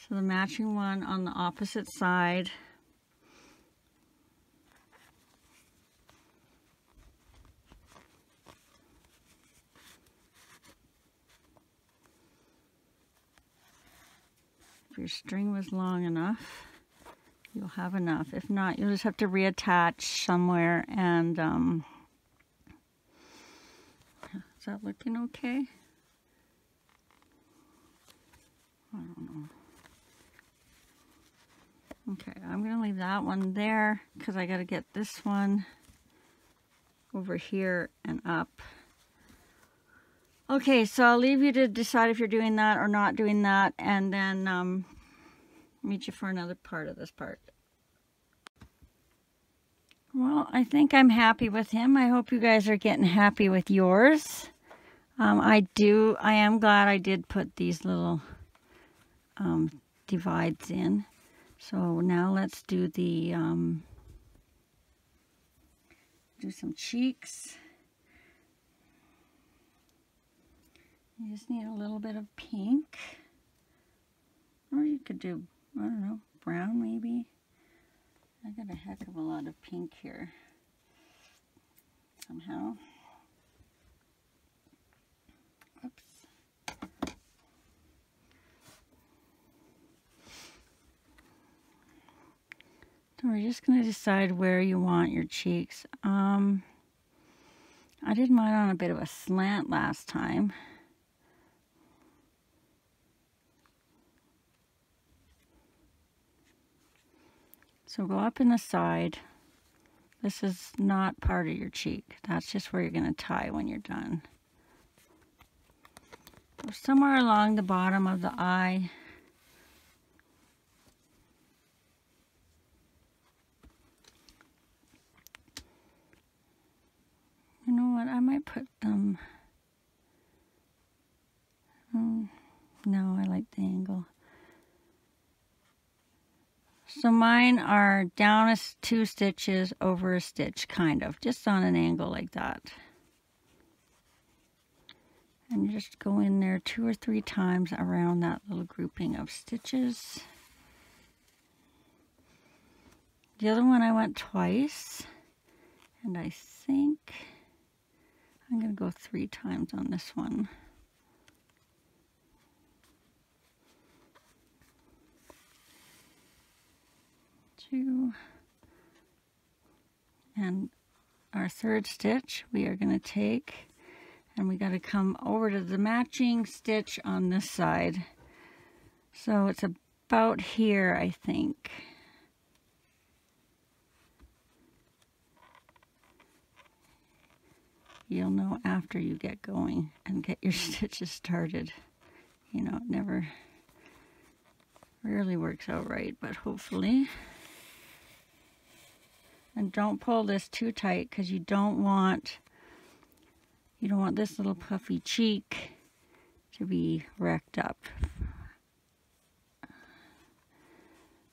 to the matching one on the opposite side. If your string was long enough, you'll have enough. If not, you'll just have to reattach somewhere and is that looking okay? I don't know. Okay, I'm going to leave that one there because I got to get this one over here and up. Okay, so I'll leave you to decide if you're doing that or not doing that, and then meet you for another part of this part. Well, I think I'm happy with him. I hope you guys are getting happy with yours. I am glad I did put these little divides in. So now let's do the do some cheeks. You just need a little bit of pink, or you could do, I don't know, brown maybe. I got a heck of a lot of pink here somehow. Oops. So we're just going to decide where you want your cheeks. I did mine on a bit of a slant last time. So go up in the side. This is not part of your cheek. That's just where you're going to tie when you're done. So somewhere along the bottom of the eye. You know what? I might put them. No, I like the angle. So mine are down 2 stitches, over a stitch, kind of, just on an angle like that. And just go in there 2 or 3 times around that little grouping of stitches. The other one I went twice, and I think I'm going to go 3 times on this one. And our 3rd stitch we are going to take, and we got to come over to the matching stitch on this side. So it's about here, I think. you'll know after you get going and get your stitches started. You know, it never really works out right, but hopefully. And don't pull this too tight, because you don't want this little puffy cheek to be wrecked up.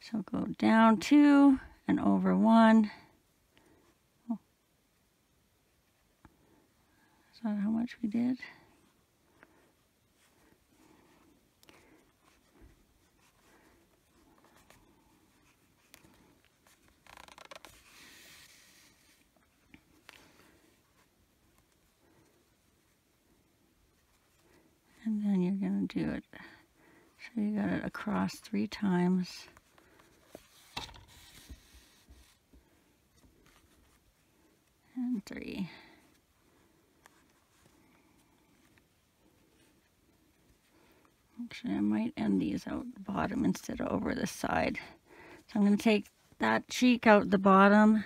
So go down 2 and over 1. Oh. Is that how much we did? And then you're going to do it. So you got it across 3 times. And 3. Actually, I might end these out the bottom instead of over the side. So I'm going to take that cheek out the bottom.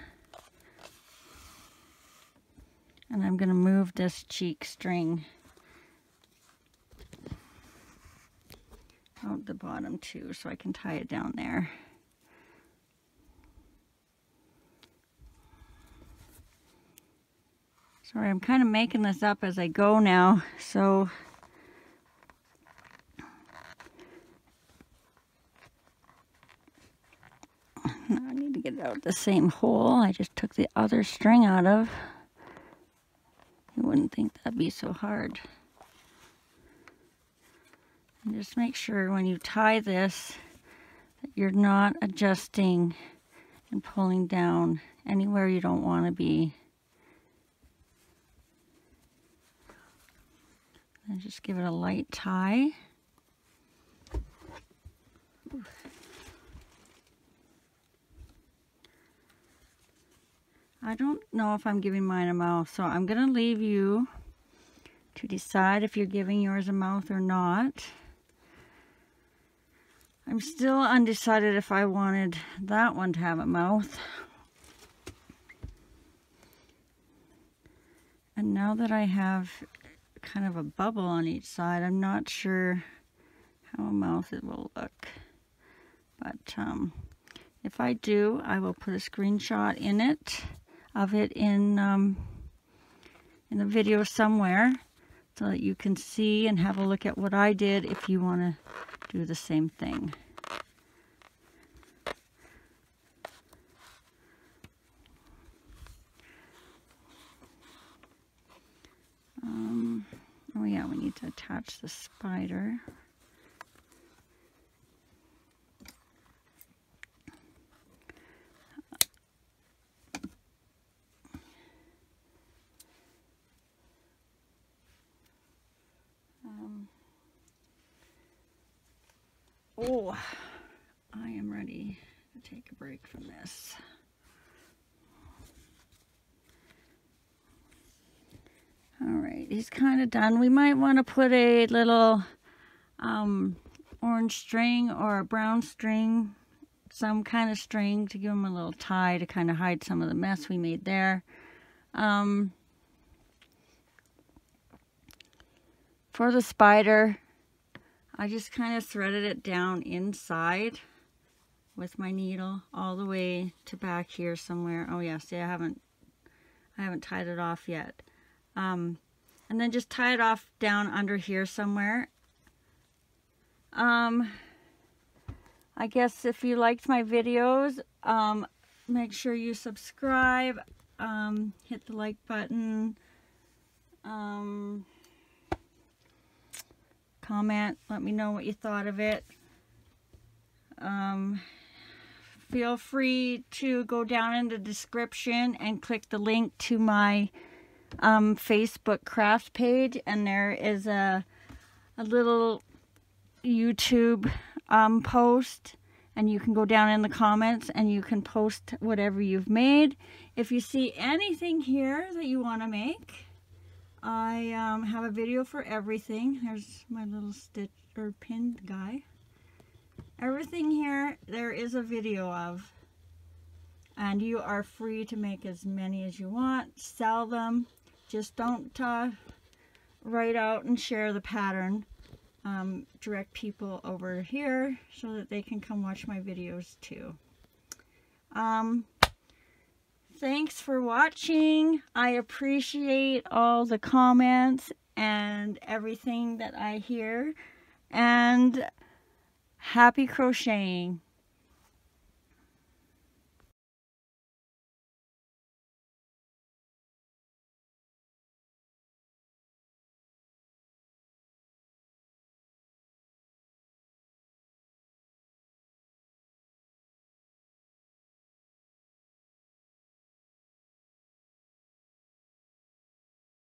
And I'm going to move this cheek string out the bottom too, so I can tie it down there. Sorry, I'm kind of making this up as I go now, so now I need to get it out of the same hole I just took the other string out of. You wouldn't think that'd be so hard. And just make sure when you tie this that you're not adjusting and pulling down anywhere you don't want to be. And just give it a light tie. Ooh. I don't know if I'm giving mine a mouth, so I'm going to leave you to decide if you're giving yours a mouth or not. I'm still undecided if I wanted that one to have a mouth. And now that I have kind of a bubble on each side, I'm not sure how a mouth it will look. But if I do, I will put a screenshot in it of it in the video somewhere, so that you can see and have a look at what I did if you want to do the same thing. Oh yeah, we need to attach the spider. Oh, I am ready to take a break from this. Alright, he's kind of done. We might want to put a little orange string or a brown string, some kind of string to give him a little tie to kind of hide some of the mess we made there. For the spider, I just kind of threaded it down inside with my needle all the way to back here somewhere. Oh yeah, see, I haven't tied it off yet. And then just tie it off down under here somewhere. I guess if you liked my videos, make sure you subscribe, hit the like button, comment, let me know what you thought of it. Feel free to go down in the description and click the link to my Facebook craft page, and there is a little YouTube post, and you can go down in the comments and you can post whatever you've made. If you see anything here that you want to make, I have a video for everything. There's my little stitch or pinned guy. Everything here there is a video of, and you are free to make as many as you want, sell them. Just don't write out and share the pattern. Direct people over here so that they can come watch my videos too. Thanks for watching. I appreciate all the comments and everything that I hear. And happy crocheting.